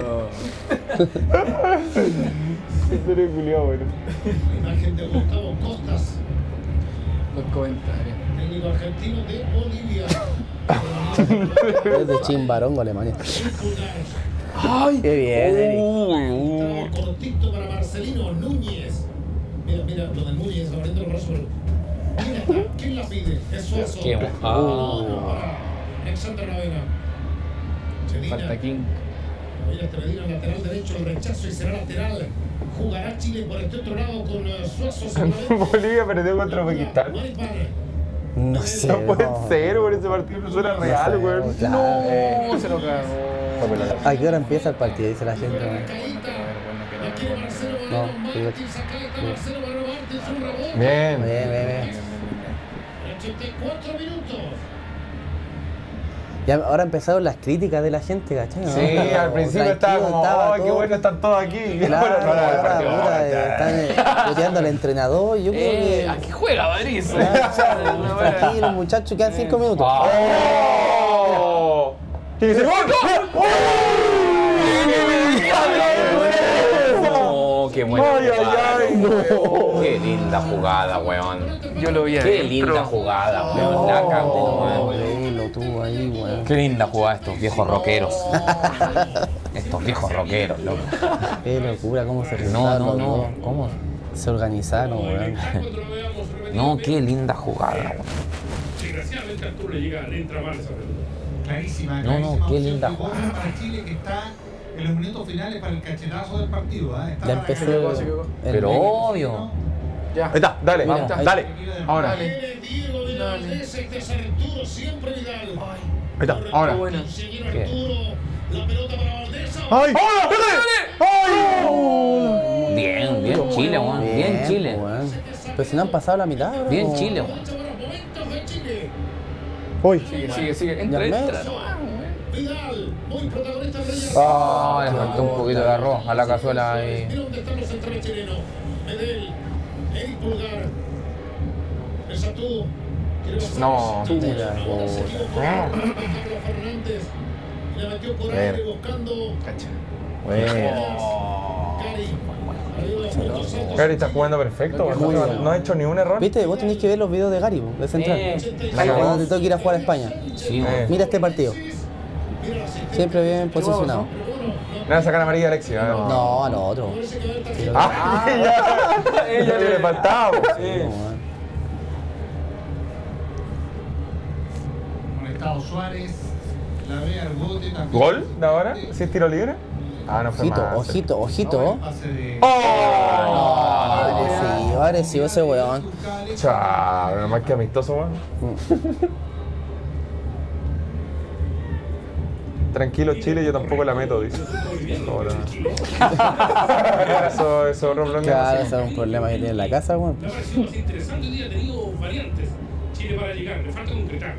Esto era culiado, bueno. La imagen de Gustavo Costas. Los comentarios. Técnico argentino de Bolivia. Es de Chimbarongo, Alemania. ¡Ay! ¡Qué bien! Cortito para Marcelino Núñez. Mira, lo de Núñez, abriendo el brazo. Mira, ¿quién la pide? Es Suazo. ¡Qué Alexander Ravena! Falta King. Este Medina lateral derecho, el rechazo y será lateral. Jugará Chile por este otro lado con Suazo. Bolivia perdió contra Pakistán. No sé. No puede ser, por ese partido no suena real, güey. No, se lo cagó. ¿A qué hora empieza el partido? Dice la gente. Bien. 84 minutos. Ya ahora empezaron las críticas de la gente, ¿cachai? ¿No? Sí, claro, al principio estaba como, ¡ay, qué bueno están todos aquí! Claro, están puteando al entrenador. Yo creo que... Aquí juega, Madrid. Tranquilo, los muchachos, quedan 5 minutos. ¡Oh! ¡Gol! ¡Gol! qué buena jugada. Ay, no. Qué linda jugada, weón. Yo lo vi ahí. Qué linda jugada, weón. No, la tú ahí, weón. Qué linda jugada estos viejos rockeros. Estos viejos rockeros, loco. Qué locura, cómo se organizaron. No. ¿Cómo? Se organizaron, weón. No, qué linda jugada, weón. Desgraciadamente a Arturo le llega, le entra mal esa pelota. Clarísima, clarísima. No, qué linda jugada. Para Chile que está en los minutos finales para el cachetazo del partido. Ya empezó. Pero obvio. ¿No? Ya. Ahí está, dale, mira, vamos, ahí. Dale. Ahora. Dale. Ahí está, ahora. La pelota para Valdés. ¡Ay! ¡Hola, pégale! ¡Ay! Bien, bien Chile, weón. Bien Chile. Pero si no han pasado la mitad, bro. Bien Chile, weón. Uy. Sigue. Entra. Vidal, muy protagonista del Reyes. Ah, le faltó un poquito de arroz a la cazuela ahí. Mira dónde están los centrales chilenos. Medel, el pulgar. Esa tú. No. Mira. Carlos Fernández. Le metió por aire buscando. Cacha. Gary está jugando perfecto, no ha hecho ni un error. Viste, vos tenés que ver los videos de Gary, de Central. Cuando te toque ir a jugar a España. Sí, mira este partido. Siempre bien posicionado. Le van a sacar amarilla a Alexis. No, a lo otro. Ah, ella le faltaba. Conectado Suárez. La ve al bote también. ¿Gol de ahora? ¿Sí es tiro libre? Ah, no, ojito. ¡Oh! Agresivo ese weón. Chao, nada más que amistoso, weón. Tranquilo, Chile, yo tampoco la meto, dice. Eso es otro problema. Claro, eso es un problema que tiene en la casa, weón. La versión más interesante hoy día ha tenido variantes. Chile para llegar, le falta concretar.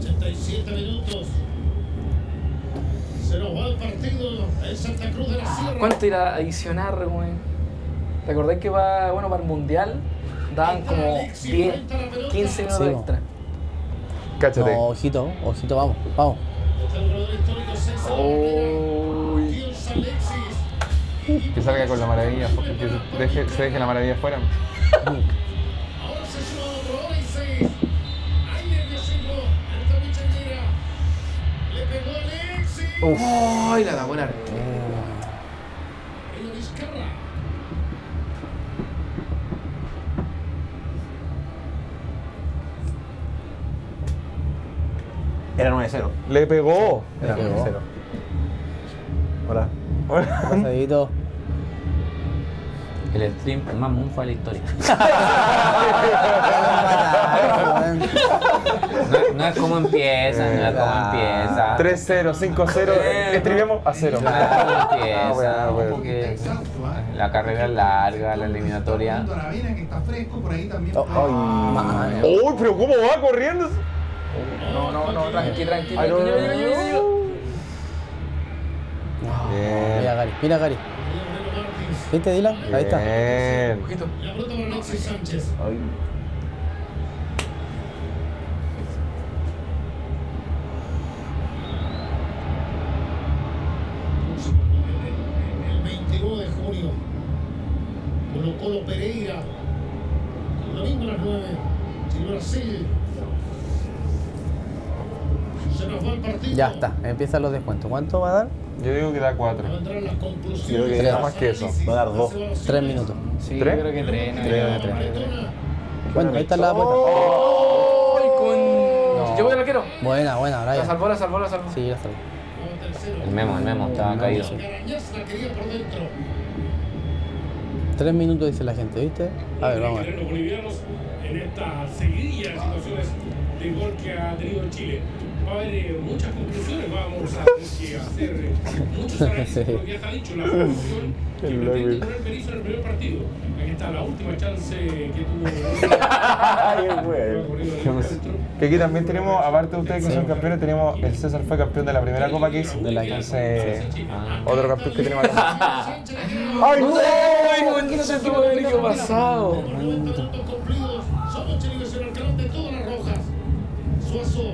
87 minutos. Se nos va el partido en Santa Cruz de la Sierra. ¿Cuánto irá a adicionar, güey? ¿Te acordás que va, bueno, para el Mundial? Daban como 10, 15 minutos extra. Cáchate. No, ojito, vamos. Que salga con la maravilla, porque se deje la maravilla afuera. ¡Uy, la da buena! Era 9-0. ¡Le pegó! Era 9-0. Hola. Hola. El stream más monfa de la historia. No es como empieza, no es como empieza. 3-0, 5-0, streamemos a 0. No es como empieza. La carrera es larga, la eliminatoria. Uy, pero ¿cómo va corriendo? No, tranquilo. Mira, Gary. ¿Viste, Dylan? Ahí está. La pelota para Alexis Sánchez. El 22 de junio. Colo-Colo Pereira. El domingo a las 9. Chile Brasil. Se nos va el partido. Ya está. Empiezan los descuentos. ¿Cuánto va a dar? Yo digo que da 4. Yo creo que da más que eso. Va a dar 2. 3 minutos. Sí, ¿3? Yo creo que 3. Bueno, ahí está la puerta. Yo voy al arquero. Buena, Ryan. La salvó. Sí, la salvó. El memo estaba caído. 3 minutos dice la gente, ¿viste? A ver, vamos a ver. Los bolivianos en esta seguidilla de situaciones de gol que ha tenido Chile. Va a haber muchas conclusiones, vamos a hacer muchos análisis, porque ya está dicho la conclusión que pretende poner Berizzo en el primer partido. Aquí está la última chance que tuvo. Que aquí también tenemos, aparte de ustedes que son campeones, tenemos el César fue campeón de la primera Copa que hizo. Entonces, otro campeón que tenemos acá. ¡Ay, no! ¡Ay, no se tuvo el equipo pasado! Somos chilenios en el canal de todas las rojas. Suazo.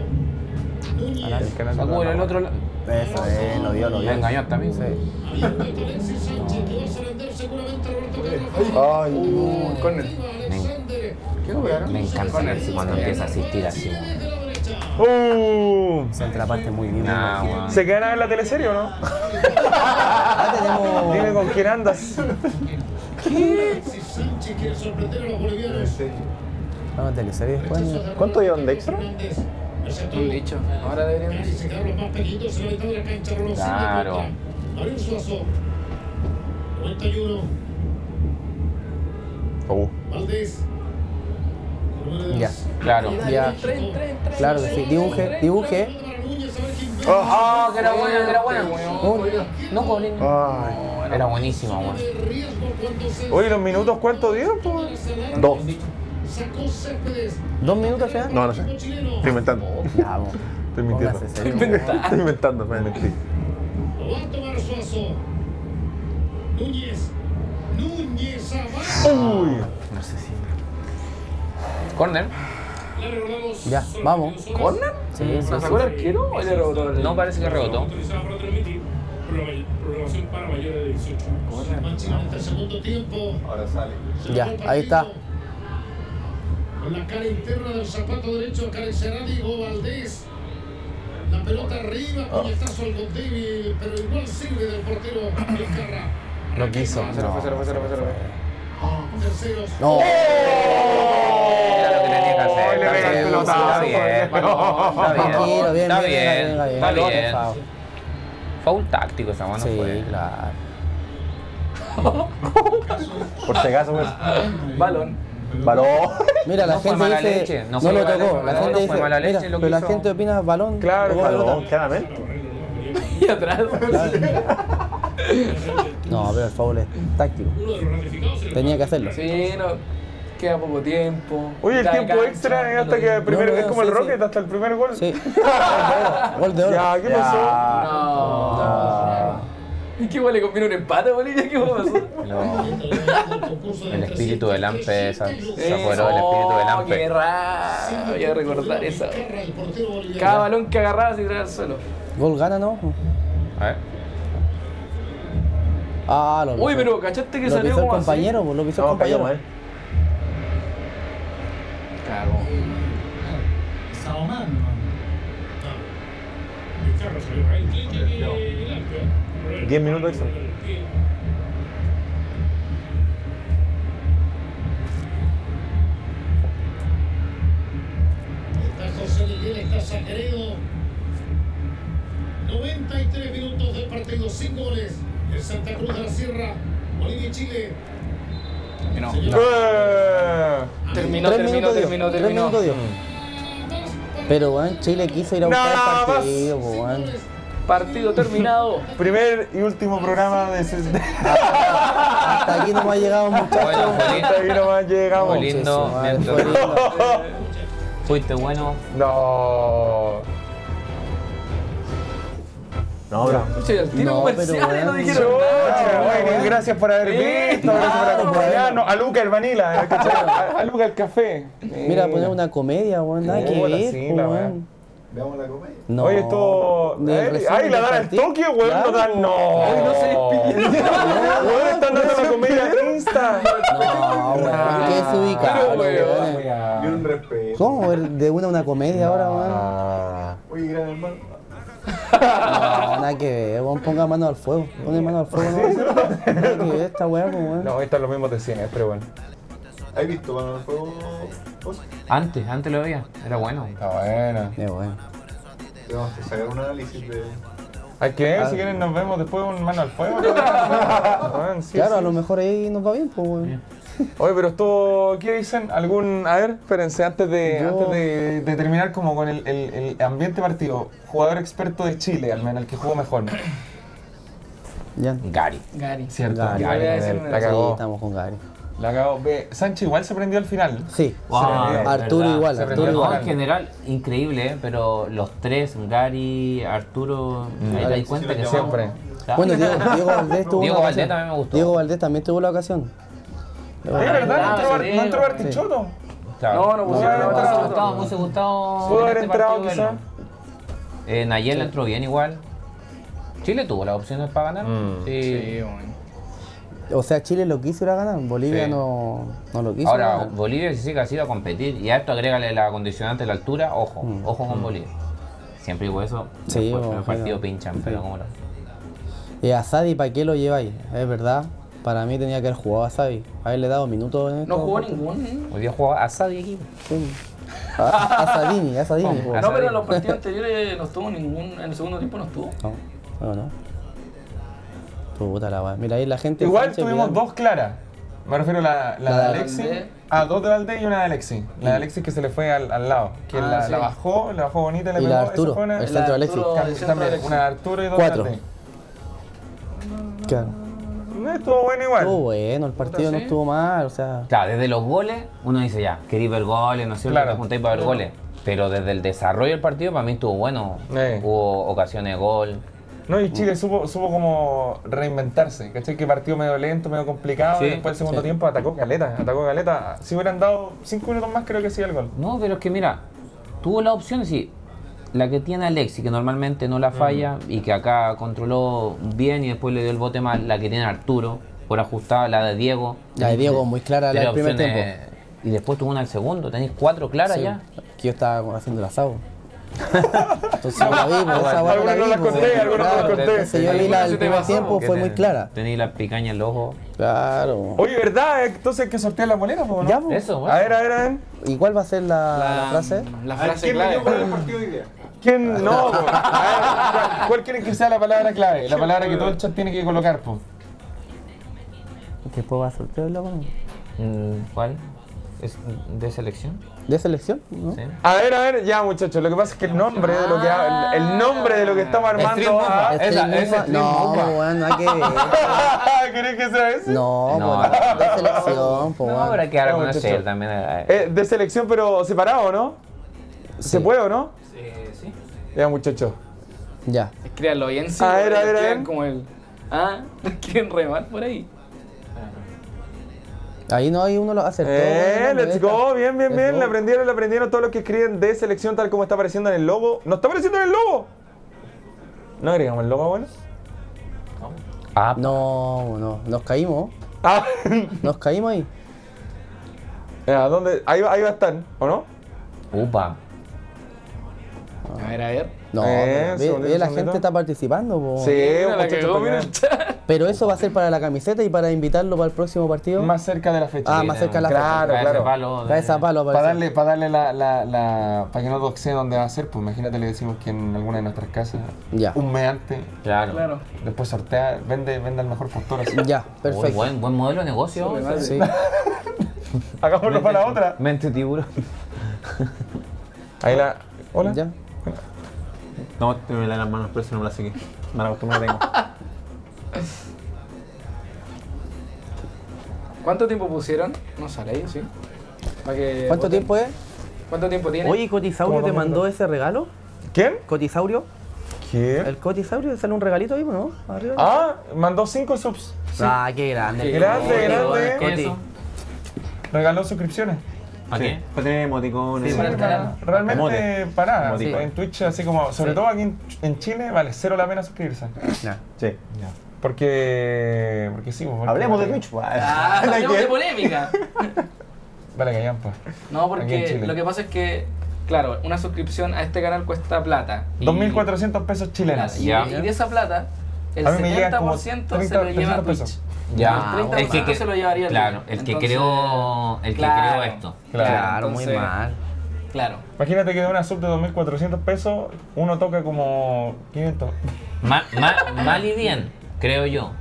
el otro lado. Eso, lo dio. Me engañó también, sí. Ay, no, córner. ¿Qué lograron? Me encanta cuando empieza a asistir así. Se la parte muy bien. ¿Se quedan a ver la teleserie o no? Dime con quién andas. ¿Qué? Vamos a teleserie. ¿Cuánto llevan de extra? Un dicho. Ahora deberíamos. Claro. Suazo. 91. Valdés. Ya, claro, ya. Claro que sí, dibuje. ¡Oh, que era buena, No, Paulino. Era buenísima, weón. Oye, ¿los minutos cuánto dieron? Dos. ¿2 minutos ya? No, no sé. Estoy inventando. Estoy inventando, me mentí. Uy. No sé si. Corner. Ya, vamos. ¿Corner? Sí, sí. ¿Fue el arquero o el rebotó? No, parece que rebotó. Ahora sale. Ya, ahí está. Con la cara interna del zapato derecho acariciará Diego Valdés. La pelota arriba, puñetazo al gol débil, pero igual sirve del portero Vizcarra. No quiso. Cero. Terceros. No. Está bien. Foul táctico esa mano. Sí, claro. Por si acaso, pues. Balón. Mira, la gente dice no lo tocó. La gente dice mala leche, pero la gente opina balón. Claro, balón, claramente. Y atrás. No, pero el foul es táctico. Tenía que hacerlo. Sí, no. Queda poco tiempo. Oye, el tiempo extra hasta que el primer es como el Rocket hasta el primer gol. Sí. Gol de oro. Ya, ¿qué pasó? No. ¿Y qué le conviene un empate, bolilla? ¿Qué pasó? No. El espíritu del Ampe se apoderó del espíritu del Ampe. Qué raro. Voy a recordar eso. Cada balón que agarraba se traía al suelo. Gol gana, ¿no? A ver. Uy, pero ¿cachaste que salió como compañero? Lo pisó el compañero. Cago. No. 10 minutos extra. Está José Miguel, está Sagredo. 93 minutos del partido, 5 goles. El Santa Cruz de la Sierra, Bolivia y Chile. No. Terminó. Pero, weón, Chile quiso ir a buscar el partido, weón. Partido terminado. Primer y último programa de... Hasta aquí nomás llegamos, muchachos. Bueno, hasta aquí nomás llegamos. Muy lindo. Fuiste bueno. No, pero gracias por haber visto, gracias por acompañarnos. A Luca el Vanilla, a Luca el Café. Mira, poner una comedia, weón, nada que ver. Veamos la comedia. No. Oye, esto... ¡Ay, la dan al Tokio, weón! Claro. ¡No dan! ¡No! ¡Ay, no se despidieron! ¡Weón, están dando la comedia en Insta! ¡No, weón! ¡Qué desubicado, weón! Yo un respeto. ¿Cómo? ¿De una comedia ahora, weón? Oye, gran hermano. No, nada que ver, weón, ponga mano al fuego. Pone mano al fuego, ¿no? Nada que ver, esta weá, weón. No, están los mismos de cine, pero bueno. ¿Has visto mano al fuego? Antes lo veía. Era bueno. Está bueno. Es bueno. Tenemos que sacar un análisis de... ¿A qué? Si quieren nos vemos después un mano al fuego. Bueno, sí, claro, sí. A lo mejor ahí nos va bien, pues, weón. Bien. Oye, pero esto, ¿qué dicen? A ver, espérense, antes de terminar como con el ambiente partido, jugador experto de Chile, al menos el que jugó mejor. ¿Ya? Gary. ¿Cierto? Gary. La cagó. Sí, estamos con Gary. La cagó. Sánchez igual se prendió al final. Sí. Wow, Arturo igual. En general, increíble, pero los tres, Gary, Arturo, ahí te das cuenta que siempre. Bueno, Diego Valdés también me gustó. Diego Valdés también tuvo la ocasión. ¿Es verdad? ¿No entró Bartichotto? No, no, Gustavo. Pudo haber entrado, quizás. Nayel entró bien igual. Chile tuvo las opciones para ganar. Sí, bueno. O sea, Chile lo quiso ir a ganar, Bolivia no lo quiso. Ahora, ganar. Bolivia sí que ha sido a competir, y a esto agrégale la condicionante de la altura, ojo, ojo con Bolivia. Siempre digo eso, sí, después el partido pinchan, pero como lo... a Sadi, ¿para qué lo lleváis? Es verdad, para mí tenía que haber jugado a Sadi, haberle dado minutos en esto. No jugó ninguno. Hoy día jugaba a Sadi aquí. Sí. A Sadini. No, pero en los partidos anteriores no estuvo ningún, en el segundo tiempo no estuvo. No. Puta la weá. Mira ahí la gente. Igual Sánchez, tuvimos mirando. Dos claras. Me refiero a la de Alexis. A dos de Valdés y una de Alexis. La de Alexis que se le fue al lado. Que la bajó bonita, le pegó. La de Arturo. Fue una, el centro de Alexis. También, una de Arturo y dos de Valdés. Claro. No estuvo bueno igual. Estuvo bueno, el partido no estuvo mal. O sea. Claro, desde los goles uno dice ya, queréis ver goles, no sé, te juntáis para ver goles. Pero desde el desarrollo del partido para mí estuvo bueno. Hubo ocasiones de gol. No, y Chile supo como reinventarse, ¿cachai? Que partido medio lento, medio complicado, y después del segundo tiempo atacó caleta. Si hubieran dado 5 minutos más, creo que sí el gol. No, pero es que mira, tuvo las opciones, sí. La que tiene Alexis, que normalmente no la falla, y que acá controló bien y después le dio el bote mal. La que tiene Arturo, por ajustada, la de Diego. La de Diego, muy clara la del primer tiempo. Y después tuvo una al segundo, tenéis 4 claras ya. Que yo estaba haciendo el asado. Entonces yo la vi, algunas no las conté, Entonces yo vi la del primer tiempo, fue muy clara. Tenía la picaña en el ojo. Claro. Oye, ¿verdad? Entonces hay que sortear la bolera, ¿no? Ya, pues. Eso, bueno. A ver. ¿Y cuál va a ser la frase? La frase clave. ¿Quién me dio por el partido hoy día? ¿Quién? No, pues. ¿Cuál quieren que sea la palabra clave? La palabra que todo el chat tiene que colocar, pues. ¿Después va a sortearla, pues? ¿Cuál? ¿Es de selección? ¿De selección? ¿No? Sí. A ver, ya muchachos, lo que pasa es que el nombre de lo que el nombre de lo que estamos armando es no, bueno, hay que ¿querés que sea ese? No, no, de selección, pues. No, habrá que conocer también. De selección pero separado, ¿no? Sí. ¿Se puede o no? Sí. Ya muchachos. Ya. Escríbanlo bien, sí. A ver. Como el quieren remar por ahí. Ahí no hay uno lo acertó. Let's go, bien. Go. Le aprendieron todos los que escriben de selección tal como está apareciendo en el logo. ¡No está apareciendo en el logo! ¿No agregamos el logo, bueno? No, nos caímos. Nos caímos ahí. ¿Dónde? Ahí va a estar, ¿o no? Upa. A ver. No, la gente está participando. Pero eso va a ser para la camiseta y para invitarlo para el próximo partido. Más cerca de la fecha. Más cerca de la fecha. Claro. Trae esa palo. Para darle la para que no boxee donde va a ser, pues imagínate le decimos que en alguna de nuestras casas. Ya. Un meante. Claro. Después sortea, vende al mejor postor. Así. Ya, perfecto. Buen modelo de negocio. Sí. Hagámoslo para la otra. Mente tiburón. Ahí la... Hola. Ya. No, te me la las manos, pero eso no me la seguí. Mala costumbre tengo. ¿Cuánto tiempo pusieron? No sale ahí, sí. ¿Cuánto tiempo es? ¿Cuánto tiempo tiene? Oye, ¿Cotisaurio te mandó ese regalo? ¿Quién? ¿Cotisaurio? ¿Qué? El Cotisaurio sale un regalito ahí, ¿no? Arriba. Mandó 5 subs. Sí. Qué grande. Qué grande. ¿Qué es eso? Regaló suscripciones. ¿A qué? Para tener emoticones. Sí, realmente parada. Sí. En Twitch, así como, sobre todo aquí en Chile, vale 0 la pena suscribirse. No. Porque sí. Hablemos de Twitch. Hablemos de polémica. Vale, callan, pues. No, porque lo que pasa es que, claro, una suscripción a este canal cuesta plata. 2.400 pesos chilenos. Y de esa plata, el 70% se lo lleva a Twitch. Ya, el 30% se lo llevaría. Claro, el que creó esto. Claro, entonces, muy mal. Claro. Imagínate que de una sub de 2.400 pesos, uno toca como 500. Mal y bien, creo yo.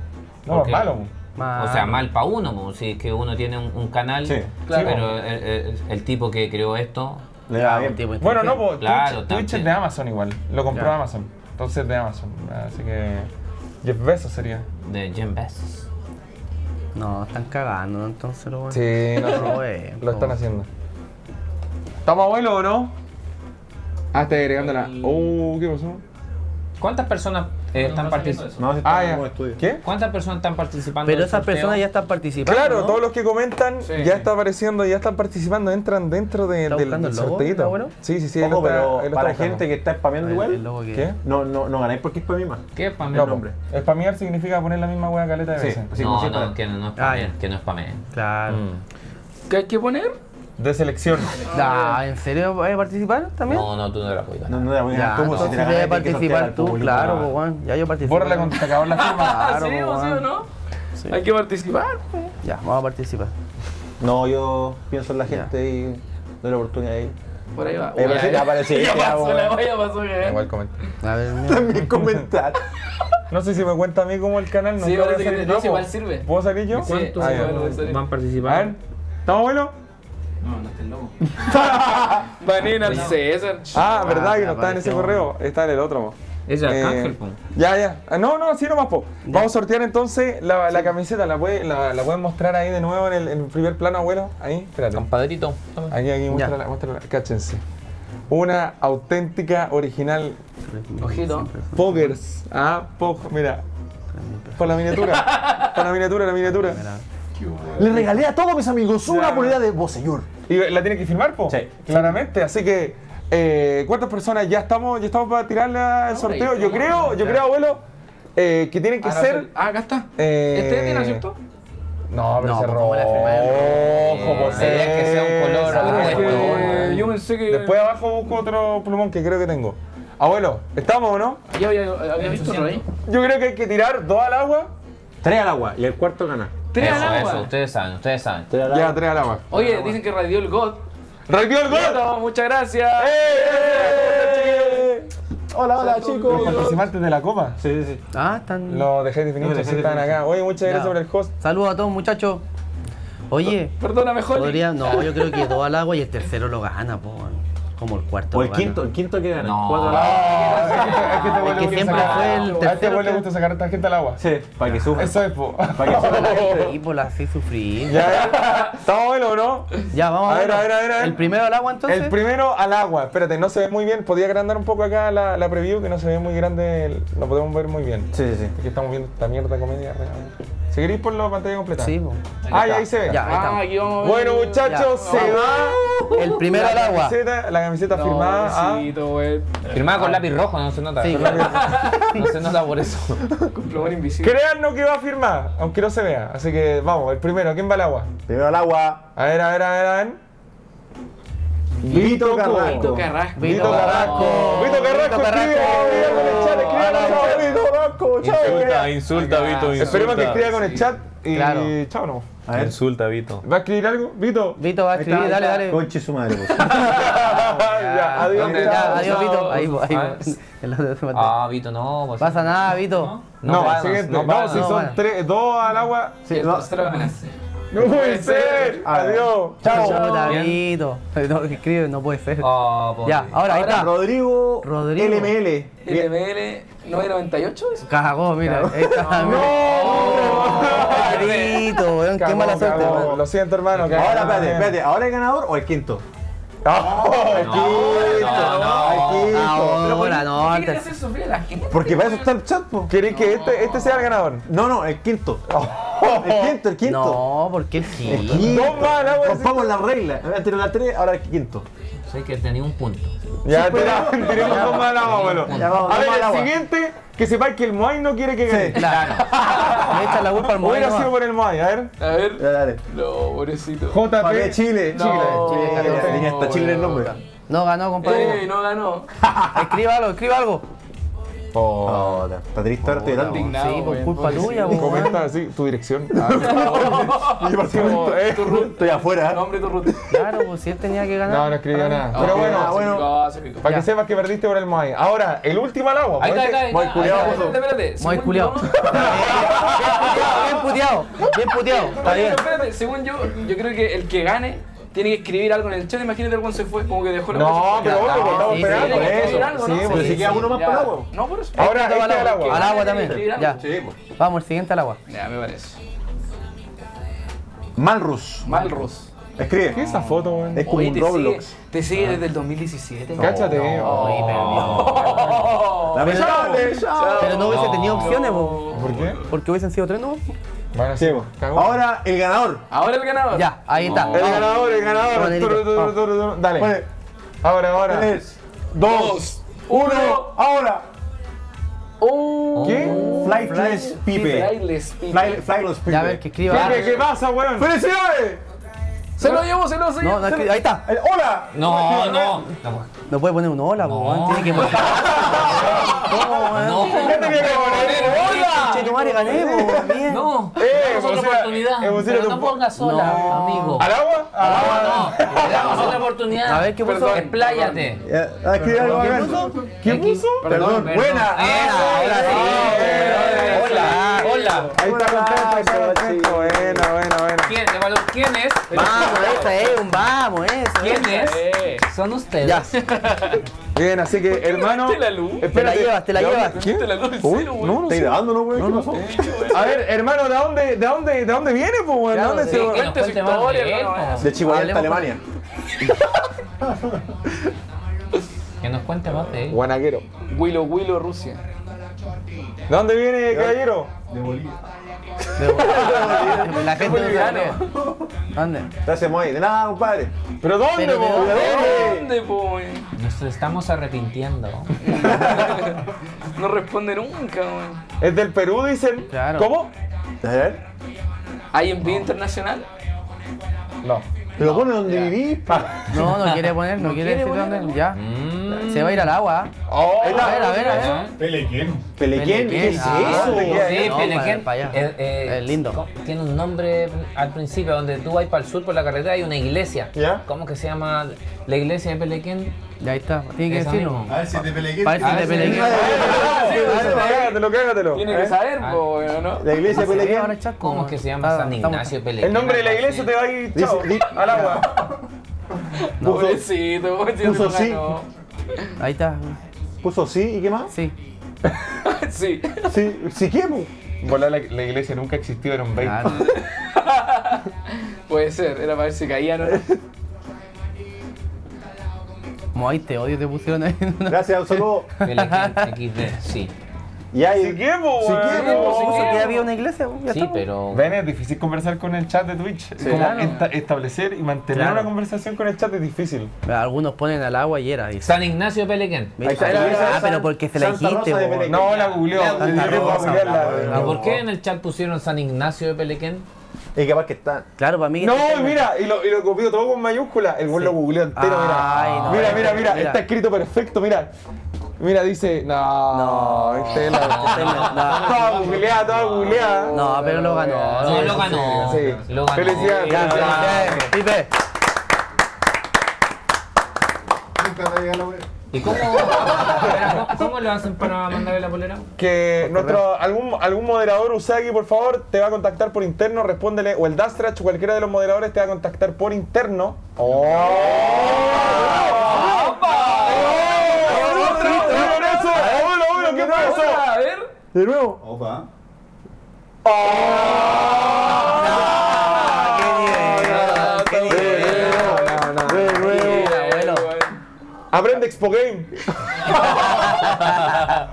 No, porque, malo. O sea, mal para uno, si es que uno tiene un canal, pero el tipo que creó esto... Le da bien. Bueno, no, pues Twitch es de Amazon igual, lo compró Amazon. Entonces de Amazon, así que... Jeff Bezos sería. De Jeff Bezos. No, están cagando, entonces lo van a hacer. Sí, lo están haciendo. ¿Estamos abuelos o no? Está agregando la... ¿Qué pasó? ¿Cuántas personas están participando. No, ¿qué? ¿Cuántas personas están participando? Pero esas personas ya están participando. Claro, ¿no? Todos los que comentan ya está apareciendo, ya están participando, entran dentro de, del sorteito. Bueno? Sí, sí, sí. Ojo, pero está, para gente que está spameando igual, ¿qué? No ganáis porque es para misma. ¿Qué es spamear, hombre? Spamear significa poner la misma hueá caleta de veces. Sí, no, que no spameen. Claro. ¿Qué hay que poner? De selección. Ah, ¿en serio vas a participar también? No, no, tú no la juegas. No, no la juegas. Tú si debes participar tú, claro, pues, bueno, ya yo participo. Bórrala cuando se acabó la firma. Claro, sí, o sí o no. Sí. Hay que participar, pues. Ya, vamos a participar. No, yo pienso en la gente y doy la oportunidad ahí. Por ahí va. Ya apareció. Ya pasó, la olla pasó bien. Igual comentar. A ver, también comentar. No sé si me cuenta a mí como el canal. No, sí, parece que no, igual sirve. ¿Puedo salir yo? ¿Cuántos van a participar? A ver, ¿estamos buenos? No, no está el logo. Vanina al César. Ah, verdad que no está en ese correo. Está en el otro. Es el Arcángel, po. Ya. No, no, sí nomás, po. Vamos a sortear entonces la camiseta. La pueden mostrar ahí de nuevo en el primer plano, abuelo. Ahí, espérate. Compadrito. Aquí, muéstrala. Cáchense. Una auténtica, original. Ojito. Pokers. Ah, mira. Por la miniatura. Por la miniatura. Le regalé a todos mis amigos una pulera de vos, señor. ¿Y la tiene que firmar, po? Sí. Claramente. Así que, ¿cuántas personas ya estamos para tirarla al sorteo? Yo creo, abuelo, que tienen que ser. Ah, acá está. ¿Este tiene acierto? No, pero se robó. Ojo, pues que sea un color. Yo pensé que. Después abajo busco otro plumón que creo que tengo. Abuelo, ¿estamos o no? Yo había visto uno ahí. Yo creo que hay que tirar 2 al agua. 3 al agua y el cuarto gana. Eso, ustedes saben. Ya, 3 al agua. Oye, dicen que radió el God. ¡Radió el God! Bueno, muchas gracias. Hola, chicos. ¿Los participantes de la copa? Sí. Ah, están. Lo dejé definido, están acá. Oye, muchas gracias por el host. Saludos a todos, muchachos. Oye. Perdóname, Jorge. No, yo creo que 2 al agua y el tercero lo gana, po. Como el cuarto. O el quinto que gana. No. 4 al agua. Es que siempre fue el tercero. A este abuelo le gusta sacar tarjeta al agua. Sí. Para que sufra. Eso es, po. Para que sufra la gente. Y por así sufrir. Ya. ¿Estamos bueno, no? Ya, vamos a ver. A ver. ¿El primero al agua entonces? El primero al agua. Espérate, no se ve muy bien. Podía agrandar un poco acá la preview que no se ve muy grande. No podemos ver muy bien. Sí. Aquí estamos viendo esta mierda comedia. Si queréis por la pantalla completa. Sí, po. Ahí se ve. Aquí vamos a ver. Bueno, muchachos, se va. El primero al agua. Camiseta firmada. Firmada con lápiz rojo, no se nota. Sí. No se nota por eso. Créanlo que va a firmar, aunque no se vea. Así que vamos, el primero. ¿Quién va al agua? Primero al agua. A ver. Vito Carrasco. Insulta, Vito. Esperemos que escriba con el chat. Claro. Chao, no. A ver. Insulta, Vito. ¿Va a escribir algo? Vito va a escribir, dale. Conche su madre. Adiós, Vito. Ahí. Ah, Vito, no. Vos. Pasa nada, Vito. No, siguiente. No, si son 2 al agua. Sí, 2. No puede ser. Adiós. Chao, Vito. Escribe, no puede ser. Ya, ahora ahí está. Rodrigo. LML. 998 eso. Cagó, mira. No. Carito, weón, qué mala suerte. Lo siento, hermano. Ahora, espérate. ¿Ahora el ganador o el quinto? El quinto. No, ¿por qué quieres hacer sufrir a la gente? Porque para eso está el chat, po. ¿Quieres que este sea el ganador? No, el quinto. El quinto. No, porque el quinto. Rompamos la regla. Antes era la 3, ahora el quinto. Sé que tenía un punto. Ya, tiramos 2 más al agua, abuelo. A ver, el siguiente, que sepáis que el Moai no quiere que gane. Claro. Me echan la culpa al Moai. Hubiera sido por el Moai, a ver. Dale. No, pobrecito. JP Chile. Hasta Chile el nombre. No ganó, compadre. No ganó. Escriba algo. Oh, está triste ahora, estoy indignado. Sí, por culpa tuya. Comenta así tu dirección. Estoy afuera. Nombre tu ruta. Claro, pues si él tenía que ganar. No escribió nada. Pero bueno. Para que sepas que perdiste por el Moai. Ahora, el último al agua. Moai culiao. Espérate. Moai culiao. Bien puteado. Está bien. Espérate, según yo creo que el que gane tiene que escribir algo en el chat. Imagínate el buen se fue, como que dejó la cosa. No, pero bueno, estamos esperando por eso. Sí, pero si queda uno más para el agua. No, por eso. Ahora este al agua. Al agua también. Ya. Vamos, el siguiente al agua. Ya, me parece. Malrus. Escribe. ¿Qué es esa foto, güey? Es como un Roblox. Te sigue desde el 2017. Cáchate, güey. Oye, perdió. Pero no hubiese tenido opciones, vos. ¿Por qué? Porque hubiesen sido tres, ¿no? Bueno, sí, ahora el ganador. Ahora el ganador. Ya, ahí está. El ganador, el ganador. Dale. Ahora, ahora. 3, 2, 1, ahora. ¿Qué? Flightless Pipe. Flightless Pipe. Flightless Pipe. A ver, que escriba. ¿Qué pasa, weón? ¡Felicidades! Se lo llevo, se lo llevo. No, ahí está. ¡Hola! No, no. No puede poner un hola, weón. Tiene que poner. No, ¿qué tenía que poner? ¡Hola! Che, tu madre gané, weón. No. Otra oportunidad. Pero no pongas hola, amigo. ¿Al agua? Al agua no. Le damos otra oportunidad. A ver, ¿qué puso? Expláyate. ¿Qué puso? ¿Qué puso? Perdón. Buena. Hola. Hola. Ahí está contento. Buena, buena, buena. ¿Quién es? Vamos, esta es un vamos, eso. ¿Quién es? Son ustedes. Ya. Bien, así que, hermano. ¿Te la luz? Espérate, te la llevas. ¿Quién te la luz? No, no. A ver, hermano, ¿de dónde viene, pues? ¿De dónde se lo cuenta su historia? De Chihuahua, Alemania. Que nos cuente más de él. Guanaguero. Willow, Rusia. ¿De dónde viene, caballero? De Bolivia. La gente no. ¿Dónde? Te hacemos ahí. De nada, compadre. ¿Pero dónde, po? ¿Dónde, po? Nos estamos arrepintiendo. No responde nunca, po. ¿Es del Perú, dicen? Claro. ¿Cómo? ¿Hay envío internacional? No. ¿Pero pone donde vivís? No, no quiere poner, no quiere decir dónde. Ya. Se va a ir al agua. A ver. Pelequén. ¿Pelequén? ¿Qué es eso? Sí, Pelequén. Es lindo. Tiene un nombre al principio, donde tú vas para el sur por la carretera hay una iglesia. ¿Cómo que se llama la iglesia de Pelequén? Ahí está. Tiene que decirlo. A ver si es de Pelequén. A ver si es de Pelequén. Cágatelo. Tiene que saber, ¿no? La iglesia de Pelequén. ¿Cómo que se llama San Ignacio Pelequén? El nombre de la iglesia te va a ir al agua. Pobrecito. Puso sí. Ahí está. ¿Puso sí y qué más? Sí. Sí. Sí. ¿Sí qué? Volá, la iglesia nunca existió, era un baile. Claro. Puede ser, era para ver si caían. Como ahí te odio, te pusieron ahí. Gracias, un saludo. XD, sí. Y ahí. ¿Sí qué, ¿Sí que había una iglesia? Sí, pero. Ven, es difícil conversar con el chat de Twitch. Establecer y mantener una conversación con el chat es difícil. Algunos ponen al agua y era. San Ignacio Pelequén. Ah, pero porque se la dijiste. No, la googleó. ¿Por qué en el chat pusieron San Ignacio de Pelequén? Y capaz que está. Claro, para mí. No, mira, y lo copió todo con mayúscula. El güey lo googleó entero, mira. Mira, está escrito perfecto, mira. Mira, dice. No. Toda googleada, No, pero lo ganó. No, lo ganó. Sí. Lo ganó. Felicidades. Pipe. Nunca me llega la wea. ¿Y cómo lo hacen para mandarle la polera? Que algún moderador Usagi, por favor, te va a contactar por interno, respóndele. O el Dastrach, cualquiera de los moderadores te va a contactar por interno. De nuevo. Opa. ¡Oh! ¡Qué nivel! ¡Qué nivel! ¡Abuelo! ¡Aprende Expo Game!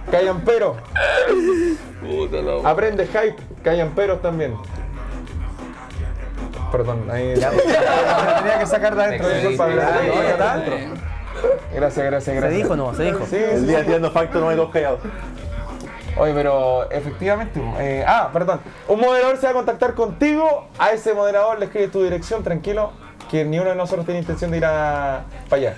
¡Callan pero! ¡Aprende Hype! ¡Callan peros también! Perdón, ahí... Tenía que sacar de adentro. Gracias. ¿Se dijo o no? ¿Se dijo? Sí, el día tirando facto no hay dos callados. Oye, pero efectivamente, perdón, un moderador se va a contactar contigo, a ese moderador le escribes tu dirección, tranquilo, que ni uno de nosotros tiene intención de ir para allá.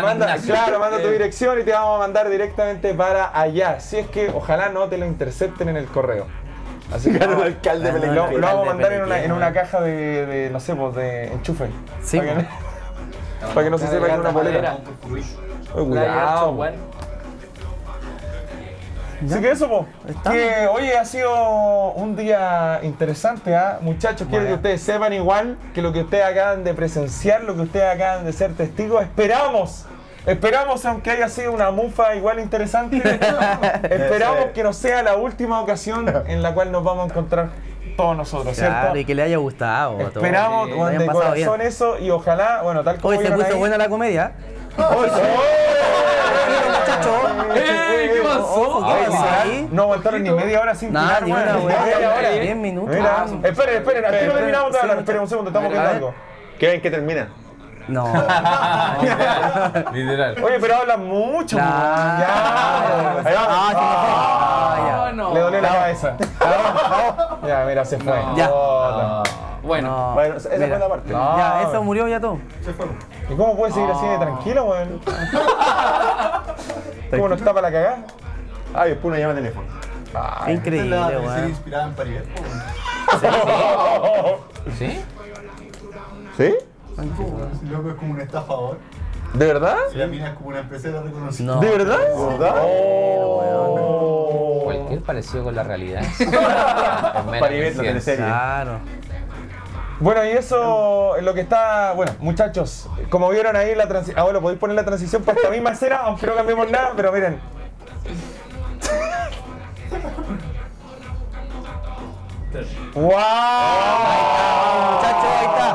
Manda tu dirección y te vamos a mandar directamente para allá, si es que ojalá no te lo intercepten en el correo. Así que el alcalde lo vamos a mandar en una caja de, no sé, de enchufe, sí, para que no se sepa que es una bolera. Cuidado. Así que eso, po. Que hoy ha sido un día interesante, ¿ah? Muchachos, quiero que ustedes sepan igual que lo que ustedes acaban de presenciar, lo que ustedes acaban de ser testigos. Esperamos, aunque haya sido una mufa igual interesante, esperamos que no sea la última ocasión en la cual nos vamos a encontrar todos nosotros, claro, ¿cierto? Y que le haya gustado. Esperamos con de corazón bien. Eso y ojalá, bueno, tal como hoy se puso buena la comedia. muchachos. ¿Qué pasó? No aguantaron ni media hora sin tirar, hermano. 10 minutos. Esperen, esperen. Aquí no terminamos de hablar. Esperen un segundo, estamos quedando. ¿Qué ven que termina? No. Literal. Oye, pero hablan mucho. Ya. No. Le dolió la cabeza. Ya, mira, se fue. Ya. Bueno, bueno, esa fue la parte. Ya, eso murió ya todo. Se fue. ¿Y cómo puede seguir así de tranquilo, weón? ¿Cómo nos tapa la cagada? Ay, después una llama de teléfono. Increíble, weón. Inspirada en París. ¿Sí? ¿Sí? Loco, es como un estafador. ¿De verdad? Sí, la mina es como una empresa de reconocimiento. ¿De verdad? Cualquier parecido con la realidad. Paribet, en serio. Claro. Bueno, y eso es lo que está... Bueno, muchachos, como vieron ahí la transición... Abuelo, podéis poner la transición para esta misma escena, aunque no cambiemos nada, pero miren. ¡Wow! Muchachos, ahí está.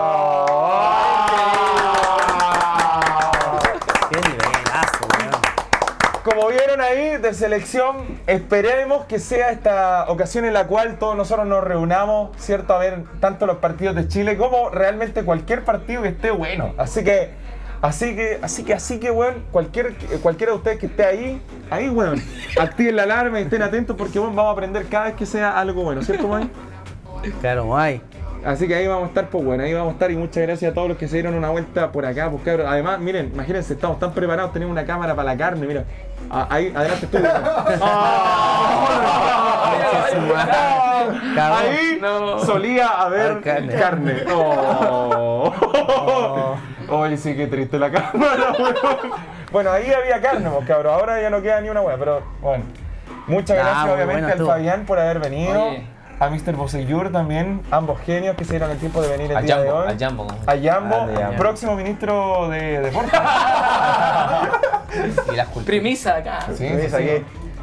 Como vieron ahí de selección, esperemos que sea esta ocasión en la cual todos nosotros nos reunamos, ¿cierto? A ver tanto los partidos de Chile como realmente cualquier partido que esté bueno. Así que, weón, cualquiera de ustedes que esté ahí, weón, activen la alarma y estén atentos porque, weón, vamos a aprender cada vez que sea algo bueno, ¿cierto, May? Claro, May. Así que ahí vamos a estar, pues bueno, ahí vamos a estar y muchas gracias a todos los que se dieron una vuelta por acá, pues cabros. Además, miren, imagínense, estamos tan preparados, tenemos una cámara para la carne, mira. Ahí, adelante tú. Ahí solía haber carne. Oye, sí, qué triste la cámara, weón. Bueno, ahí había carne, pues cabros, ahora ya no queda ni una hueá, pero bueno. Muchas gracias, obviamente, al Fabián por haber venido. A Mr. Bosellur también, ambos genios que se dieron el tiempo de venir el día de hoy. A Jambo, próximo ministro de Deportes. Y las culturas. Premisa de acá. Sí.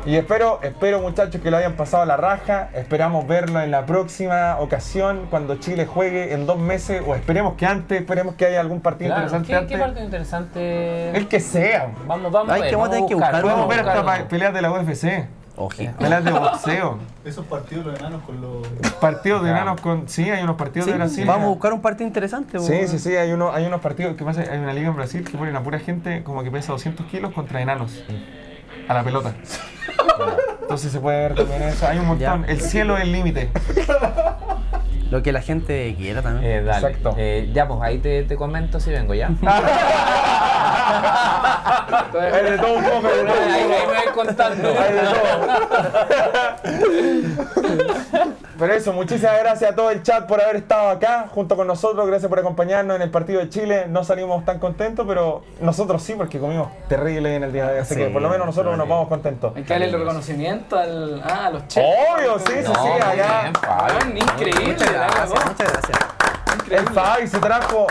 Y espero, muchachos, que lo hayan pasado a la raja. Esperamos verlo en la próxima ocasión, cuando Chile juegue en 2 meses, o esperemos que antes, esperemos que haya algún partido interesante antes. ¿Qué partido interesante? El que sea. Vamos, hay que buscar. Podemos ver hasta peleas de la UFC. Pelas de boxeo. Esos partidos de enanos con los... Partidos de enanos con... Sí, hay unos partidos de Brasil. Vamos a buscar un partido interesante. Sí, hay unos partidos... ¿Qué pasa? Hay una liga en Brasil que ponen a pura gente como que pesa 200 kilos contra enanos. A la pelota. Entonces se puede ver también eso. Hay un montón. El cielo es el límite. Lo que la gente quiera también. Dale. Exacto. Ya, pues ahí te comento si vengo ya. Hay de todo un poco, ¿no? Ahí me voy contando. Hay de todo. Pero eso, muchísimas gracias a todo el chat por haber estado acá junto con nosotros. Gracias por acompañarnos en el partido de Chile. No salimos tan contentos, pero nosotros sí, porque comimos terrible en el día de hoy. Así que por lo menos nosotros nos vamos contentos. Hay que darle el reconocimiento a los chefs. Obvio, sí, allá. Increíble. Muchas gracias. El Fabi se trajo,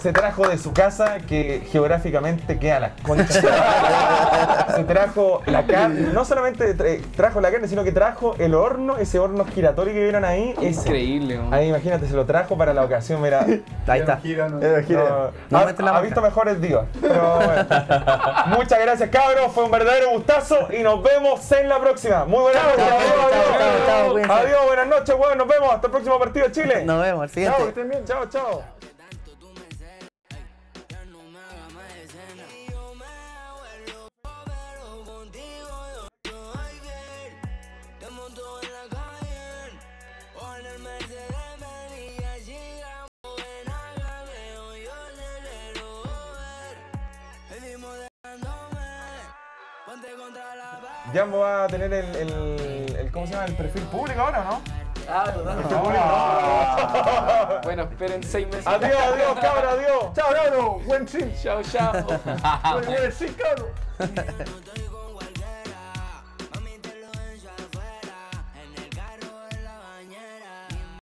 se trajo de su casa, que geográficamente queda la concha. Se trajo la carne, no solamente trajo la carne, sino que trajo el horno, ese horno giratorio que vieron ahí. Increíble. Ese. Ahí, imagínate, se lo trajo para la ocasión, mira. Ahí está. Ha visto mejores divas. Pero bueno. Muchas gracias, cabros, fue un verdadero gustazo y nos vemos en la próxima. Muy buenas noches. Adiós, buenas noches, weón, nos vemos, hasta el próximo partido de Chile. Nos vemos. Chao, que estén bien, chao. Ya me va a tener el ¿cómo se llama? El perfil público ahora, ¿no? Bueno, esperen 6 meses. Adiós, cabra, adiós. Chao, buen trip. Chao. Buen trip, cabro.